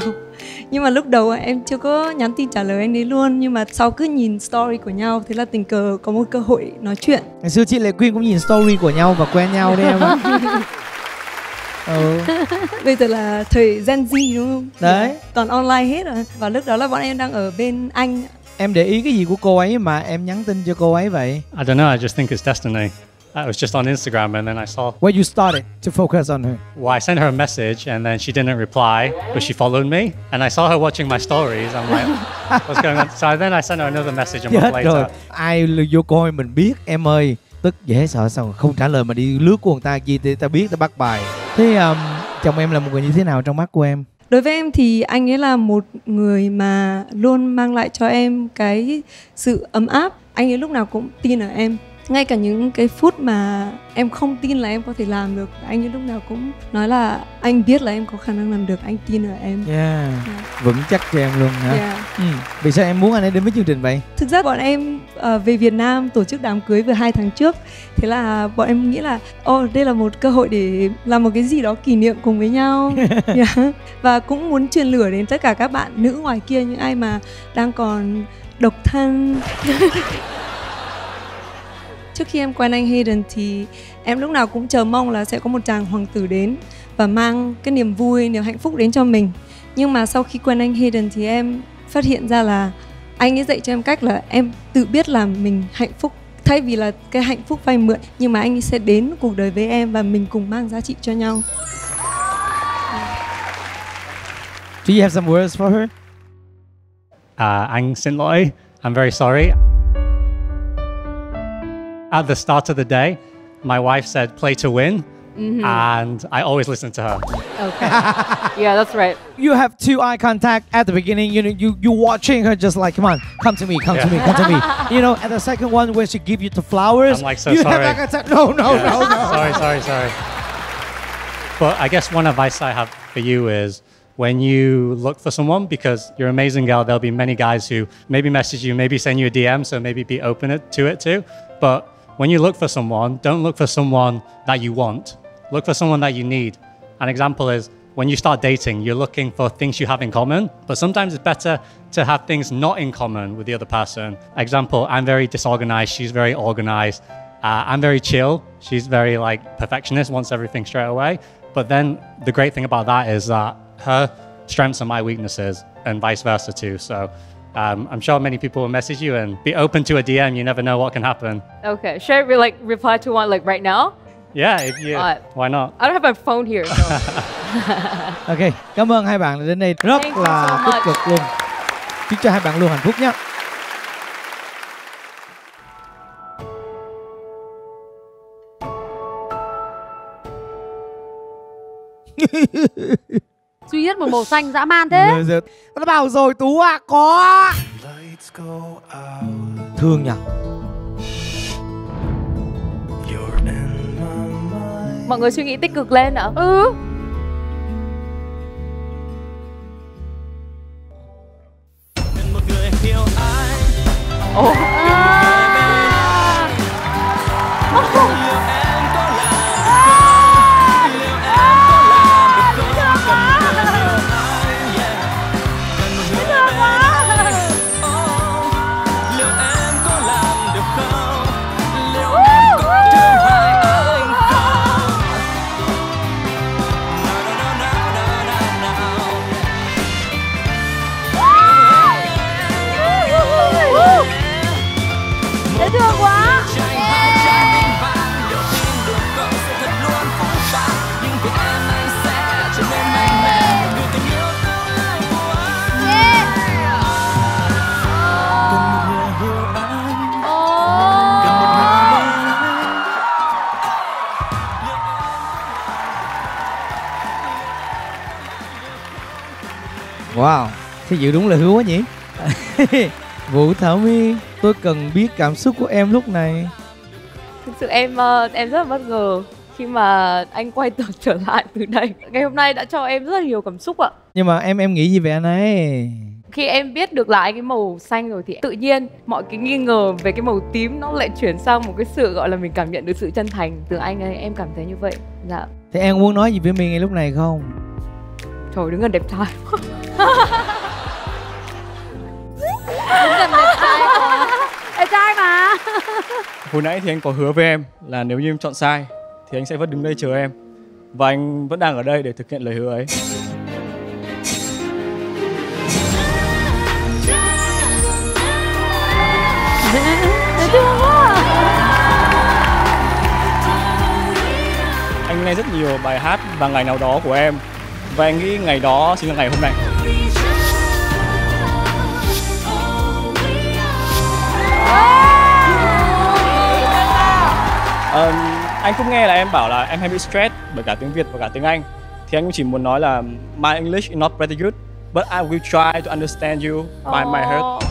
Nhưng mà lúc đầu em chưa có nhắn tin trả lời anh ấy luôn. Nhưng mà sau cứ nhìn story của nhau, thế là tình cờ có một cơ hội nói chuyện. Ngày xưa chị Lệ Quyên cũng nhìn story của nhau và quen nhau đấy em ạ. Ừ. Bây giờ là thời Gen Z đúng không? Đấy. Toàn online hết rồi. Và lúc đó là bọn em đang ở bên Anh. Em để ý cái gì của cô ấy mà em nhắn tin cho cô ấy vậy? I don't know, I just think it's destiny. I was just on Instagram and then I saw... Where you started to focus on her? Well, I sent her a message and then she didn't reply, but she followed me. And I saw her watching my stories. I'm like, what's going on? So then I sent her another message a month later. Rồi. Ai vô coi mình biết, em ơi. Tức dễ sợ sao không trả lời mà đi lướt của người ta kia, ta biết, ta bắt bài. Thế um, chồng em là một người như thế nào trong mắt của em? Đối với em thì anh ấy là một người mà luôn mang lại cho em cái sự ấm áp. Anh ấy lúc nào cũng tin ở em. Ngay cả những cái phút mà em không tin là em có thể làm được, anh ấy lúc nào cũng nói là anh biết là em có khả năng làm được, anh tin ở em. Yeah. Yeah. Vững chắc cho em luôn hả? Yeah. Ừ. Vì sao em muốn anh ấy đến với chương trình vậy? Thực ra bọn em uh, về Việt Nam tổ chức đám cưới vừa hai tháng trước. Thế là bọn em nghĩ là Ồ oh, đây là một cơ hội để làm một cái gì đó kỷ niệm cùng với nhau. Yeah. Và cũng muốn truyền lửa đến tất cả các bạn nữ ngoài kia, những ai mà đang còn độc thân. Trước khi em quen anh Hayden thì em lúc nào cũng chờ mong là sẽ có một chàng hoàng tử đến và mang cái niềm vui, niềm hạnh phúc đến cho mình. Nhưng mà sau khi quen anh Hayden thì em phát hiện ra là anh ấy dạy cho em cách là em tự biết là mình hạnh phúc. Thay vì là cái hạnh phúc vay mượn, nhưng mà anh ấy sẽ đến cuộc đời với em và mình cùng mang giá trị cho nhau. Do you have some words for her? Uh, anh xin lỗi, I'm very sorry. At the start of the day, my wife said, play to win, mm-hmm. and I always listen to her. Okay. Yeah, that's right. You have two eye contact at the beginning. You know, you, you're watching her just like, come on, come to me, come yeah. to me, come to me. You know, and the second one, when she give you the flowers, I'm like, so you sorry. Have eye contact. No, no, yeah. no, no. Sorry, sorry, sorry. But I guess one advice I have for you is, when you look for someone, because you're an amazing girl, there'll be many guys who maybe message you, maybe send you a D M, so maybe be open to it too. But when you look for someone, don't look for someone that you want. Look for someone that you need. An example is when you start dating, you're looking for things you have in common, but sometimes it's better to have things not in common with the other person. Example, I'm very disorganized, she's very organized. Uh, I'm very chill, she's very like perfectionist, wants everything straight away. But then the great thing about that is that her strengths are my weaknesses and vice versa too. So. Um, I'm sure many people will message you and be open to a D M. You never know what can happen. Okay, should we like reply to one like right now? Yeah, if you, uh, why not? I don't have my phone here. So. Okay, cảm ơn hai bạn đã đến đây rất Thank là so tích cực luôn. Chúc cho hai bạn luôn hạnh phúc nhé. Duy nhất một màu xanh dã man thế. Nó bảo rồi Tú à, có thương nhỉ. Mọi người suy nghĩ tích cực lên ạ. Ừ. Một người yêu ai Oh. À. Oh. Wow, sao Diệu đúng là hứa quá nhỉ? Vũ Thảo My, tôi cần biết cảm xúc của em lúc này. Thực sự em em rất là bất ngờ khi mà anh quay trở trở lại từ đây. Ngày hôm nay đã cho em rất là nhiều cảm xúc ạ. Nhưng mà em em nghĩ gì về anh ấy? Khi em biết được lại cái màu xanh rồi thì tự nhiên mọi cái nghi ngờ về cái màu tím nó lại chuyển sang một cái sự gọi là mình cảm nhận được sự chân thành từ anh ấy. Em cảm thấy như vậy. Dạ. Thế em muốn nói gì với mình ngay lúc này không? Trời, đứng gần đẹp trai. Đứng gần đẹp trai mà. Đẹp trai mà. Hồi nãy thì anh có hứa với em là nếu như em chọn sai thì anh sẽ vẫn đứng đây chờ em. Và anh vẫn đang ở đây để thực hiện lời hứa ấy. Anh nghe rất nhiều bài hát và ngày nào đó của em. Và anh nghĩ ngày đó chính là ngày hôm nay. À, anh cũng nghe là em bảo là em hay bị stress bởi cả tiếng Việt và cả tiếng Anh. Thì anh cũng chỉ muốn nói là my English is not pretty good, but I will try to understand you by my heart.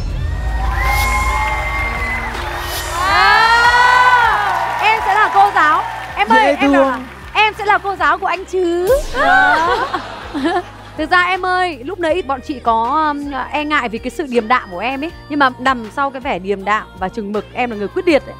À, em sẽ là cô giáo. Em ơi, em là... em sẽ là cô giáo của anh chứ. Thực ra em ơi, lúc nãy bọn chị có e ngại vì cái sự điềm đạm của em ấy. Nhưng mà nằm sau cái vẻ điềm đạm và chừng mực, em là người quyết liệt ấy.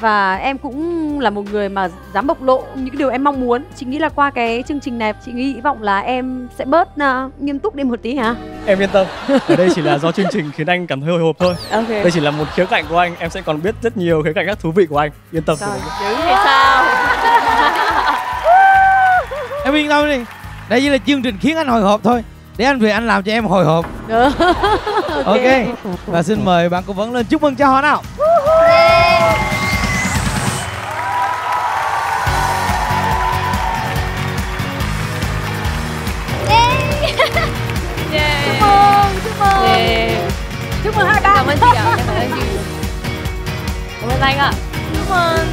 Và em cũng là một người mà dám bộc lộ những điều em mong muốn. Chị nghĩ là qua cái chương trình này, chị nghĩ hy vọng là em sẽ bớt uh, nghiêm túc đi một tí hả? Em yên tâm, ở đây chỉ là do chương trình khiến anh cảm thấy hồi hộp thôi. Okay. Đây chỉ là một khía cạnh của anh, em sẽ còn biết rất nhiều khía cạnh các thú vị của anh. Yên tâm. Chứ thì sao? Em yên tâm đi. Đây chỉ là chương trình khiến anh hồi hộp thôi. Để anh về anh làm cho em hồi hộp. Ok. okay. Và xin mời bạn cố vấn lên, chúc mừng cho họ nào. Chúc mừng hai bạn. Cảm ơn chị ạ. Cảm ơn anh ạ. Chúc mừng.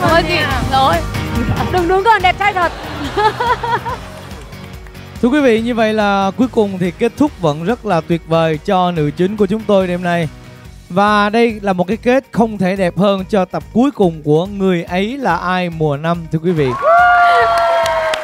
Cảm ơn chị. Rồi. Đừng đứng còn đẹp trai thật. Thưa quý vị, như vậy là cuối cùng thì kết thúc vẫn rất là tuyệt vời cho nữ chính của chúng tôi đêm nay. Và đây là một cái kết không thể đẹp hơn cho tập cuối cùng của Người Ấy Là Ai mùa năm, thưa quý vị.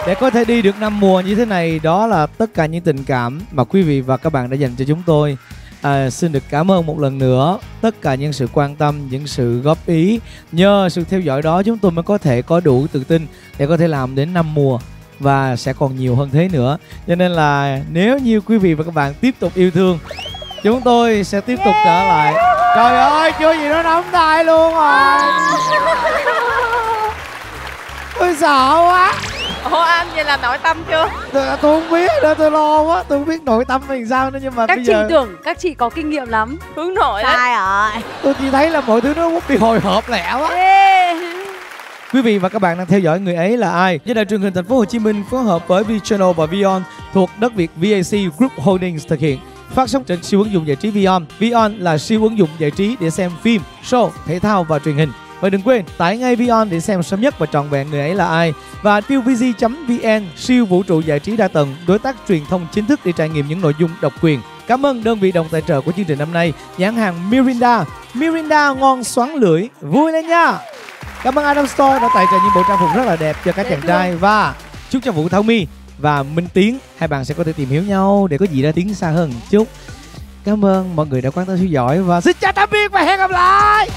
Để có thể đi được năm mùa như thế này, đó là tất cả những tình cảm mà quý vị và các bạn đã dành cho chúng tôi. À, xin được cảm ơn một lần nữa tất cả những sự quan tâm, những sự góp ý. Nhờ sự theo dõi đó chúng tôi mới có thể có đủ tự tin để có thể làm đến năm mùa và sẽ còn nhiều hơn thế nữa. Cho nên là nếu như quý vị và các bạn tiếp tục yêu thương, chúng tôi sẽ tiếp tục trở lại. Trời ơi, chưa gì nó nắm tay luôn rồi. Tôi sợ quá. Ủa anh vậy là nội tâm chưa? Tôi, tôi không biết nữa, tôi lo quá, tôi không biết nội tâm mình sao nữa, nhưng mà các bây giờ... Các chị tưởng các chị có kinh nghiệm lắm. Hướng nội đấy. Sai rồi. Tôi chỉ thấy là mọi thứ nó bị hồi hộp lẻ quá. Ê. Quý vị và các bạn đang theo dõi Người Ấy Là Ai do Đài Truyền hình Thành phố Hồ Chí Minh phối hợp với VieChannel và VieON thuộc đất Việt vê a xê Group Holdings thực hiện. Phát sóng trên siêu ứng dụng giải trí VieON. VieON là siêu ứng dụng giải trí để xem phim, show, thể thao và truyền hình. Và đừng quên tải ngay VieON để xem sớm nhất và trọn vẹn Người Ấy Là Ai. Và tiêu vz chấm vn, siêu vũ trụ giải trí đa tầng, đối tác truyền thông chính thức để trải nghiệm những nội dung độc quyền. Cảm ơn đơn vị đồng tài trợ của chương trình năm nay, nhãn hàng Mirinda. Mirinda ngon xoắn lưỡi, vui lên nha. Cảm ơn Adam Store đã tài trợ những bộ trang phục rất là đẹp cho các chàng trai. Và chúc cho Vũ Thảo My và Minh Tiến, hai bạn sẽ có thể tìm hiểu nhau để có gì ra tiếng xa hơn một chút. Cảm ơn mọi người đã quan tâm theo dõi và xin chào tạm biệt và hẹn gặp lại.